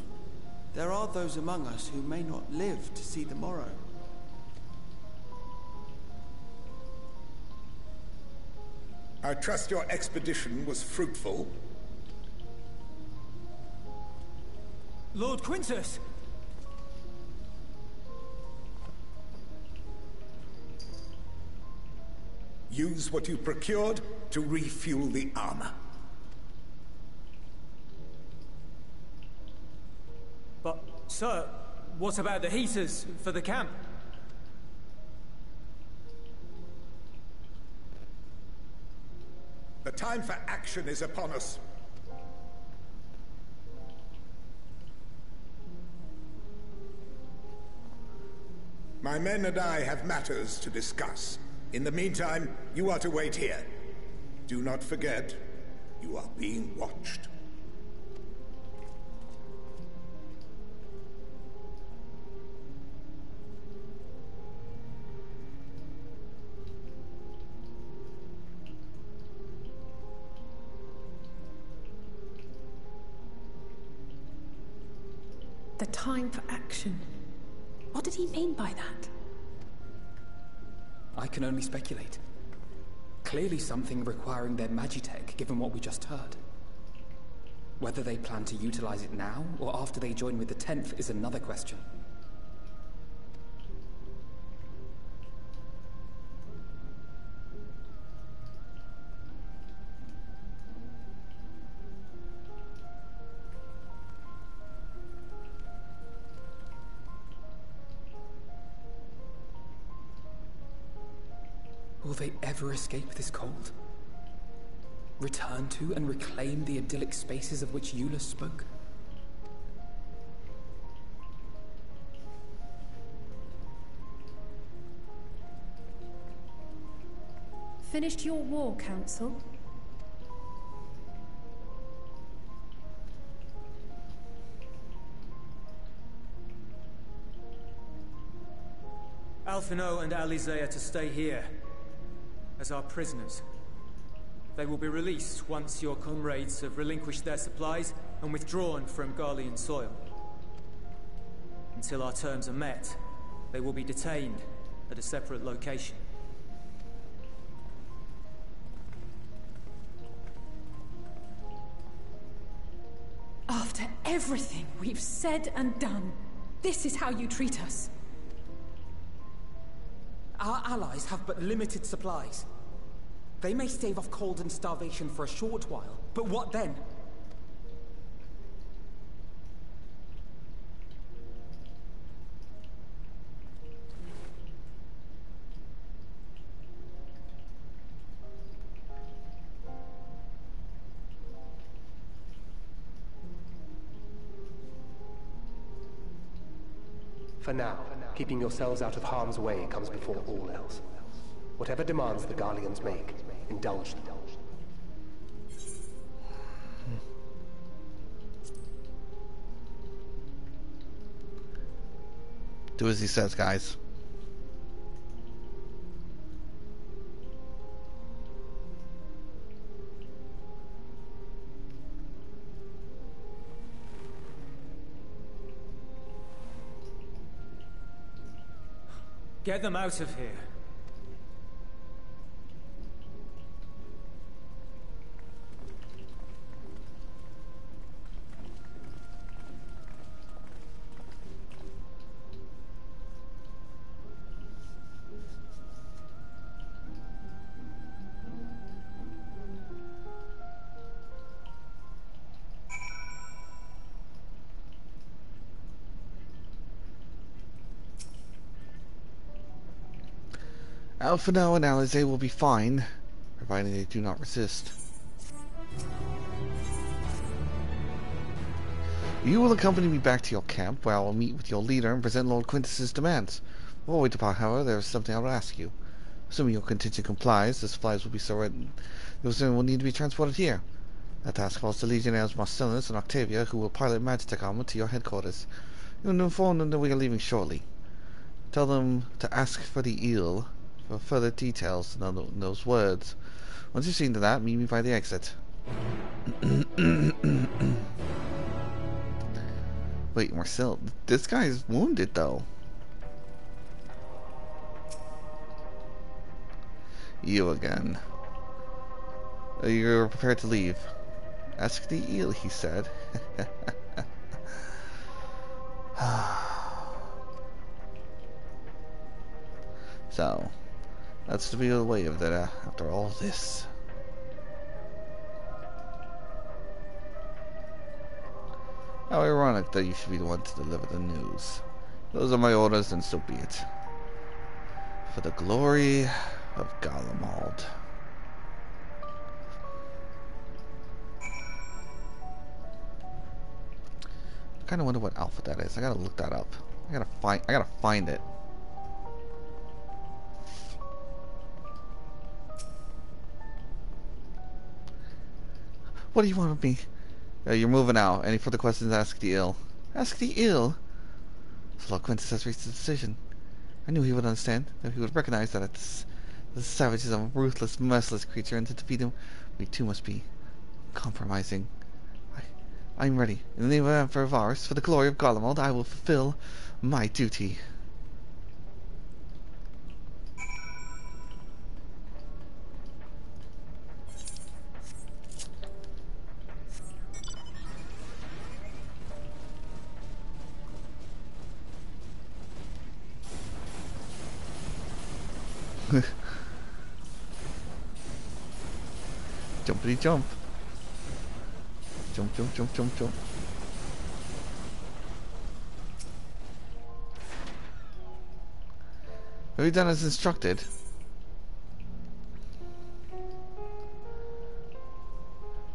there are those among us who may not live to see the morrow. I trust your expedition was fruitful. Lord Quintus! Use what you procured to refuel the armor. But, sir, what about the heaters for the camp? The time for action is upon us. My men and I have matters to discuss. In the meantime, you are to wait here. Do not forget, you are being watched. The time for action. What did he mean by that? I can only speculate. Clearly something requiring their magitech, given what we just heard. Whether they plan to utilize it now, or after they join with the tenth, is another question. Will they ever escape this cold? Return to and reclaim the idyllic spaces of which Eulus spoke? Finished your war, Council? Alphinaud and Alisaie are to stay here. As our prisoners. They will be released once your comrades have relinquished their supplies and withdrawn from Garlean soil. Until our terms are met, they will be detained at a separate location. After everything we've said and done, this is how you treat us. Our allies have but limited supplies. They may stave off cold and starvation for a short while, but what then? For now, keeping yourselves out of harm's way comes before all else. Whatever demands the Garleans make, indulge them. Do as he says, guys. Get them out of here. Alphinaud and Alisaie will be fine, provided they do not resist. You will accompany me back to your camp, where I will meet with your leader and present Lord Quintus's demands. Before we depart, however, there is something I will ask you. Assuming your contingent complies, the supplies will be so written. Your soon will need to be transported here. That task falls to Legionnaires Marcellus and Octavia, who will pilot Magitek armor to your headquarters. You will inform them that we are leaving shortly. Tell them to ask for the eel. For further details than those words. Once you've seen to that, meet me by the exit. Wait, Marcel, this guy's wounded though. You again. You're prepared to leave. Ask the eel, he said. So. That's the real way of that uh, after all this. How ironic that you should be the one to deliver the news. Those are my orders, and so be it. For the glory of Garlemald. I kinda wonder what alpha that is. I gotta look that up. I gotta find I gotta find it. What do you want of me? Uh, you're moving out. Any further questions, ask the ill. Ask the ill? So Lord Quintus has reached a decision. I knew he would understand, that he would recognize that it's, the savage is a ruthless, merciless creature, and to defeat him, we too must be compromising. I, I'm ready. In the name of Emperor Varus, for the glory of Garlemald, I will fulfill my duty. Jumpity jump. Jump, jump, jump, jump, jump. Have you done as instructed?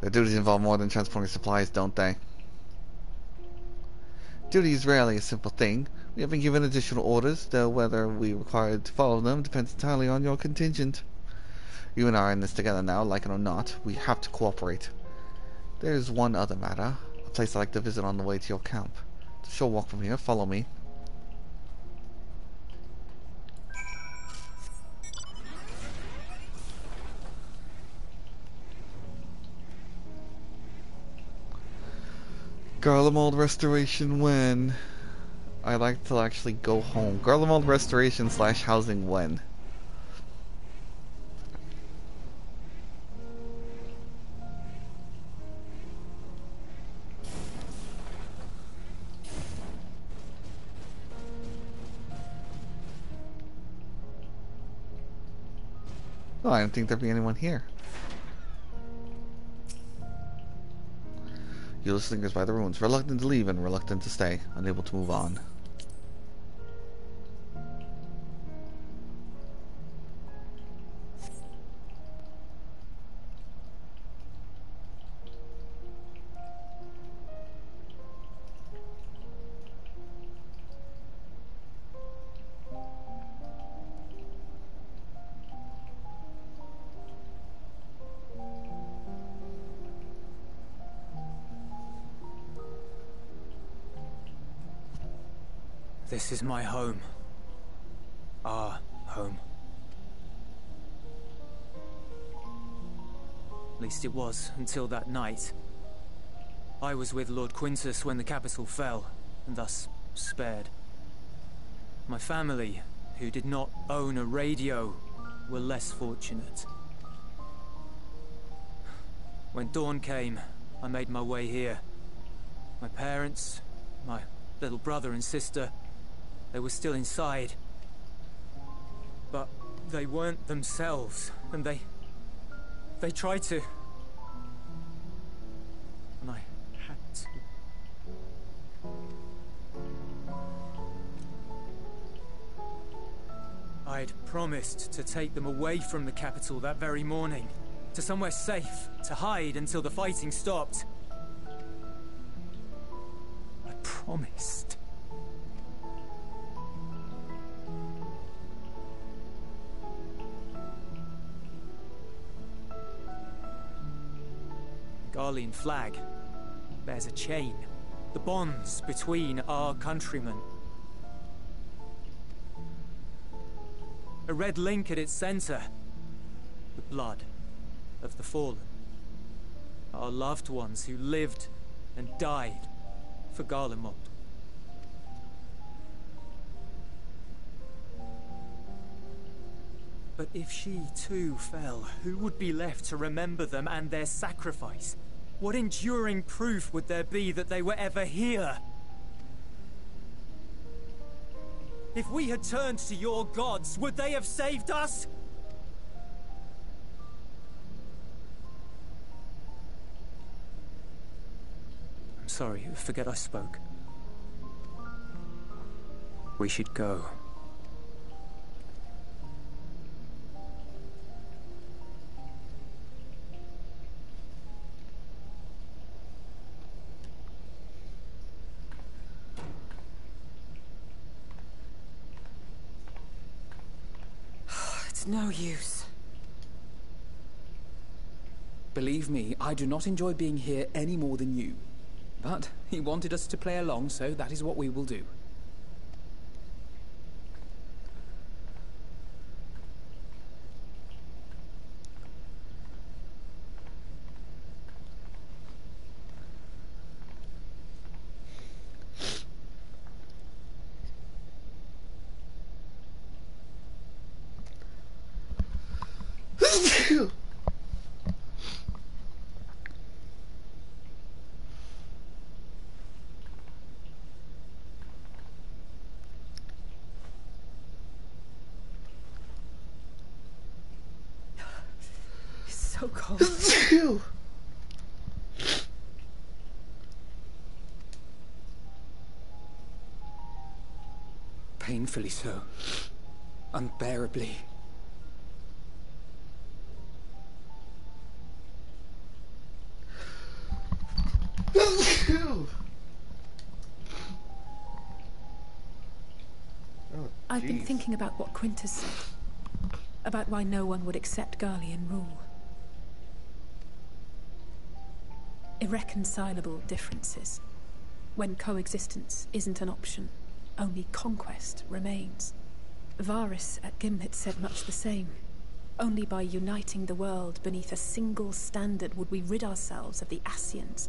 The duties involve more than transporting supplies, don't they? Duty is rarely a simple thing. We have been given additional orders, though whether we are required to follow them depends entirely on your contingent. You and I are in this together now, like it or not. We have to cooperate. There is one other matter, a place I'd like to visit on the way to your camp. It's a short walk from here, follow me. Garlemald Restoration when? I like to actually go home. Garlemald Restoration slash housing when? Oh, I don't think there'd be anyone here. Ulysse lingers by the ruins, reluctant to leave and reluctant to stay, unable to move on. This is my home. Our home. At least it was, until that night. I was with Lord Quintus when the capital fell, and thus spared. My family who did not own a radio were less fortunate. When dawn came, I made my way here. My parents, my little brother and sister, they were still inside. But they weren't themselves, and they... they tried to... and I had to... I had promised to take them away from the capital that very morning, to somewhere safe, to hide until the fighting stopped. I promised. The Garlean flag bears a chain, the bonds between our countrymen. A red link at its center, the blood of the fallen, our loved ones who lived and died for Garlemald. But if she too fell, who would be left to remember them and their sacrifice? What enduring proof would there be that they were ever here? If we had turned to your gods, would they have saved us? I'm sorry, forget I spoke. We should go. No use. Believe me, I do not enjoy being here any more than you. But he wanted us to play along, so that is what we will do. Painfully so. Unbearably. Oh, I've been thinking about what Quintus said. About why no one would accept Garlean rule. Irreconcilable differences. When coexistence isn't an option, only conquest remains. Varus at Gimlet said much the same. Only by uniting the world beneath a single standard would we rid ourselves of the Asians.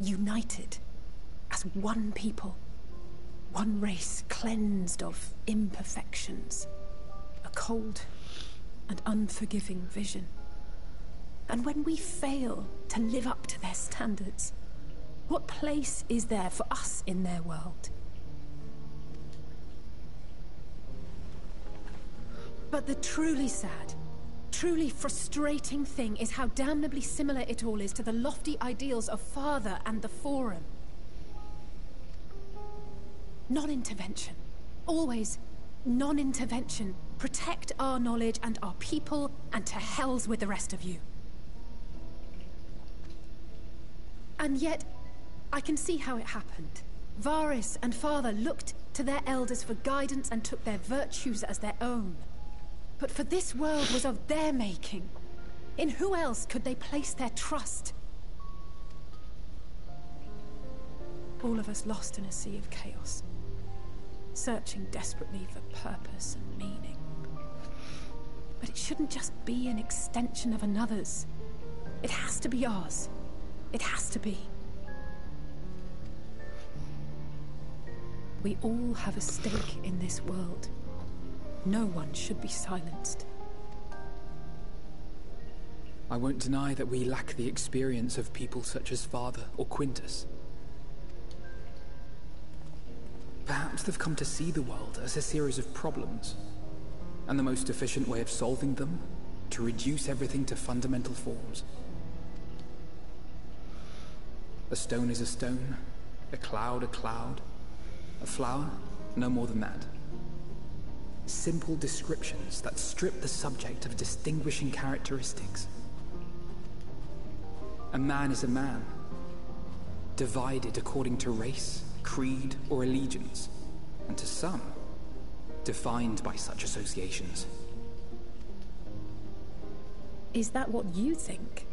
United as one people, one race cleansed of imperfections. A cold and unforgiving vision. And when we fail to live up to their standards, what place is there for us in their world? But the truly sad, truly frustrating thing is how damnably similar it all is to the lofty ideals of Father and the Forum. Non-intervention. Always non-intervention. Protect our knowledge and our people, and to hells with the rest of you. And yet, I can see how it happened. Varus and Father looked to their elders for guidance and took their virtues as their own. But for this world was of their making. In who else could they place their trust? All of us lost in a sea of chaos, searching desperately for purpose and meaning. But it shouldn't just be an extension of another's. It has to be ours. It has to be. We all have a stake in this world. No one should be silenced. I won't deny that we lack the experience of people such as Father or Quintus. Perhaps they've come to see the world as a series of problems, and the most efficient way of solving them, to reduce everything to fundamental forms. A stone is a stone, a cloud a cloud, a flower, no more than that. Simple descriptions that strip the subject of distinguishing characteristics. A man is a man, divided according to race, creed, or allegiance, and to some, defined by such associations. Is that what you think?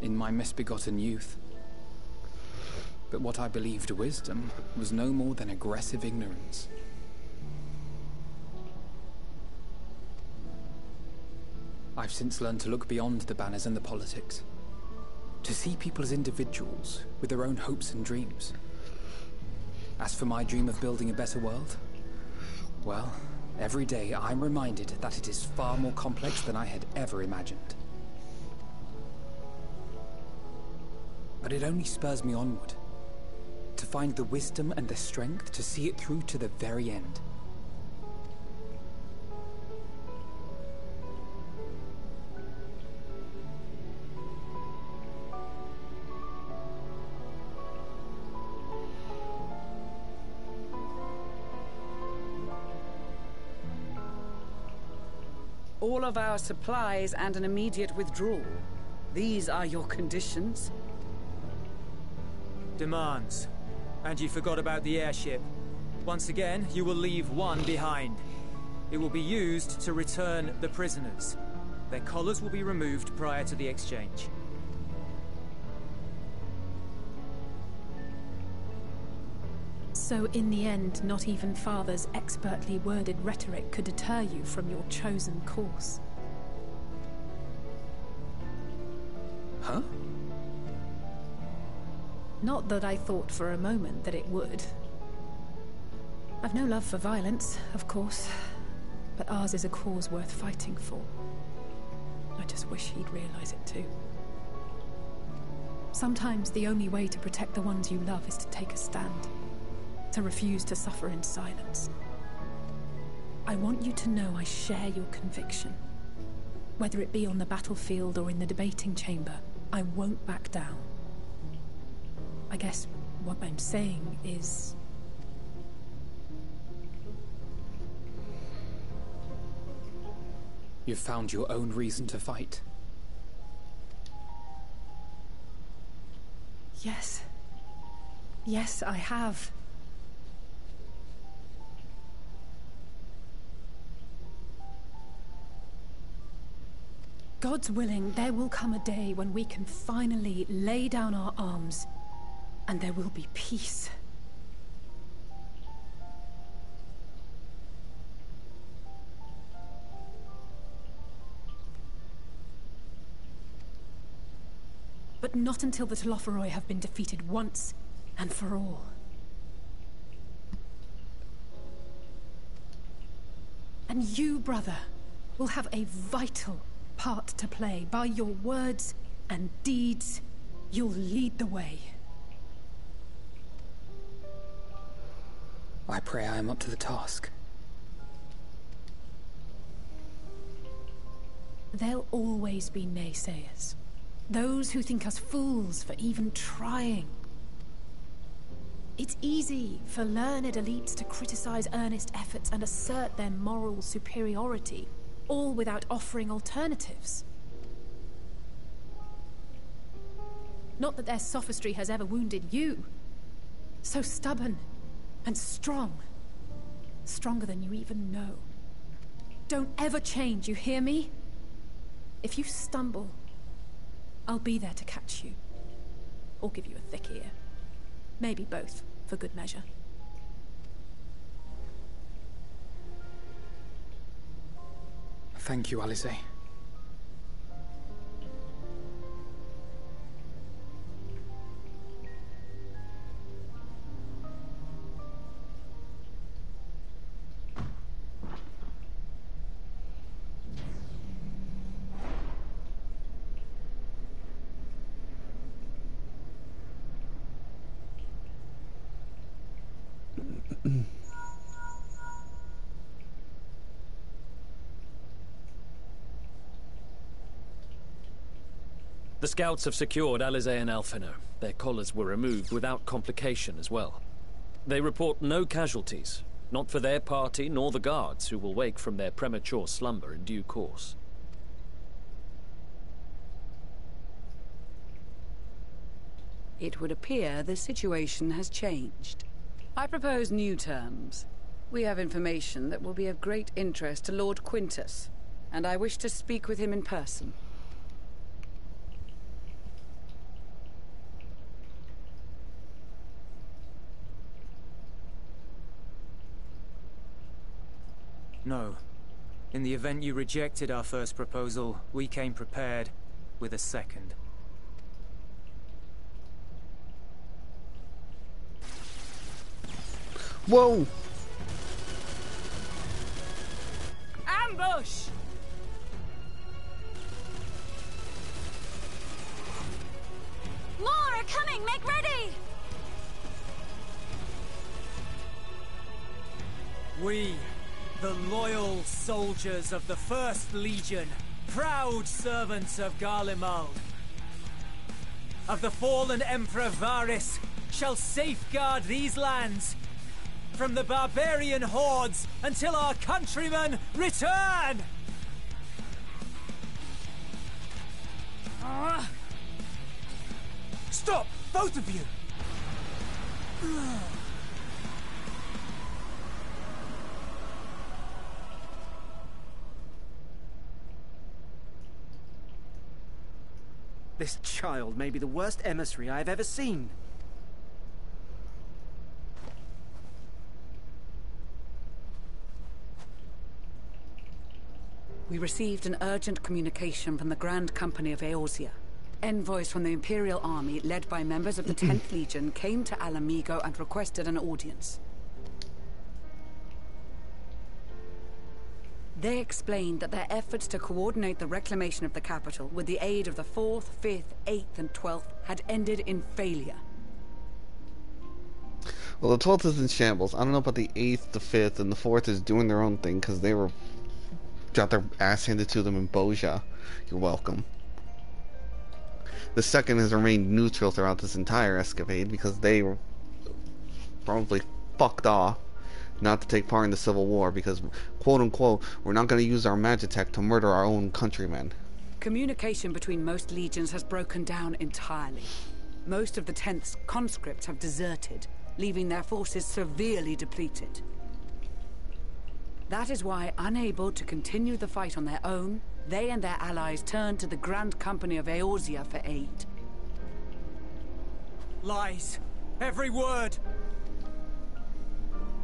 In my misbegotten youth. But what I believed wisdom was no more than aggressive ignorance. I've since learned to look beyond the banners and the politics, to see people as individuals with their own hopes and dreams. As for my dream of building a better world, well, every day I'm reminded that it is far more complex than I had ever imagined. But it only spurs me onward, to find the wisdom and the strength to see it through to the very end. All of our supplies and an immediate withdrawal. These are your conditions? Demands. And you forgot about the airship. Once again, you will leave one behind. It will be used to return the prisoners. Their collars will be removed prior to the exchange. So in the end, not even Father's expertly worded rhetoric could deter you from your chosen course. Huh? Not that I thought for a moment that it would. I've no love for violence, of course, but ours is a cause worth fighting for. I just wish he'd realize it too. Sometimes the only way to protect the ones you love is to take a stand. To refuse to suffer in silence. I want you to know I share your conviction. Whether it be on the battlefield or in the debating chamber, I won't back down. I guess what I'm saying is... You've found your own reason to fight. Yes. Yes, I have. God's willing, there will come a day when we can finally lay down our arms, and there will be peace. But not until the Telophoroi have been defeated once and for all. And you, brother, will have a vital part to play. By your words and deeds, you'll lead the way. I pray I am up to the task. There'll always be naysayers. Those who think us fools for even trying. It's easy for learned elites to criticize earnest efforts and assert their moral superiority. All without offering alternatives. Not that their sophistry has ever wounded you. So stubborn and strong. Stronger than you even know. Don't ever change, you hear me? If you stumble, I'll be there to catch you. Or give you a thick ear. Maybe both, for good measure. Thank you, Alisaie. The scouts have secured Alisaie and Alphinaud. Their collars were removed without complication as well. They report no casualties, not for their party nor the guards, who will wake from their premature slumber in due course. It would appear the situation has changed. I propose new terms. We have information that will be of great interest to Lord Quintus, and I wish to speak with him in person. No. In the event you rejected our first proposal, we came prepared with a second. Whoa! Ambush! More are coming! Make ready! We, the loyal soldiers of the First Legion, proud servants of Garlemald, of the fallen Emperor Varys, shall safeguard these lands from the barbarian hordes until our countrymen return! Uh. Stop, both of you! Uh. This child may be the worst emissary I've ever seen. We received an urgent communication from the Grand Company of Eorzea. Envoys from the Imperial Army, led by members of the tenth Legion, came to Ala Mhigo and requested an audience. They explained that their efforts to coordinate the reclamation of the capital with the aid of the fourth, fifth, eighth, and twelfth had ended in failure. Well, the twelfth is in shambles. I don't know about the eighth, the fifth, and the fourth is doing their own thing because they were... got their ass handed to them in Boja. You're welcome. The second has remained neutral throughout this entire escapade because they were probably fucked off not to take part in the Civil War because, quote unquote, we're not going to use our magitech to murder our own countrymen. Communication between most legions has broken down entirely. Most of the tenth's conscripts have deserted, leaving their forces severely depleted. That is why, unable to continue the fight on their own, they and their allies turned to the Grand Company of Eorzea for aid. Lies! Every word!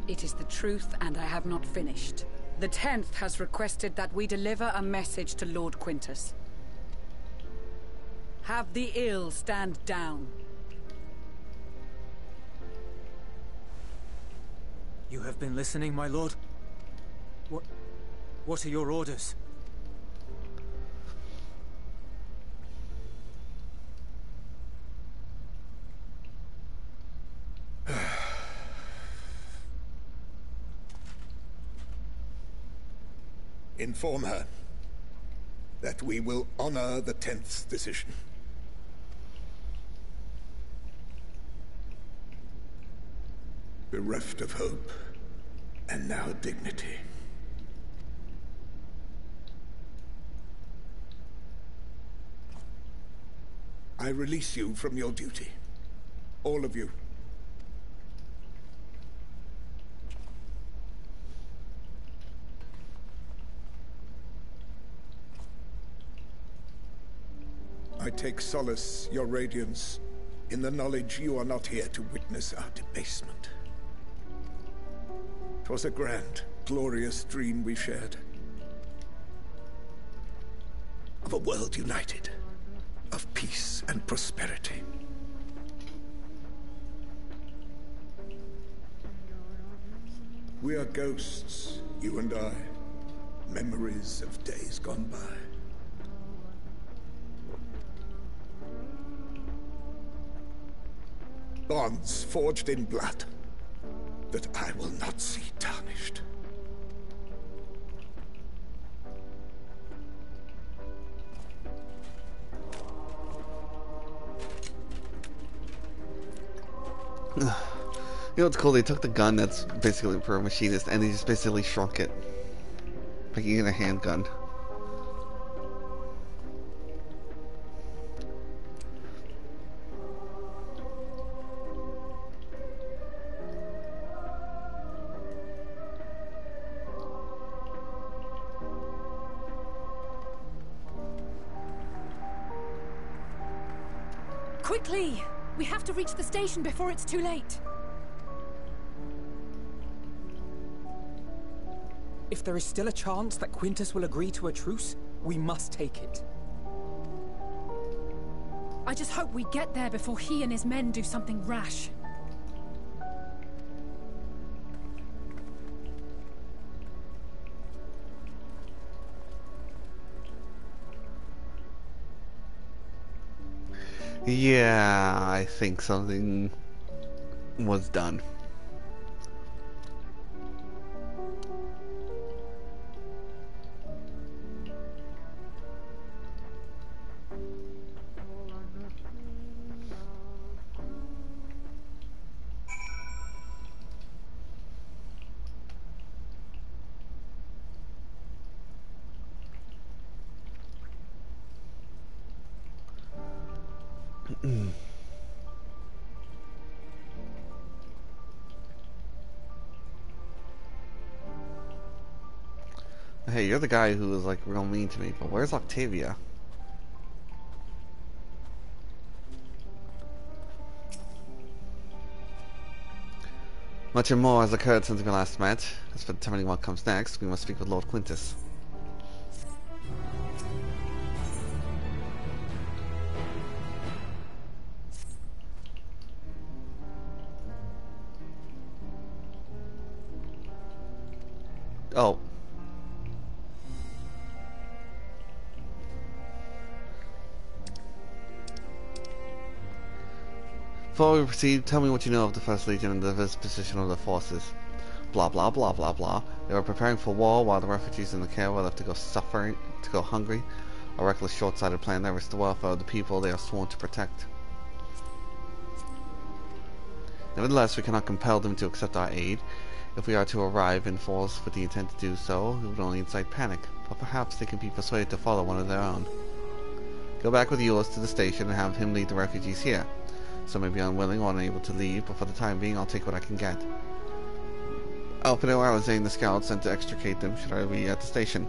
It is the truth, and I have not finished. The tenth has requested that we deliver a message to Lord Quintus. Have the ill stand down. You have been listening, my lord? What... what are your orders? Inform her that we will honor the tenth's decision. Bereft of hope, and now dignity. I release you from your duty. All of you. I take solace, your radiance, in the knowledge you are not here to witness our debasement. 'Twas a grand, glorious dream we shared. Of a world united. Of peace and prosperity. We are ghosts, you and I, memories of days gone by. Bonds forged in blood, that I will not see tarnished. You know what's cool? They took the gun that's basically for a machinist and they just basically shrunk it. Like you get a handgun. Quickly! We have to reach the station before it's too late. If there is still a chance that Quintus will agree to a truce, we must take it. I just hope we get there before he and his men do something rash. Yeah, I think something was done. Hey, you're the guy who was like real mean to me, but where's Octavia? Much and more has occurred since we last met. As for determining what comes next, we must speak with Lord Quintus. Oh. Before we proceed, tell me what you know of the First Legion and the disposition of the forces. Blah blah blah blah blah. They were preparing for war while the refugees in the camp were left to go suffering, to go hungry. A reckless, short-sighted plan that risks the welfare of the people they are sworn to protect. Nevertheless, we cannot compel them to accept our aid. If we are to arrive in force with the intent to do so, it would only incite panic. But perhaps they can be persuaded to follow one of their own. Go back with Eulus to the station and have him lead the refugees here. Some may be unwilling or unable to leave, but for the time being, I'll take what I can get. Alphinaud, Alisaie, and the scouts sent to extricate them should I be at the station.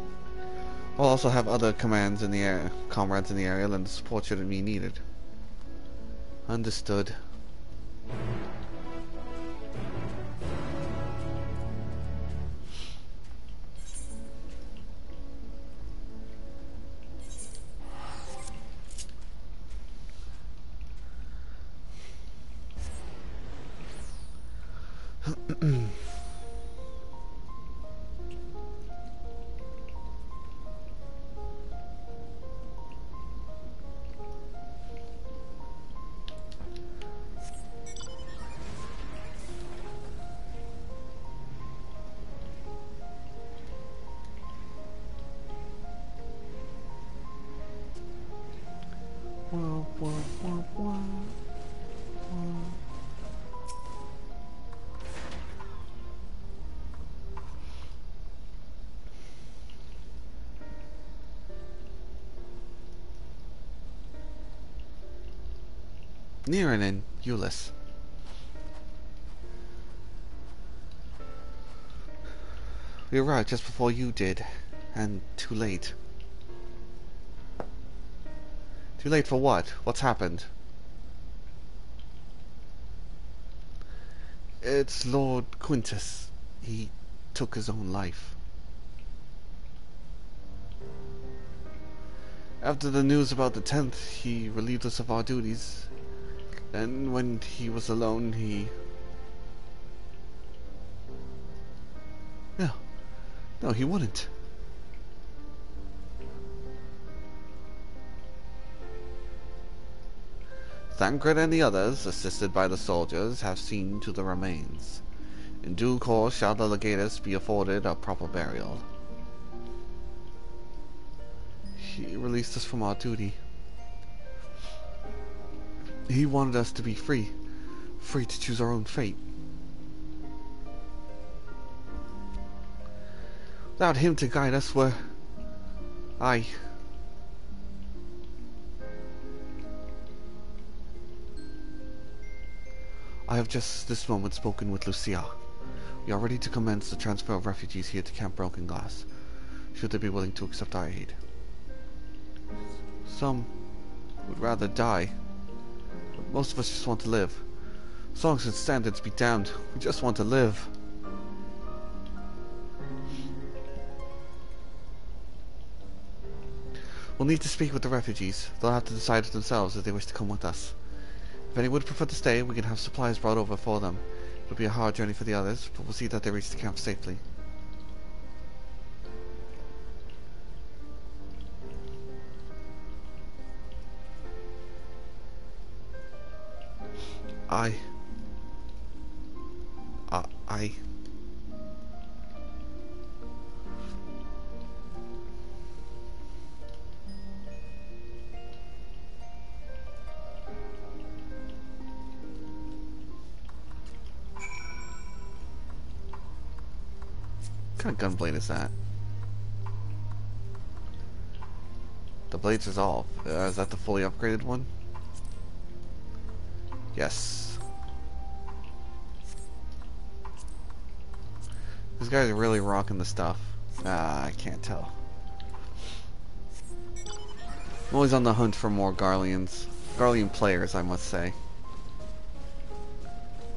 I'll also have other commands in the air, comrades in the area, and the support should be needed. Understood. Ni'ren and Eulus. We arrived just before you did, and too late. Too late for what? What's happened? It's Lord Quintus. He took his own life. After the news about the tenth, he relieved us of our duties. Then, when he was alone, he... No. No, he wouldn't. Thancred and the others, assisted by the soldiers, have seen to the remains. In due course shall the legatus be afforded a proper burial. He released us from our duty. He wanted us to be free, free to choose our own fate. Without him to guide us, were I. I have just this moment spoken with Lucia. We are ready to commence the transfer of refugees here to Camp Broken Glass, should they be willing to accept our aid. Some would rather die, but most of us just want to live. Songs and standards be damned, we just want to live. We'll need to speak with the refugees. They'll have to decide for themselves if they wish to come with us. If anyone would prefer to stay, we can have supplies brought over for them. It'll be a hard journey for the others, but we'll see that they reach the camp safely. I... Uh, I... What kind of gunblade is that? The blades resolve. Uh, is that the fully upgraded one? Yes. These guys are really rocking the stuff. Ah, I can't tell. I'm always on the hunt for more Garleans. Garlean players, I must say.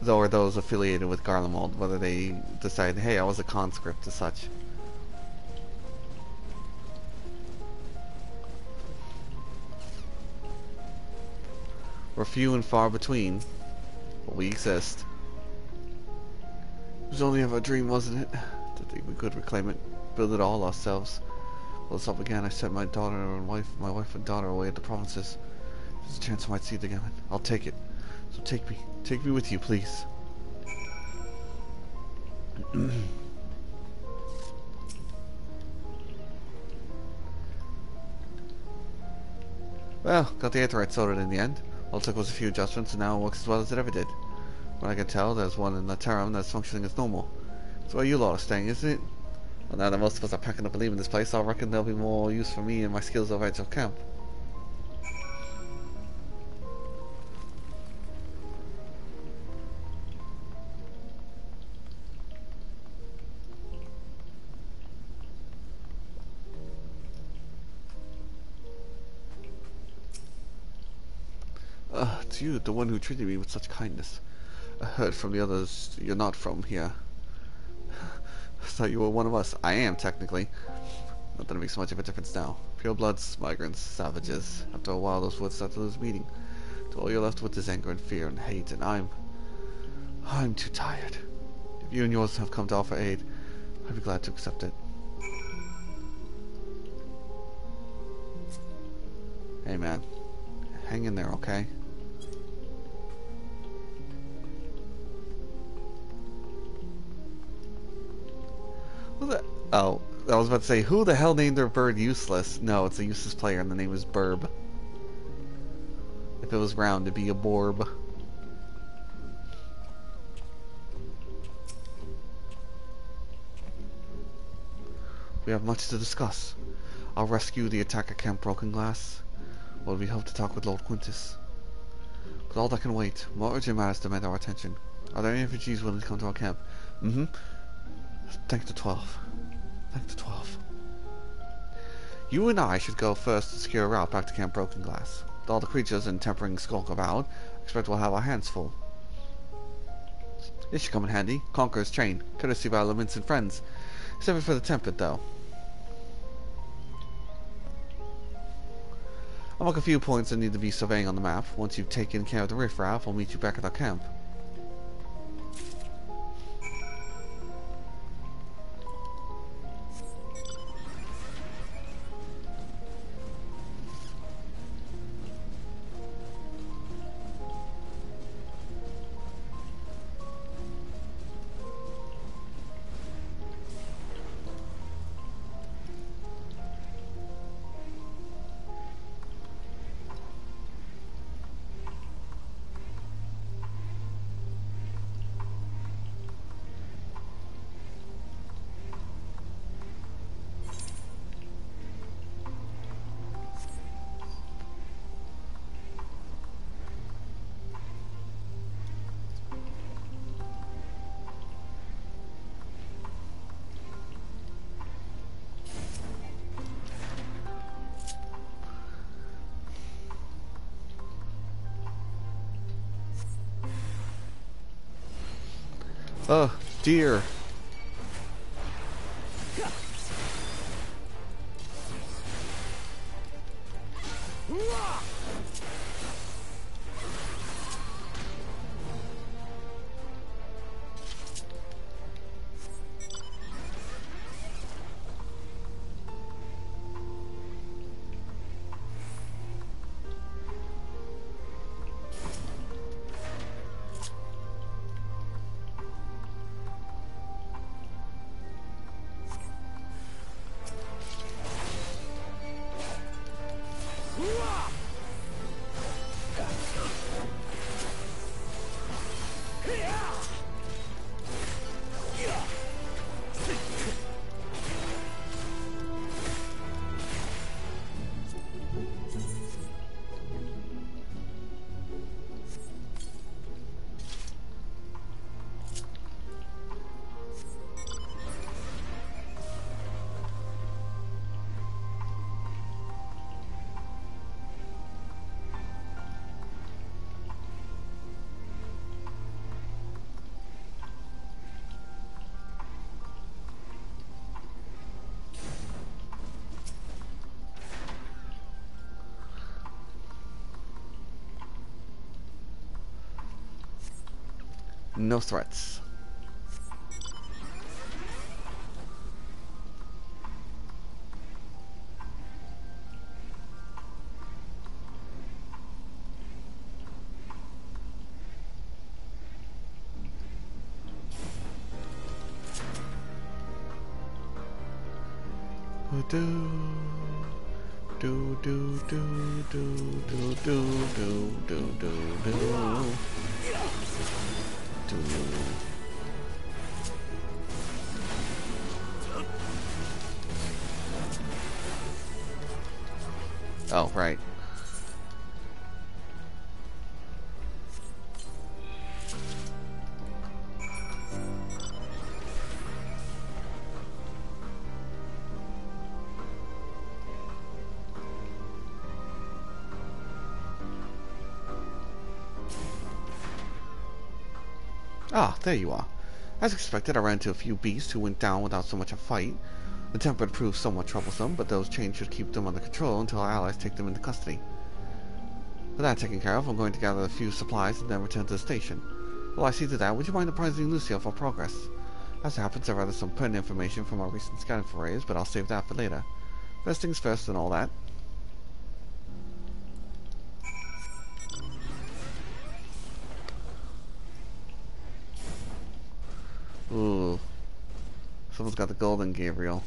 Though are those affiliated with Garlemald, whether they decide, hey, I was a conscript to such. We're few and far between, but we exist. It was only of a dream, wasn't it? To think we could reclaim it, build it all ourselves. Well, it's up again. I sent my daughter and wife, my wife and daughter, away at the provinces. There's a chance I might see it again. I'll take it. So take me. Take me with you, please. Well, got the Aetherite sorted in the end. All it took was a few adjustments, and now it works as well as it ever did. When I can tell, there's one in Laterum that's functioning as normal. That's where you lot are staying, isn't it? Well, now that most of us are packing up and leaving this place, I reckon there'll be more use for me and my skills over at your camp. You, the one who treated me with such kindness. I heard from the others you're not from here. I thought you were one of us. I am, technically. Not that it makes much of a difference now. Purebloods, migrants, savages. After a while, those words start to lose meaning. To all you're left with is anger and fear and hate, and I'm... I'm too tired. If you and yours have come to offer aid, I'd be glad to accept it. Hey, man. Hang in there, okay? The, oh, I was about to say, who the hell named their bird useless? No, it's a useless player, and the name is Burb. If it was round, it'd be a Borb. We have much to discuss. I'll rescue the attacker Camp Broken Glass. Well, we hope to talk with Lord Quintus. But all that can wait. More urgent matters demand our attention. Are there any refugees willing to come to our camp? Mm-hmm. Thank the twelve. Thank the twelve. You and I should go first and secure a route back to Camp Broken Glass. With all the creatures and tempering skulk about, I expect we'll have our hands full. This should come in handy. Conqueror's Chain, courtesy of our laments and friends. Except for the tempered, though. I'll mark a few points that need to be surveying on the map. Once you've taken care of the riffraff, I'll meet you back at our camp. Oh, dear. No threats. Do do do do do do do do do do do. Oh, right. Ah, there you are. As expected, I ran into a few beasts who went down without so much a fight. The temperate proved somewhat troublesome, but those chains should keep them under control until our allies take them into custody. With that taken care of, I'm going to gather a few supplies and then return to the station. While I see to that, would you mind apprising Lucy of our progress? As it happens, I've rather some pertinent information from our recent scouting forays, but I'll save that for later. First things first and all that. Ooh. Someone's got the golden Gabriel.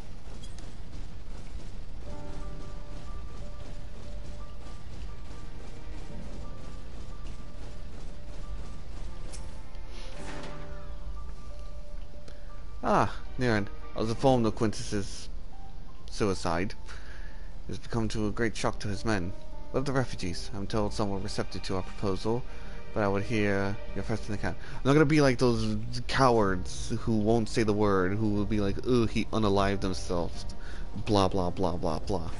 Ah, Ni'ren. I was informed of Quintus's suicide. It has become to a great shock to his men. What of the refugees? I'm told some were receptive to our proposal, but I would hear your first in the can. I'm not gonna be like those cowards who won't say the word, who will be like, "Ugh, he unalived themselves." Blah blah blah blah blah.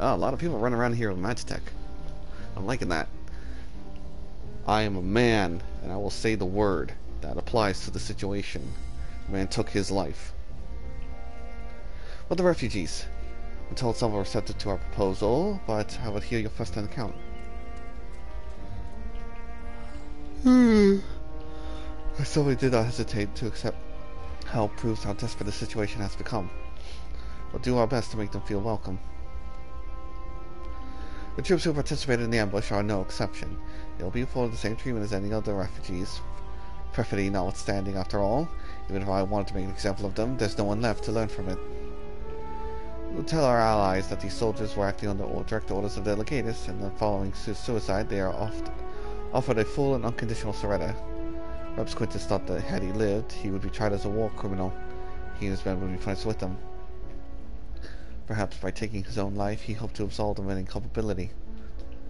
Oh, a lot of people run around here with Magitech. I'm liking that. I am a man, and I will say the word. That applies to the situation. The man took his life. Well, the refugees. I'm told some were receptive to our proposal, but I would hear your first in the count. Hmm. I certainly did not hesitate to accept help. Proves how desperate the situation has become. We'll do our best to make them feel welcome. The troops who participated in the ambush are no exception. They will be afforded the same treatment as any other refugees. Perfidy notwithstanding, after all, even if I wanted to make an example of them, there's no one left to learn from it. We'll tell our allies that these soldiers were acting under direct orders of their legatus, and that following su suicide, they are off. Offered a full and unconditional surrender. Perhaps Quintus thought that had he lived, he would be tried as a war criminal. He and his men would be punished with him. Perhaps by taking his own life, he hoped to absolve the men in culpability.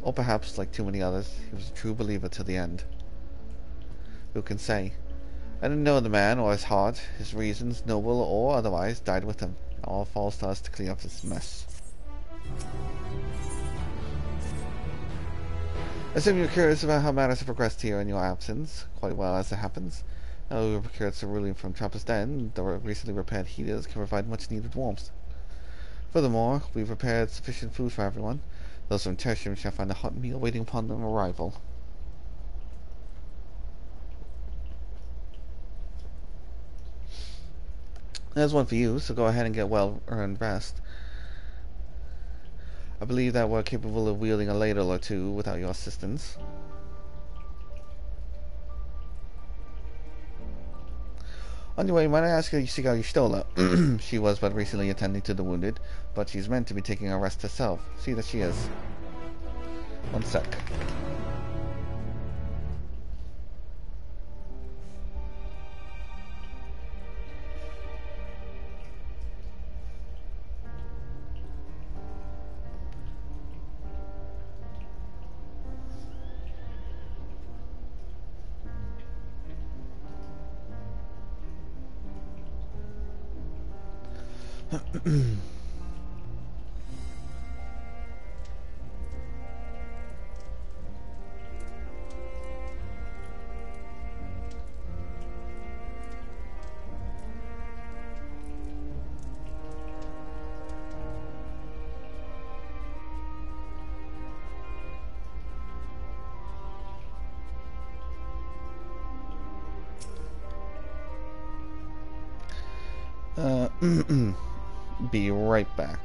Or perhaps, like too many others, he was a true believer to the end. Who can say? I didn't know the man or his heart, his reasons, noble or otherwise, died with him. It all falls to us to clean up this mess. I assume you're curious about how matters have progressed here in your absence. Quite well, as it happens. Elidibus procured ceruleum from Tapper's Den, the recently repaired heaters can provide much-needed warmth. Furthermore, we've prepared sufficient food for everyone. Those from Tertium shall find a hot meal waiting upon their arrival. There's one for you, so go ahead and get well-earned rest. I believe that we're capable of wielding a ladle or two without your assistance. On your way, might I ask you to seek out Eustola? She was but recently attending to the wounded, but she's meant to be taking a rest herself. See that she is. One sec. Uh, be right back.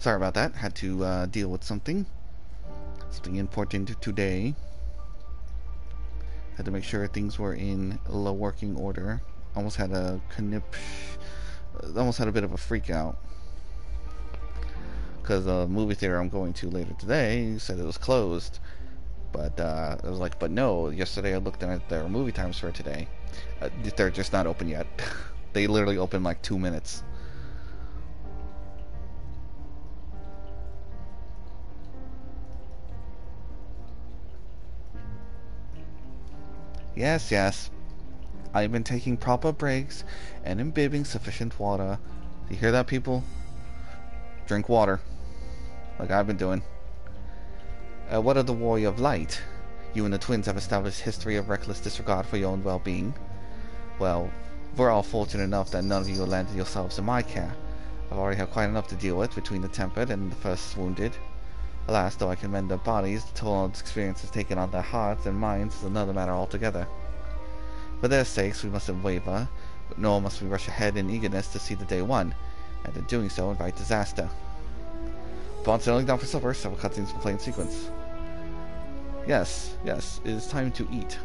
Sorry about that. Had to uh, deal with something. Something important today. Had to make sure things were in low working order. Almost had a knip. Almost had a bit of a freak out. Because the movie theater I'm going to later today said it was closed. But uh, I was like, but no. Yesterday I looked at their movie times for today. Uh, they're just not open yet. They literally open like two minutes. Yes, yes. I've been taking proper breaks and imbibing sufficient water. You hear that, people? Drink water. Like I've been doing. Uh, what of the Warrior of Light? You and the twins have established history of reckless disregard for your own well-being. Well, we're all fortunate enough that none of you landed yourselves in my care. I've already had quite enough to deal with between the tempered and the first wounded. Alas, though I can mend their bodies, the toll this experience has taken on their hearts and minds is another matter altogether. For their sakes, we mustn't waver, nor must we rush ahead in eagerness to see the day won, and in doing so invite disaster. Upon settling down for supper, several cutscenes will play in sequence. Yes, yes, it is time to eat.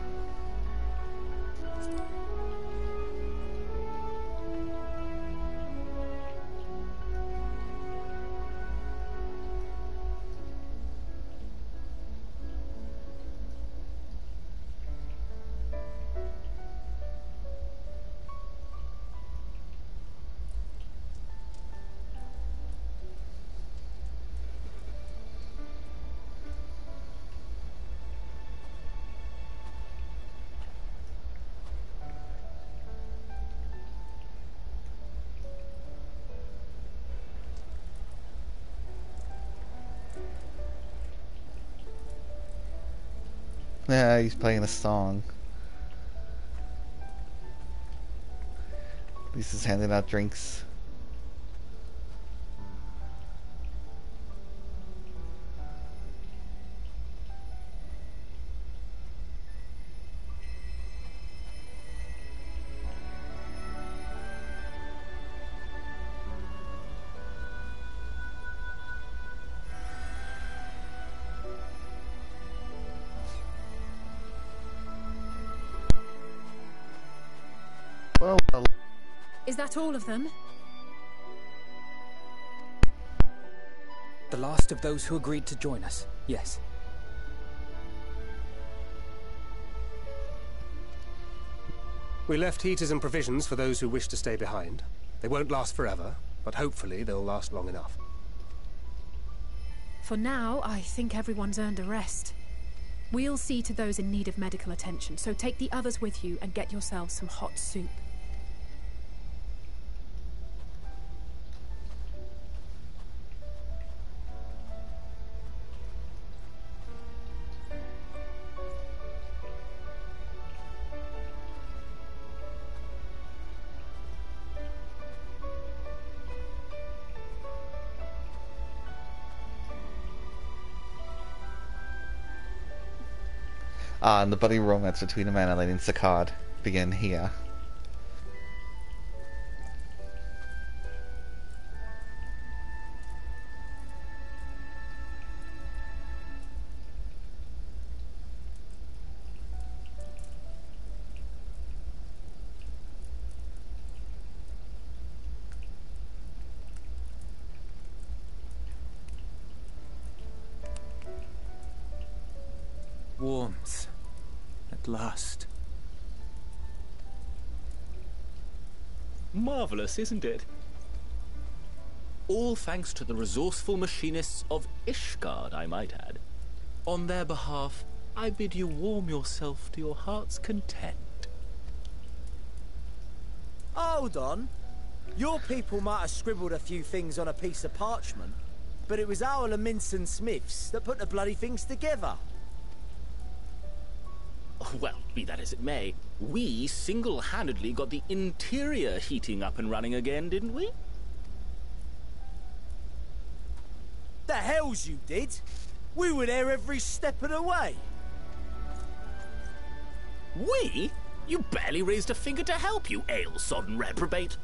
Yeah, he's playing a song. Lisa's handing out drinks. Is that all of them? The last of those who agreed to join us, yes. We left heaters and provisions for those who wish to stay behind. They won't last forever, but hopefully they'll last long enough. For now, I think everyone's earned a rest. We'll see to those in need of medical attention, so take the others with you and get yourselves some hot soup. Ah, and the budding romance between Manaline and Saccard began here. Warmth. At last. Marvelous, isn't it? All thanks to the resourceful machinists of Ishgard, I might add. On their behalf, I bid you warm yourself to your heart's content. Hold on. Your people might have scribbled a few things on a piece of parchment, but it was our Laminson Smiths that put the bloody things together. Well, be that as it may, we single-handedly got the interior heating up and running again, didn't we? The hells you did! We were there every step of the way! We? You barely raised a finger to help, you ale-sodden reprobate!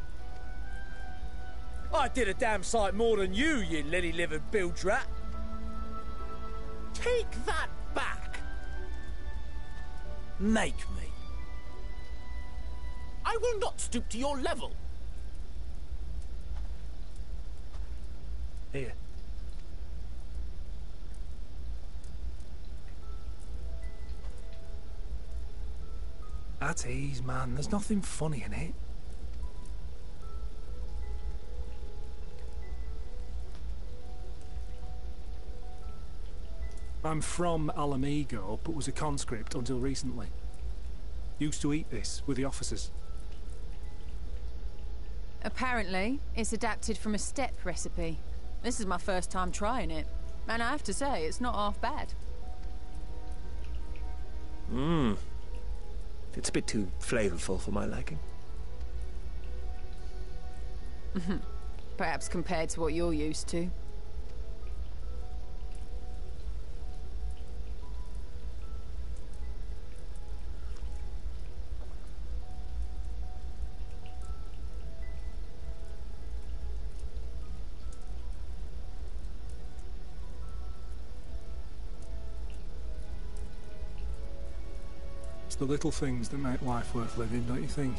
I did a damn sight more than you, you lily-livered bilge rat. Take that back. Make me. I will not stoop to your level. Here. At ease, man. There's nothing funny in it. I'm from Ala Mhigo, but was a conscript until recently. Used to eat this with the officers. Apparently, it's adapted from a steppe recipe. This is my first time trying it, and I have to say, it's not half bad. Mmm. It's a bit too flavorful for my liking. Perhaps compared to what you're used to. The little things that make life worth living, don't you think?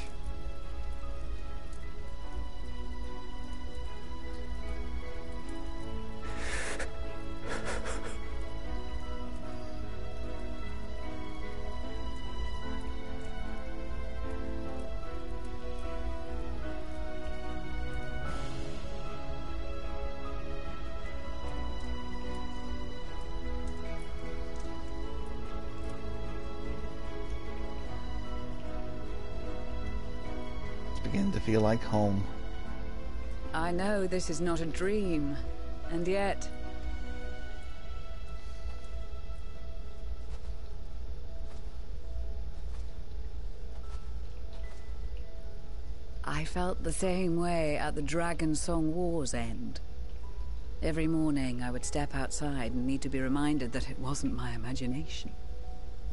Feel like home. I know this is not a dream, and yet... I felt the same way at the Dragon Song War's end. Every morning I would step outside and need to be reminded that it wasn't my imagination,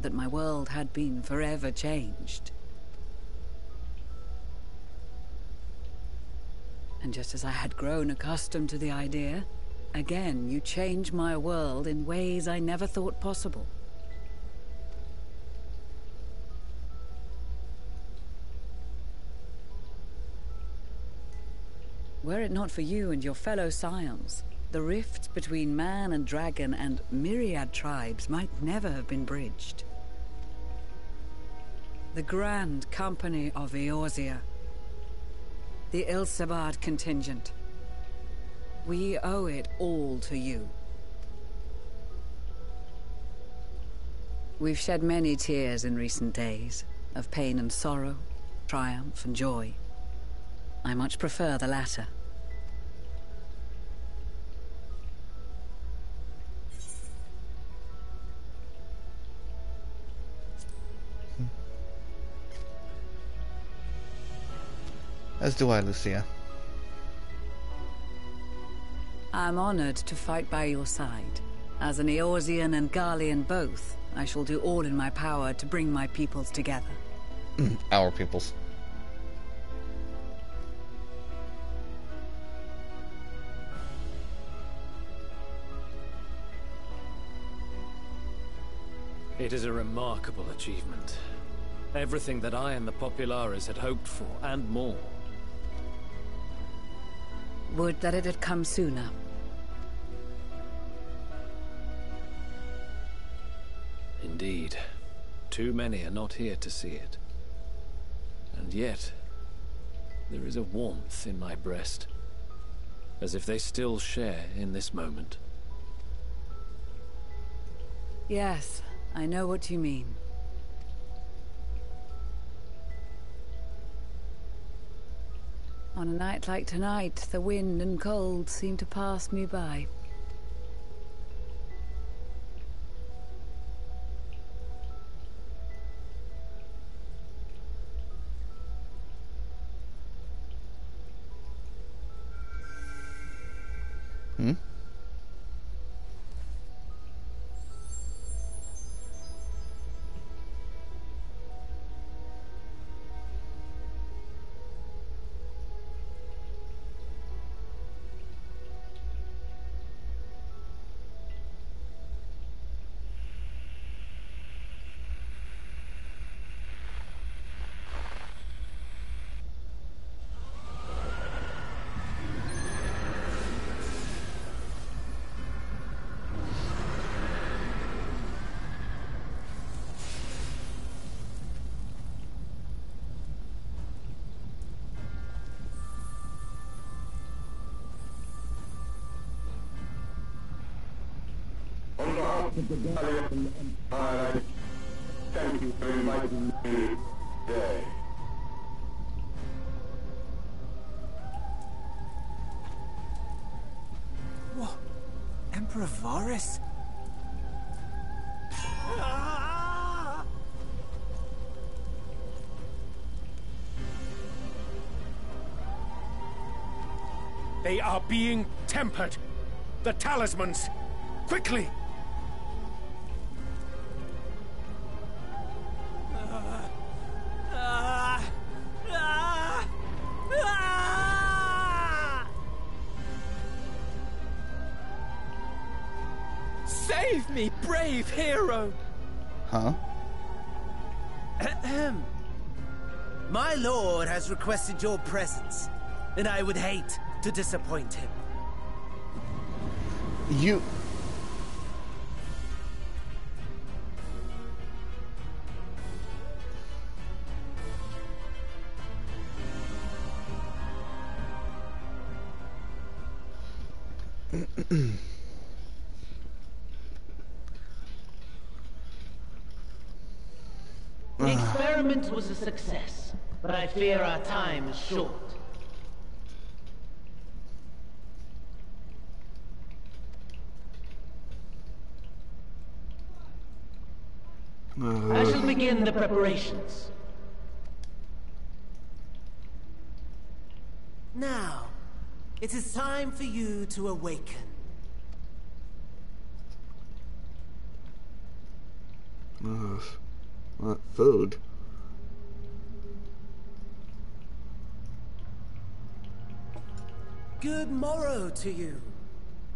that my world had been forever changed. And just as I had grown accustomed to the idea, again you change my world in ways I never thought possible. Were it not for you and your fellow scions, the rift between man and dragon and myriad tribes might never have been bridged. The Grand Company of Eorzea. The Ilsebard contingent. We owe it all to you. We've shed many tears in recent days, of pain and sorrow, triumph and joy. I much prefer the latter. As do I, Lucia. I'm honored to fight by your side. As an Eorzean and Garlean both, I shall do all in my power to bring my peoples together. Our peoples. It is a remarkable achievement. Everything that I and the Populares had hoped for, and more. Would that it had come sooner. Indeed. Too many are not here to see it. And yet, there is a warmth in my breast, as if they still share in this moment. Yes, I know what you mean. On a night like tonight, the wind and cold seem to pass me by. Hmm? of the Garlean Empire. Thank you for inviting me today. What? Emperor Varus? Ah! They are being tempered! The talismans! Quickly! Save me, brave hero! Huh? Ahem. My lord has requested your presence, and I would hate to disappoint him. You... The experiment was a success, but I fear our time is short. Uh... I shall begin the preparations. Now, it is time for you to awaken. Ugh. That food. Good morrow to you.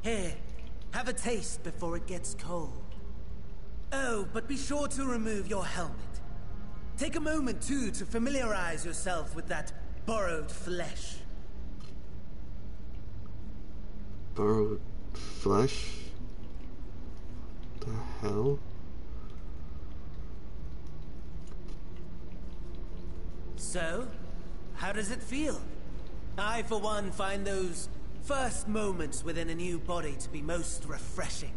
Here, have a taste before it gets cold. Oh, but be sure to remove your helmet. Take a moment, too, to familiarize yourself with that borrowed flesh. Borrowed flesh? The hell? So, how does it feel? I, for one, find those first moments within a new body to be most refreshing.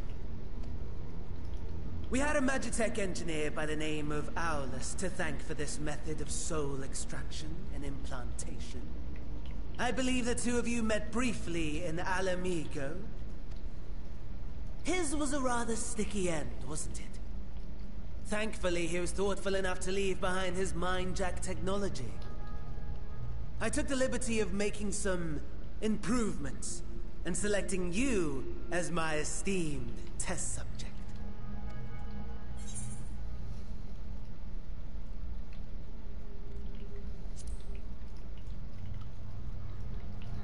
We had a Magitech engineer by the name of Eulus to thank for this method of soul extraction and implantation. I believe the two of you met briefly in Ala Mhigo. His was a rather sticky end, wasn't it? Thankfully, he was thoughtful enough to leave behind his mind-jack technology. I took the liberty of making some improvements and selecting you as my esteemed test subject.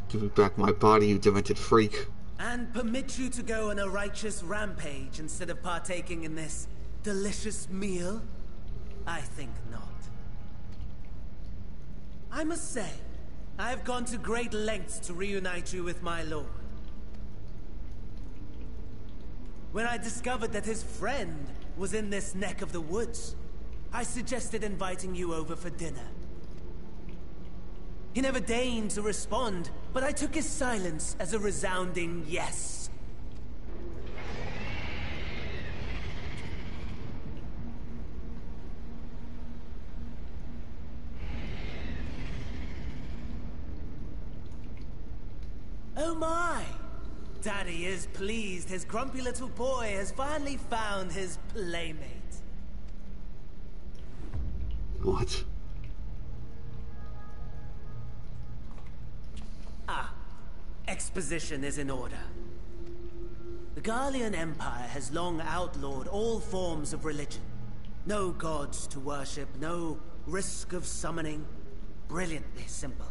Give me back my body, you demented freak. And permit you to go on a righteous rampage instead of partaking in this delicious meal? I think not. I must say, I have gone to great lengths to reunite you with my lord. When I discovered that his friend was in this neck of the woods, I suggested inviting you over for dinner. He never deigned to respond, but I took his silence as a resounding yes. Oh my! Daddy is pleased his grumpy little boy has finally found his playmate. What? Ah, exposition is in order. The Garlean Empire has long outlawed all forms of religion. No gods to worship, no risk of summoning. Brilliantly simple.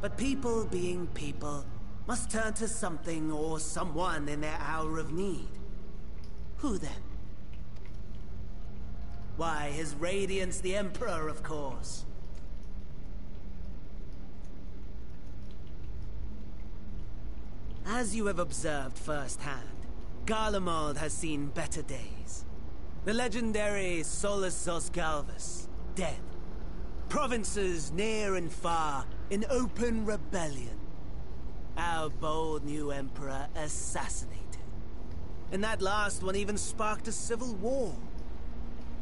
But people being people must turn to something or someone in their hour of need. Who then? Why, His Radiance the Emperor, of course. As you have observed firsthand, Garlemald has seen better days. The legendary Solus zos Galvus, dead. Provinces near and far in open rebellion. Our bold new emperor assassinated. and that last one even sparked a civil war.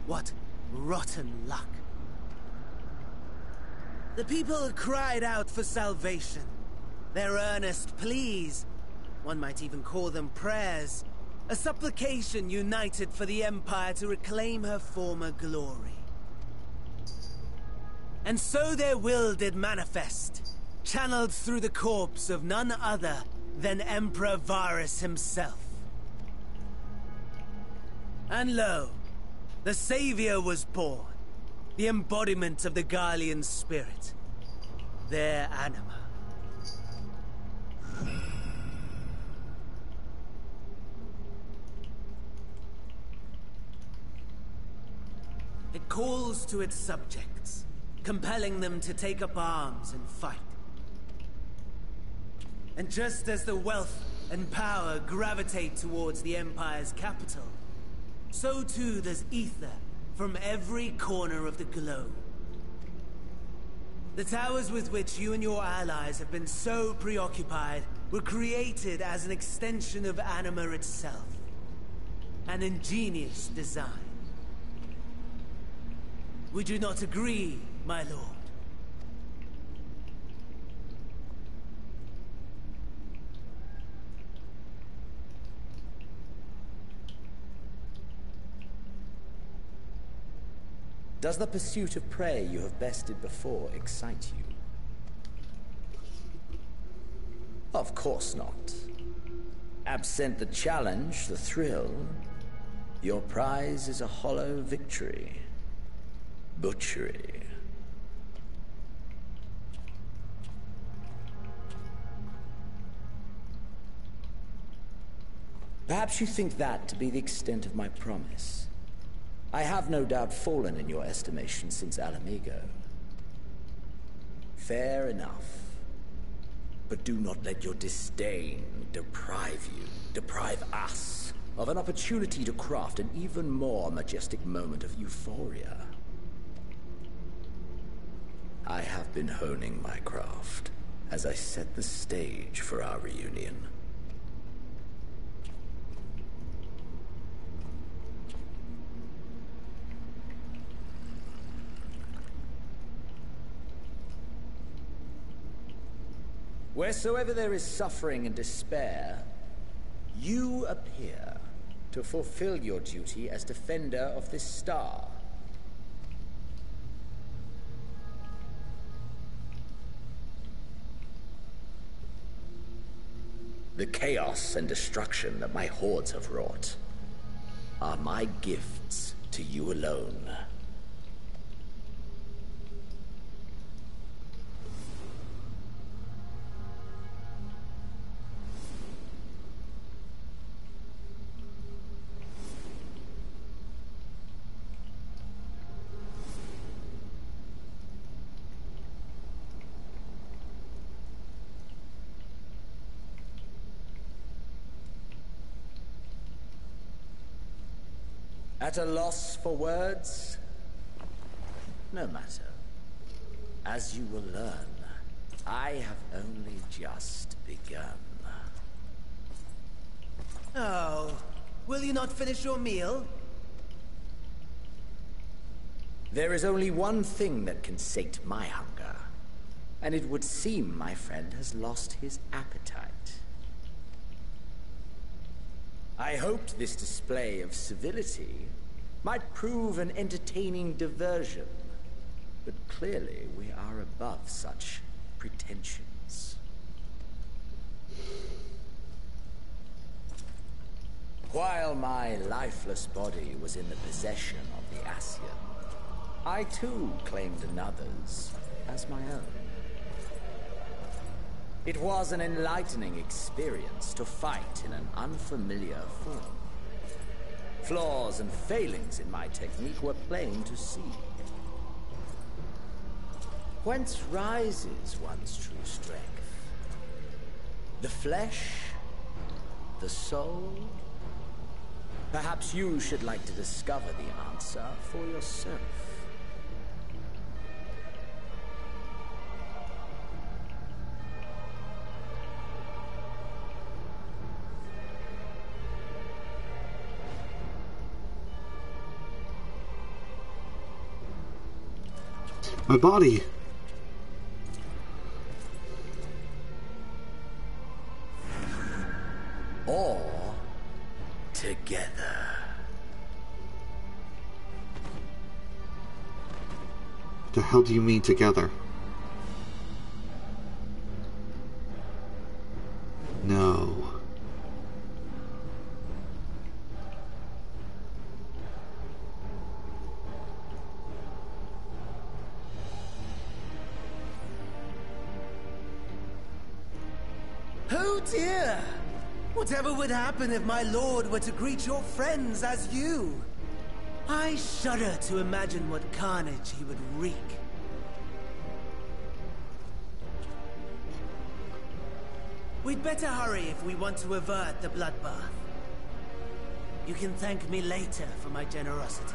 What rotten luck. The people cried out for salvation. Their earnest pleas, one might even call them prayers, a supplication united for the Empire to reclaim her former glory. And so their will did manifest, channeled through the corpse of none other than Emperor Varus himself. And lo, the Savior was born, the embodiment of the Garlean spirit, their Anima. It calls to its subjects, compelling them to take up arms and fight. And just as the wealth and power gravitate towards the Empire's capital, so too does ether from every corner of the globe. The towers with which you and your allies have been so preoccupied were created as an extension of Anima itself. An ingenious design. Would you not agree, my lord? Does the pursuit of prey you have bested before excite you? Of course not. Absent the challenge, the thrill, your prize is a hollow victory. Butchery. Perhaps you think that to be the extent of my promise. I have no doubt fallen in your estimation since Ala Mhigo. Fair enough. But do not let your disdain deprive you, deprive us, of an opportunity to craft an even more majestic moment of euphoria. I have been honing my craft as I set the stage for our reunion. Wheresoever there is suffering and despair, you appear to fulfill your duty as defender of this star. The chaos and destruction that my hordes have wrought are my gifts to you alone. At a loss for words? No matter. As you will learn, I have only just begun. Oh, will you not finish your meal? There is only one thing that can sate my hunger, and it would seem my friend has lost his appetite. I hoped this display of civility might prove an entertaining diversion, but clearly we are above such pretensions. While my lifeless body was in the possession of the Asian, I too claimed another's as my own. It was an enlightening experience to fight in an unfamiliar form. Flaws and failings in my technique were plain to see. Whence rises one's true strength? The flesh? The soul? Perhaps you should like to discover the answer for yourself. My body! All together. The hell do you mean together? No. Oh dear! Whatever would happen if my lord were to greet your friends as you? I shudder to imagine what carnage he would wreak. We'd better hurry if we want to avert the bloodbath. You can thank me later for my generosity.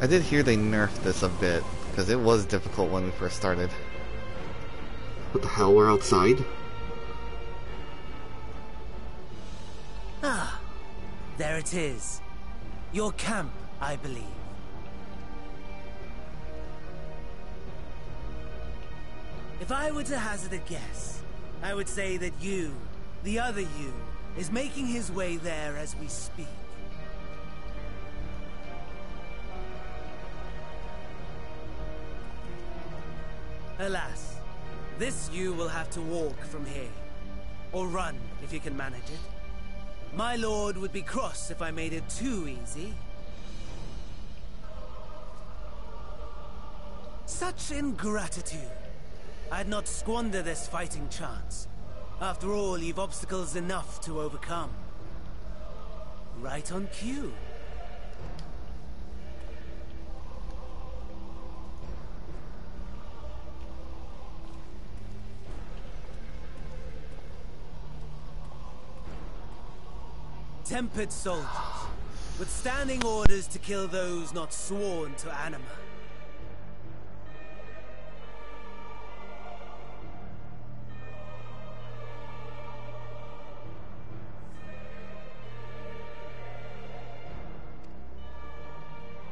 I did hear they nerfed this a bit, because it was difficult when we first started. What the hell, we're outside? Ah, there it is. Your camp, I believe. If I were to hazard a guess, I would say that you, the other you, is making his way there as we speak. Alas. This you will have to walk from here, or run if you can manage it. My lord would be cross if I made it too easy. Such ingratitude! I'd not squander this fighting chance. After all, you've obstacles enough to overcome. Right on cue. Tempered soldiers, with standing orders to kill those not sworn to Anima.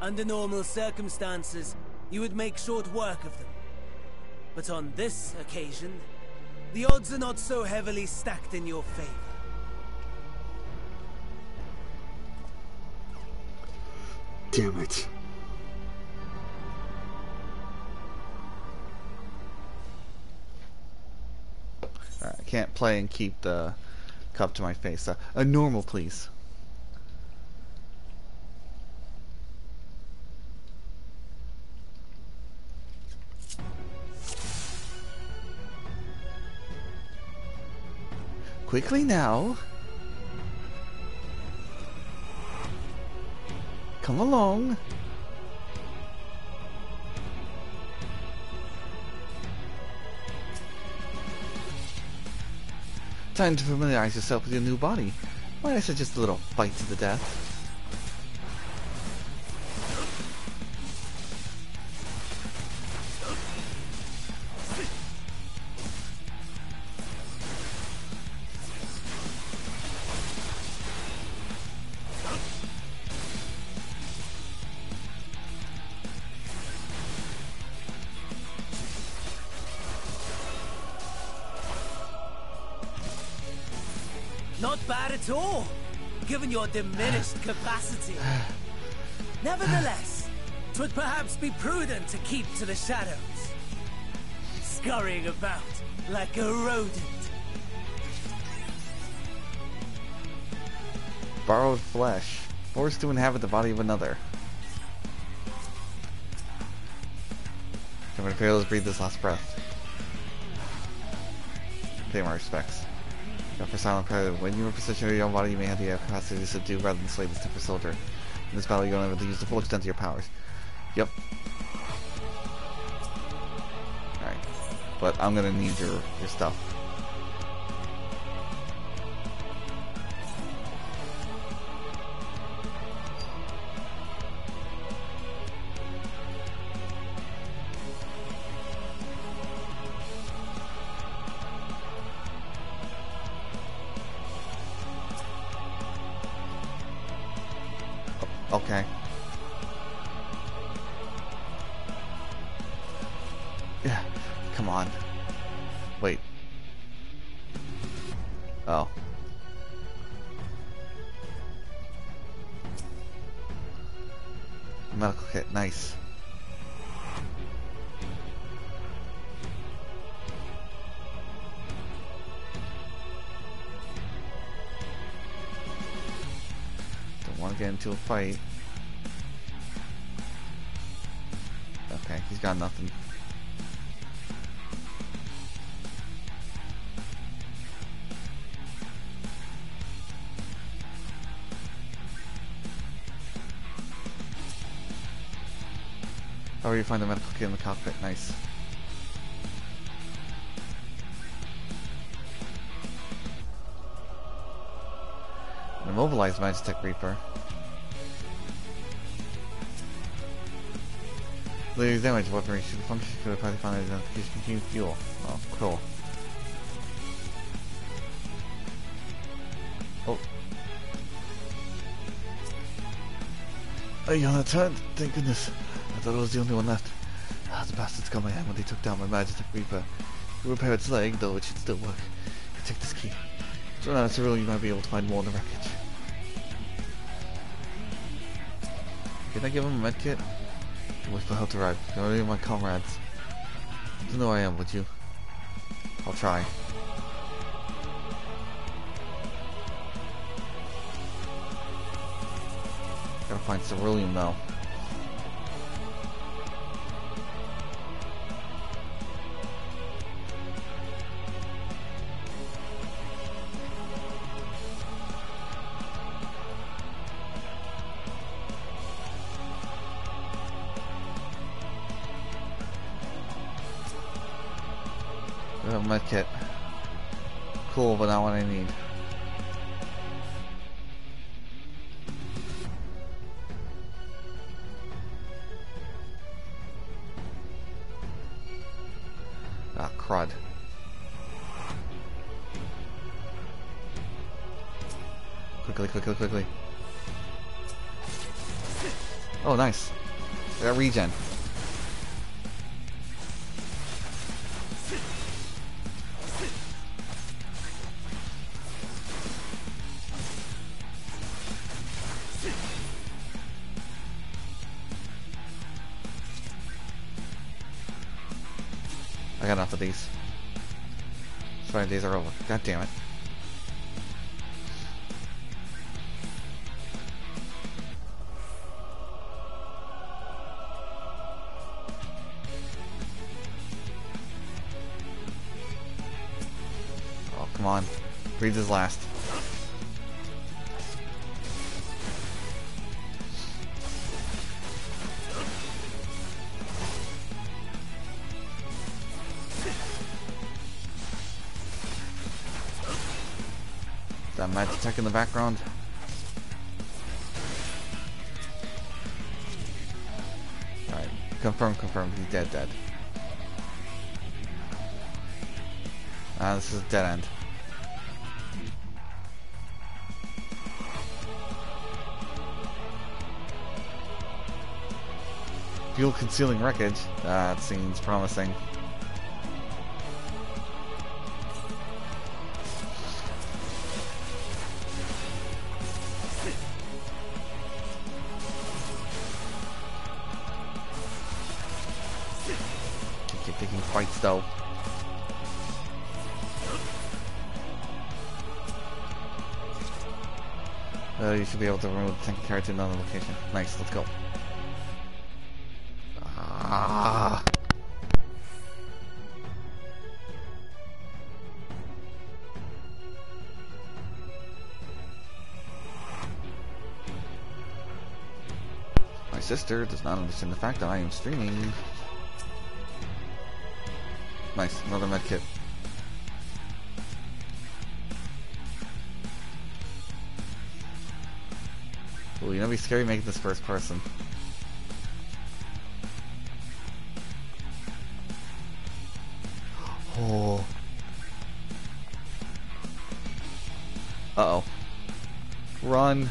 Under normal circumstances, you would make short work of them. But on this occasion, the odds are not so heavily stacked in your favor. Damn it. Alright, I can't play and keep the cup to my face. Uh, a normal, please. Quickly now. Come along. Time to familiarize yourself with your new body. Might I suggest a little fight to the death? Your diminished capacity. Nevertheless, 'twould perhaps be prudent to keep to the shadows, scurrying about like a rodent. Borrowed flesh, forced to inhabit the body of another. Someone fails to breathe this last breath. Pay my respects. For silent predator, when you are positioned in your own body, you may have the capacity to subdue rather than slay this temper soldier. In this battle, you don't have to use the full extent of your powers. Yep. Alright. But I'm gonna need your, your stuff. Okay. Yeah, come on. Wait. Oh. Medical kit, nice. Don't want to get into a fight. Okay, he's got nothing. Where you find the medical kit in the cockpit? Nice. An immobilized Magitech Reaper. Lose damage weaponry should function to the party found identification continued fuel. Oh, cool. Oh. Oh, you're on the turn? Thank goodness. I thought I was the only one left. Ah, the bastards got my hand when they took down my Magitech Reaper. You repair its leg, though it should still work. You take this key. So now it's a rule you might be able to find more in the wreckage. Can I give him a medkit? Wait for help to arrive. Can I leave my comrades? You don't know where I am, would you? I'll try. Gotta find Ceruleum now. Medkit. Cool, but not what I need. Ah, crud. Quickly, quickly, quickly. Oh, nice. I got regen. These five days are over. God damn it. Oh, come on. Breathe is last. Magitek in the background. Alright, confirm, confirm, he's dead, dead. Ah, this is a dead end. Fuel concealing wreckage. Ah, that seems promising. Though. Uh, you should be able to remove the tank carrier to another location. Nice, let's go. Ah. My sister does not understand the fact that I am streaming. Nice, another medkit. Ooh, you know it'd be scary making this first person. Oh. Uh-oh. Run.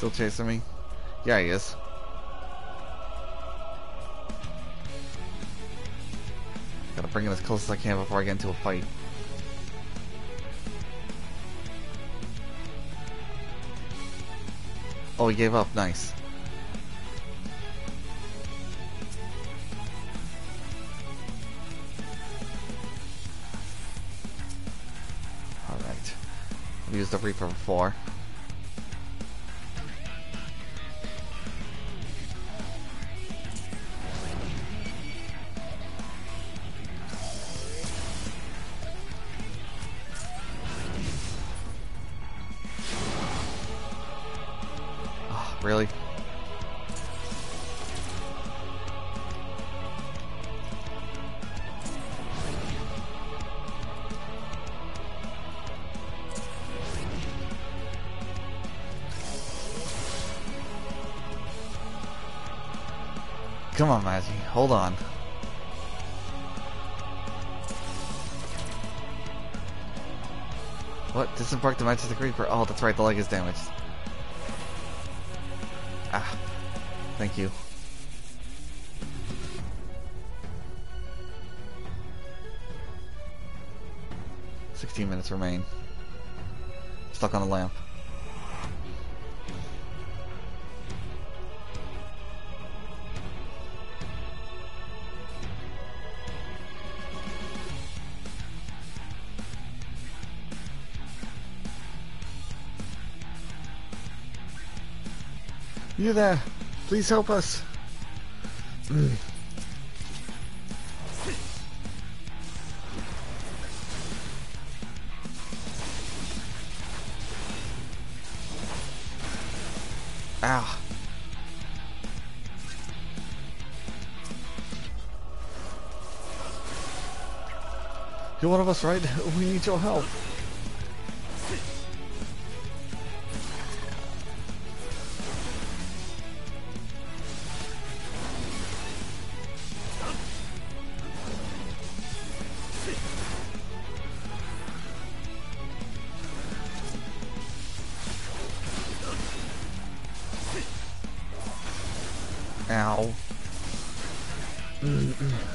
Still chasing me? Yeah, he is. Gotta bring him as close as I can before I get into a fight. Oh, he gave up. Nice. Alright. I've used the Reaper before. Really? Come on, Mazzy, hold on. What? Disembark the Magic Reaper. Oh, that's right, the leg is damaged. Ah, thank you. Sixteen minutes remain. Stuck on the lamp. You there, please help us. Mm. Ow. You're one of us, right? We need your help. Ow. Mm-mm.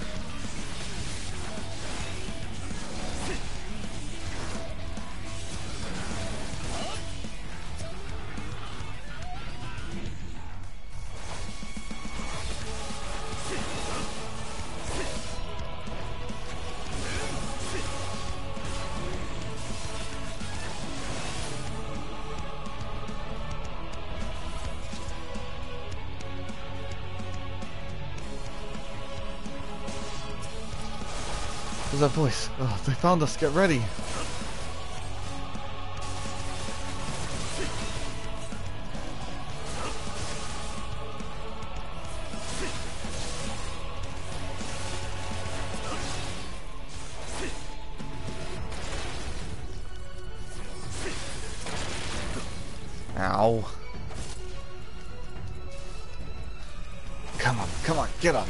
That voice. Oh, they found us. Get ready. Ow. Come on, come on, get up.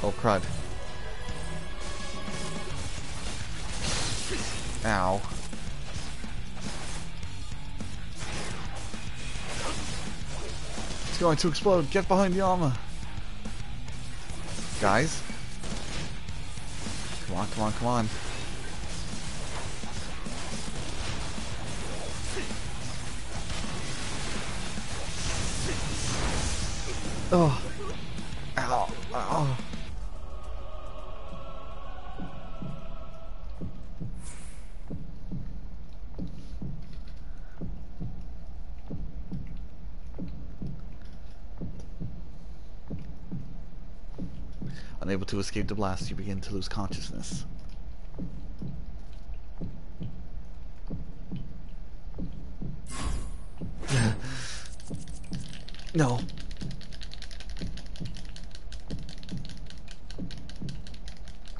Oh, crud. Ow. It's going to explode. Get behind the armor. Guys? Come on, come on, come on. Oh. Ow. Ow. Unable to escape the blast, you begin to lose consciousness. No.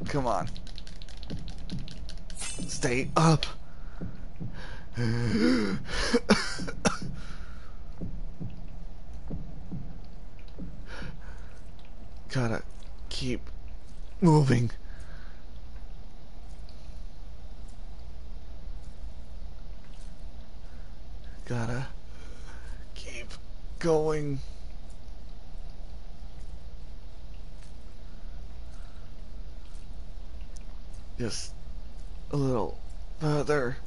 Come on. Stay up. Gotta keep moving. gotta keep going. Just a little further.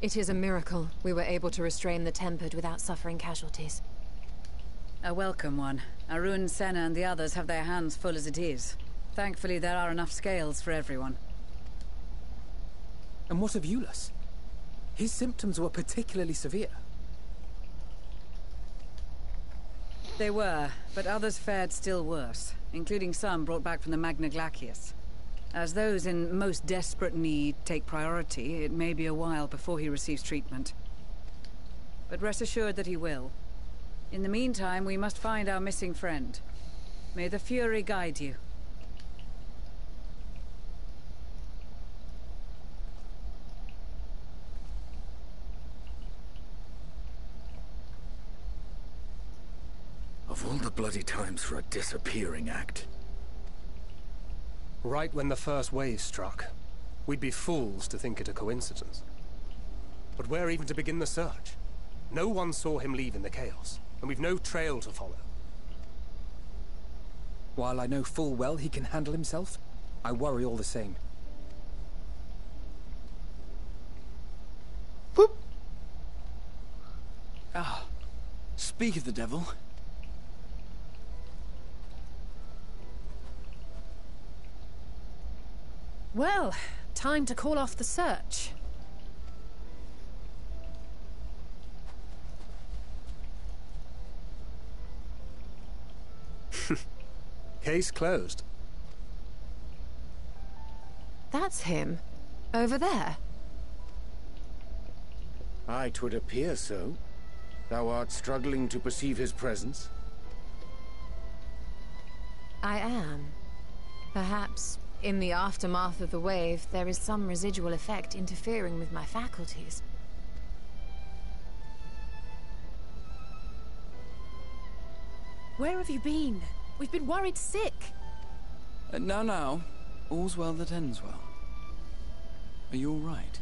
It is a miracle we were able to restrain the Tempered without suffering casualties. A welcome one. Arun, Senna and the others have their hands full as it is. Thankfully there are enough scales for everyone. And what of Eulus? His symptoms were particularly severe. They were, but others fared still worse, including some brought back from the Magna Glacies. As those in most desperate need take priority, it may be a while before he receives treatment. But rest assured that he will. In the meantime, we must find our missing friend. May the Fury guide you. Of all the bloody times for a disappearing act... Right when the first wave struck, we'd be fools to think it a coincidence. But where even to begin the search? No one saw him leave in the chaos, and we've no trail to follow. While I know full well he can handle himself, I worry all the same. Boop. Ah, speak of the devil. Well, time to call off the search. Case closed. That's him. Over there. Aye, 'twould appear so. Thou art struggling to perceive his presence. I am. Perhaps... in the aftermath of the wave, there is some residual effect interfering with my faculties. Where have you been? We've been worried sick. Uh, now, now. All's well that ends well. Are you all right?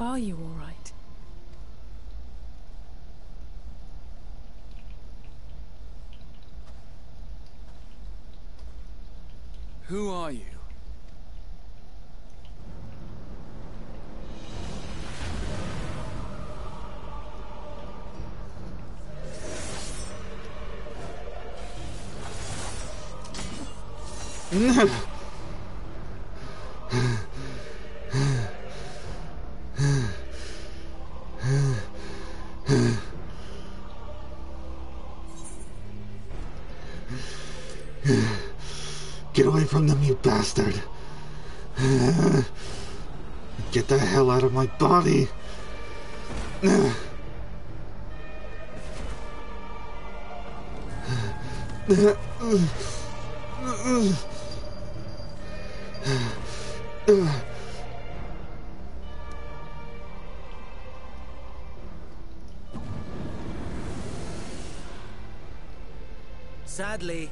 Are you all right? Who are you? Get away from them, you bastard! Get the hell out of my body! Sadly,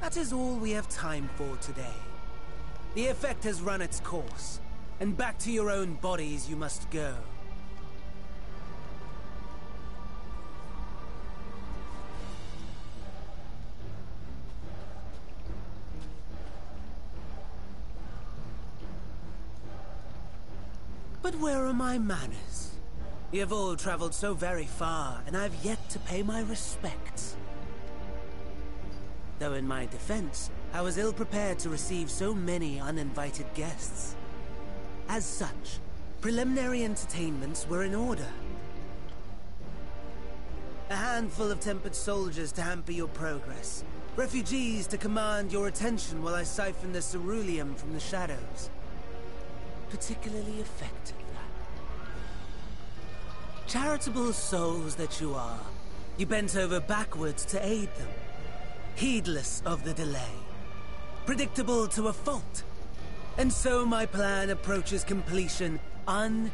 that is all we have time for today. The effect has run its course, and back to your own bodies you must go. But where are my manners? You have all traveled so very far, and I have yet to pay my respects. Though in my defense, I was ill prepared to receive so many uninvited guests. As such, preliminary entertainments were in order. A handful of tempered soldiers to hamper your progress. Refugees to command your attention while I siphon the Ceruleum from the shadows. Particularly effective. Charitable souls that you are, you bent over backwards to aid them, heedless of the delay, predictable to a fault. And so my plan approaches completion unhindered.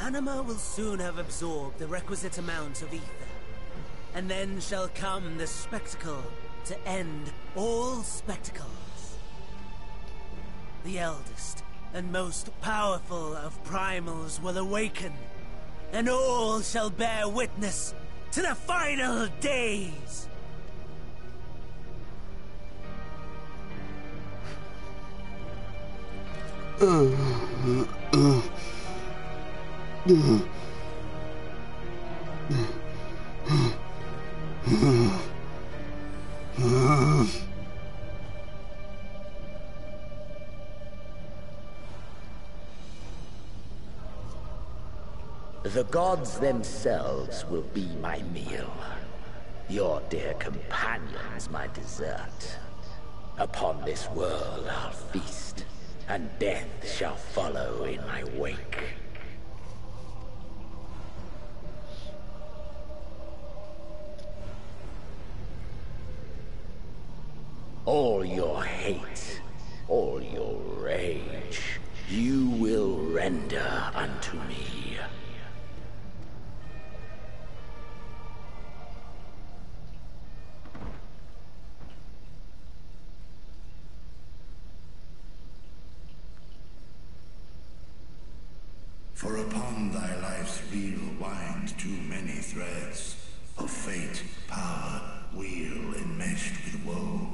Anima will soon have absorbed the requisite amount of ether, and then shall come the spectacle to end all spectacles. The eldest and most powerful of primals will awaken, and all shall bear witness to the final days! The gods themselves will be my meal. Your dear companions my dessert. Upon this world I'll feast, and death shall follow in my wake. All your hate, all your rage, you will render unto me. For upon thy life's reel wind too many threads of fate, power, wheel enmeshed with woe.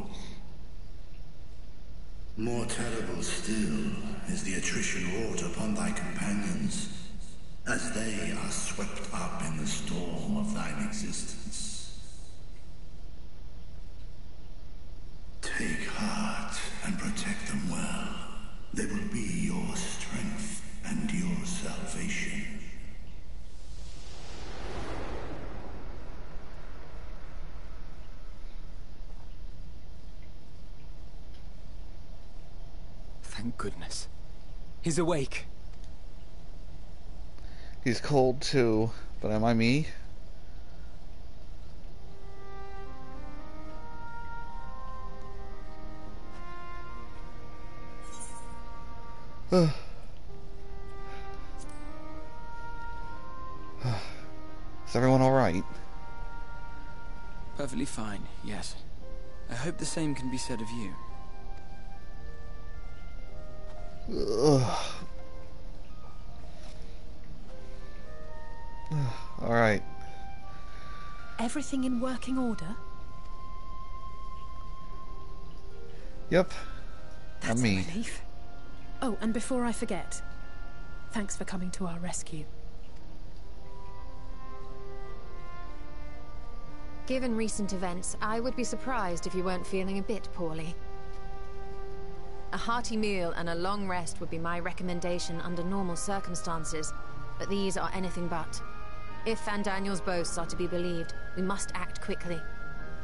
More terrible still is the attrition wrought upon thy companions, as they are swept up in the storm of thine existence. Take heart and protect them well. They will be your strength and your salvation. Thank goodness. He's awake. He's cold too, but am I me? Ugh. Is everyone alright? Perfectly fine, yes. I hope the same can be said of you. Alright. Everything in working order? Yep. That's me. A relief. Oh, and before I forget, thanks for coming to our rescue. Given recent events, I would be surprised if you weren't feeling a bit poorly. A hearty meal and a long rest would be my recommendation under normal circumstances, but these are anything but. If Fandaniel's boasts are to be believed, we must act quickly.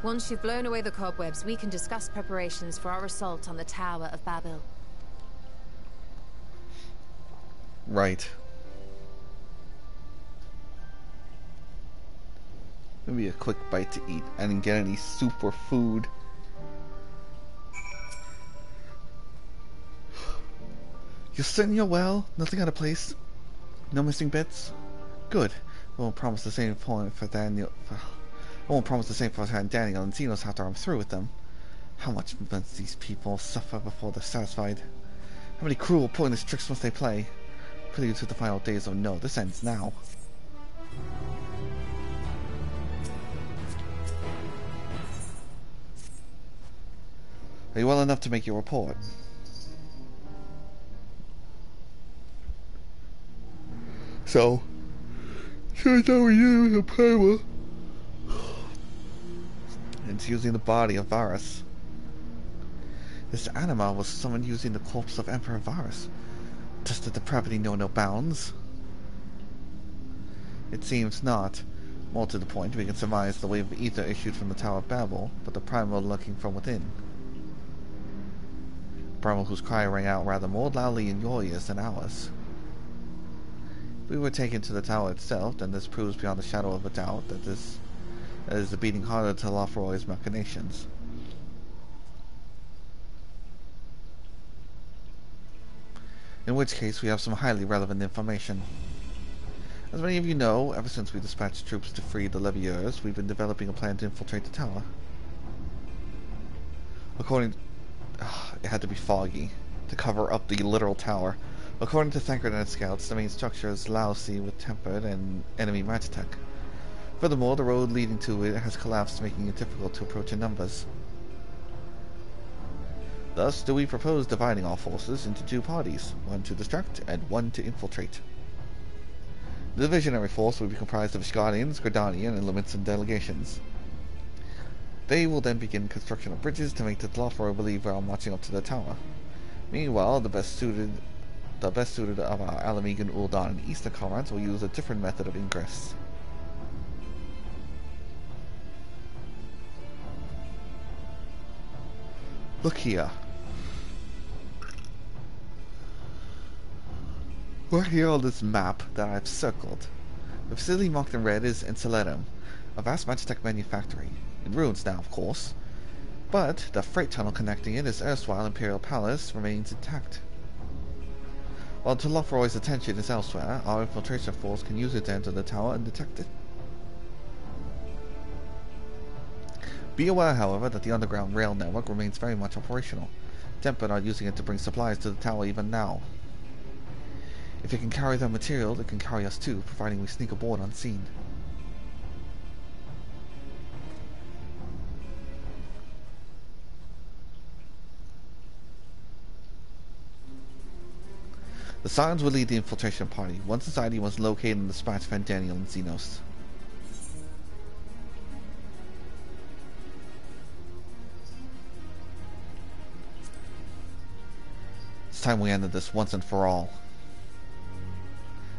Once you've blown away the cobwebs, we can discuss preparations for our assault on the Tower of Babel. Right. Maybe a quick bite to eat. I didn't get any super food. Licinia well? Nothing out of place? No missing bits? Good. I won't promise the same point for Daniel. For, I won't promise the same point for Daniel and Zenos after I'm through with them. How much must these people suffer before they're satisfied? How many cruel, pointless tricks must they play? Prelude to the final days of no. This ends now. Are you well enough to make your report? So, turns out we use a primer. It's using the body of Varus. This Anima was summoned using the corpse of Emperor Varus. Does the depravity know no bounds? It seems not. More to the point, we can surmise the wave of ether issued from the Tower of Babel, but the primal lurking from within. Primal whose cry rang out rather more loudly in your ears than ours. If we were taken to the tower itself, then this proves beyond the shadow of a doubt that this that is the beating heart of Telophoroi's machinations. In which case, we have some highly relevant information. As many of you know, ever since we dispatched troops to free the Levieurs, we've been developing a plan to infiltrate the tower. According to, uh, it had to be foggy to cover up the literal tower. According to Thancred and his scouts, the main structure is lousy with tempered and enemy match tech. Furthermore, the road leading to it has collapsed, making it difficult to approach in numbers. Thus do we propose dividing our forces into two parties, one to distract and one to infiltrate. The divisionary force will be comprised of Ishgardians, Gridanian, and Lumensan delegations. They will then begin construction of bridges to make the Telophoroi believe we are marching up to the tower. Meanwhile, the best suited the best suited of our Ala Mhigo, Uldan, and Eastern comrades will use a different method of ingress. Look here. We're here on this map that I've circled. The facility marked in red is Ceruleum, a vast Magitech manufactory. In ruins now, of course. But the freight tunnel connecting it is erstwhile Imperial Palace remains intact. While Telophoroi's attention is elsewhere, our infiltration force can use it to enter the tower undetected. Be aware, however, that the underground rail network remains very much operational. Tempered are using it to bring supplies to the tower even now. If it can carry their material, it can carry us too, providing we sneak aboard unseen. The Sirens will lead the infiltration party. Once inside, he must locate and dispatch Fandaniel and Zenos. It's time we ended this once and for all.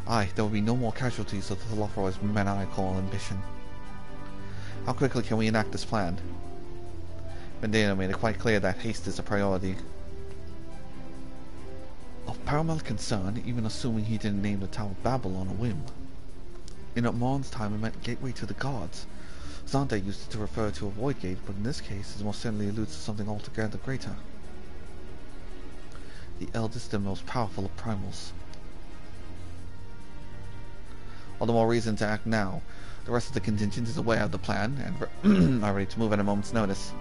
Aye, there will be no more casualties of the Telophoroi's maniacal ambition. How quickly can we enact this plan? Mendana made it quite clear that haste is a priority. Of paramount concern, even assuming he didn't name the Tower of Babel on a whim. In Atmon's time, it meant gateway to the gods. Zante used it to refer to a void gate, but in this case, it most certainly alludes to something altogether greater. The eldest and most powerful of primals. All the more reason to act now. The rest of the contingent is aware of the plan and are ready to move at a moment's notice.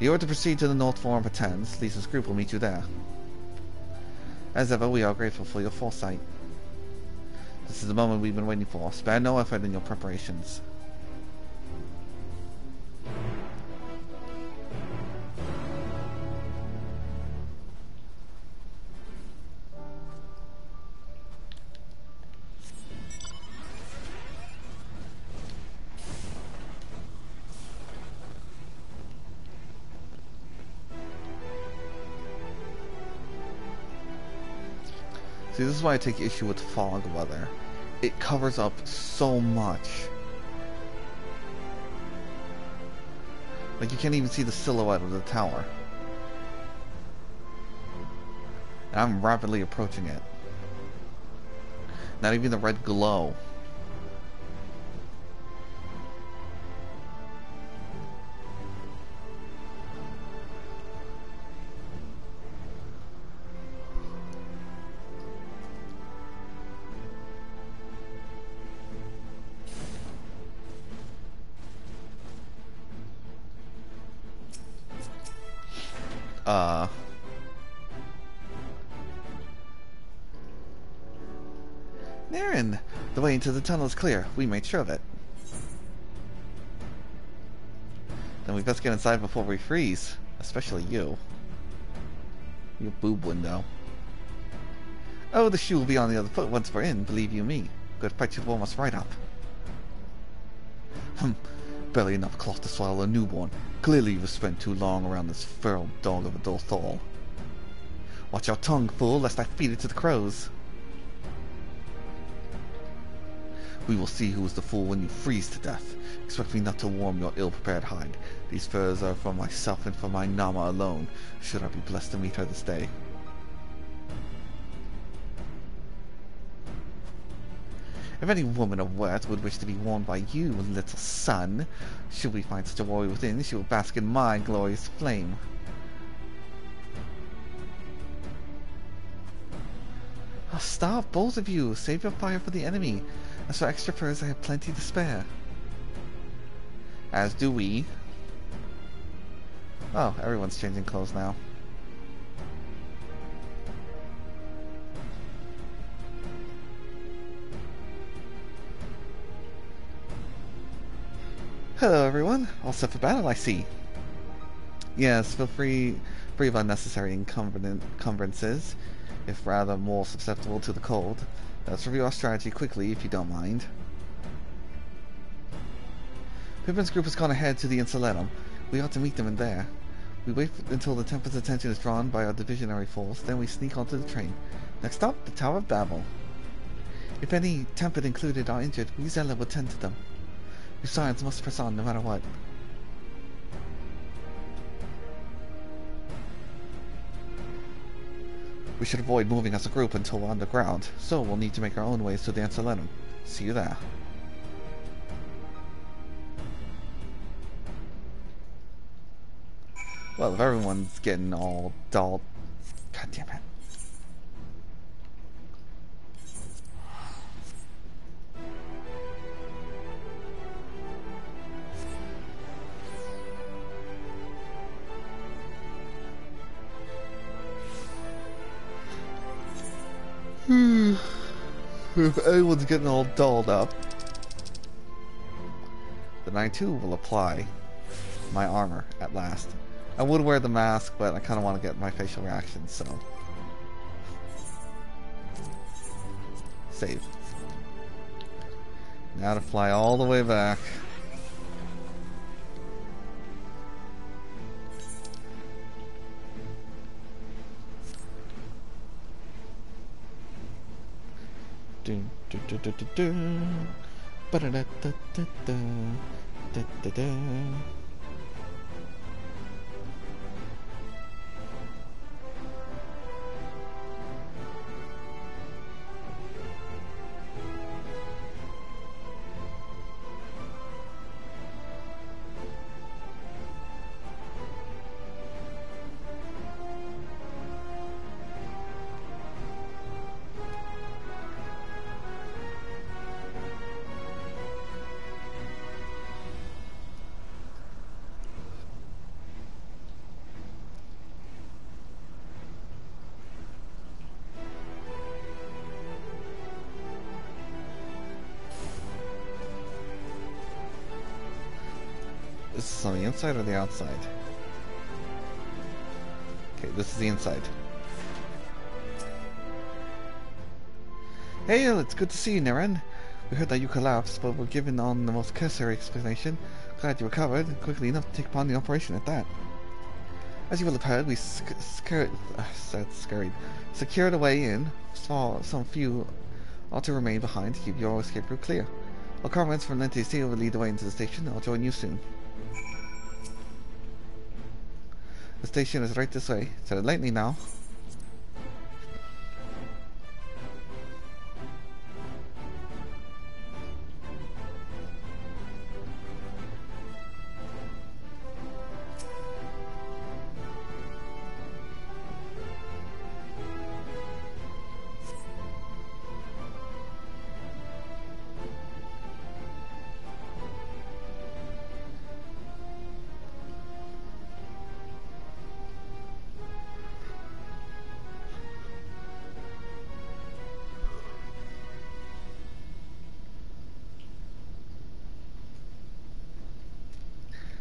You are to proceed to the North Forum for Tans. Lisa's group will meet you there. As ever, we are grateful for your foresight. This is the moment we've been waiting for. Spare no effort in your preparations. See, this is why I take issue with fog weather. It covers up so much. Like, you can't even see the silhouette of the tower. And I'm rapidly approaching it. Not even the red glow. Uh, Ni'ren! The way into the tunnel is clear. We made sure of it. Then we best get inside before we freeze. Especially you. Your boob window. Oh, the shoe will be on the other foot once we're in, believe you me. Good fight should warm us right up. Hmm. Barely enough cloth to swallow a newborn. Clearly you've spent too long around this feral dog of a Dolthol. Watch your tongue, fool, lest I feed it to the crows. We will see who is the fool when you freeze to death. Expect me not to warm your ill-prepared hide. These furs are for myself and for my Nama alone, should I be blessed to meet her this day. If any woman of worth would wish to be worn by you, little son, should we find such a warrior within, she will bask in my glorious flame. Oh, stop, both of you! Save your fire for the enemy. As for extra furs, I have plenty to spare. As do we. Oh, everyone's changing clothes now. Hello, everyone. All set for battle, I see. Yes, feel free, free of unnecessary encumbrances, if rather more susceptible to the cold. Let's review our strategy quickly, if you don't mind. Pippin's group has gone ahead to the Insulentum. We ought to meet them in there. We wait until the Temper's attention is drawn by our divisionary force, then we sneak onto the train. Next stop, the Tower of Babel. If any Tempered included are injured, we Zella will tend to them. Besides, must press on no matter what. We should avoid moving as a group until we're underground, so we'll need to make our own ways to the Anselenum. See you there. Well, if everyone's getting all dull... God damn it. Hmm. If everyone's getting all dolled up, then I too will apply my armor at last. I would wear the mask, but I kind of want to get my facial reactions, so. Save. Now to fly all the way back. Is this on the inside or the outside? Okay, this is the inside. Hey, it's good to see you, Ni'ren. We heard that you collapsed, but were given on the most cursory explanation. Glad you recovered, quickly enough to take upon the operation at that. As you will have heard, we sc scared, uh, said scurried, secured a way in, saw some few ought to remain behind to keep your escape route clear. Our comrades from Lente's Sea will lead the way into the station. I'll join you soon. The station is right this way. Set it lightly now.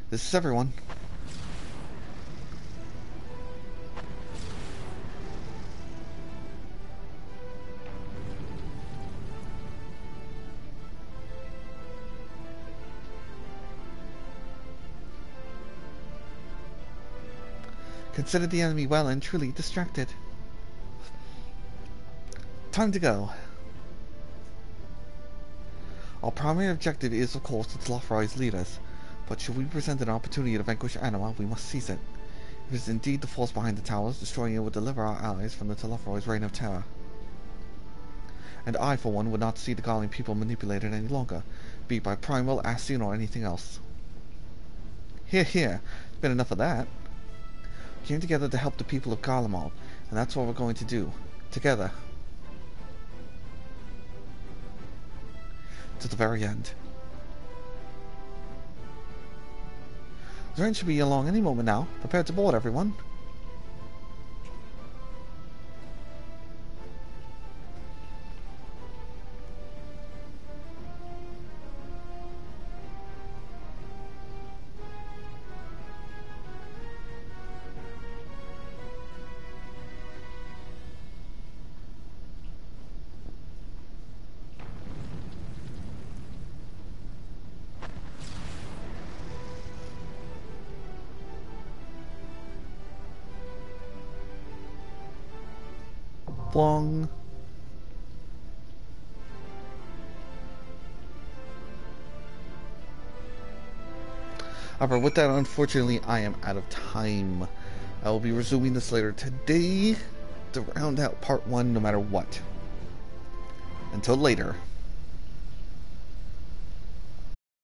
This is everyone. Consider the enemy well and truly distracted. Time to go. Our primary objective is, of course, the Telophoroi's leaders, but should we present an opportunity to vanquish Anima, we must seize it. If it is indeed the force behind the towers, destroying it will deliver our allies from the Telophoroi's reign of terror. And I, for one, would not see the Garlean people manipulated any longer, be it by Primal, Astion, or anything else. Hear, hear. It's been enough of that. We came together to help the people of Garlemald, and that's what we're going to do. Together. To the very end. The train should be along any moment now. Prepare to board, everyone. Long. Alright, with that, unfortunately, I am out of time. I will be resuming this later today to round out part one no matter what. Until later.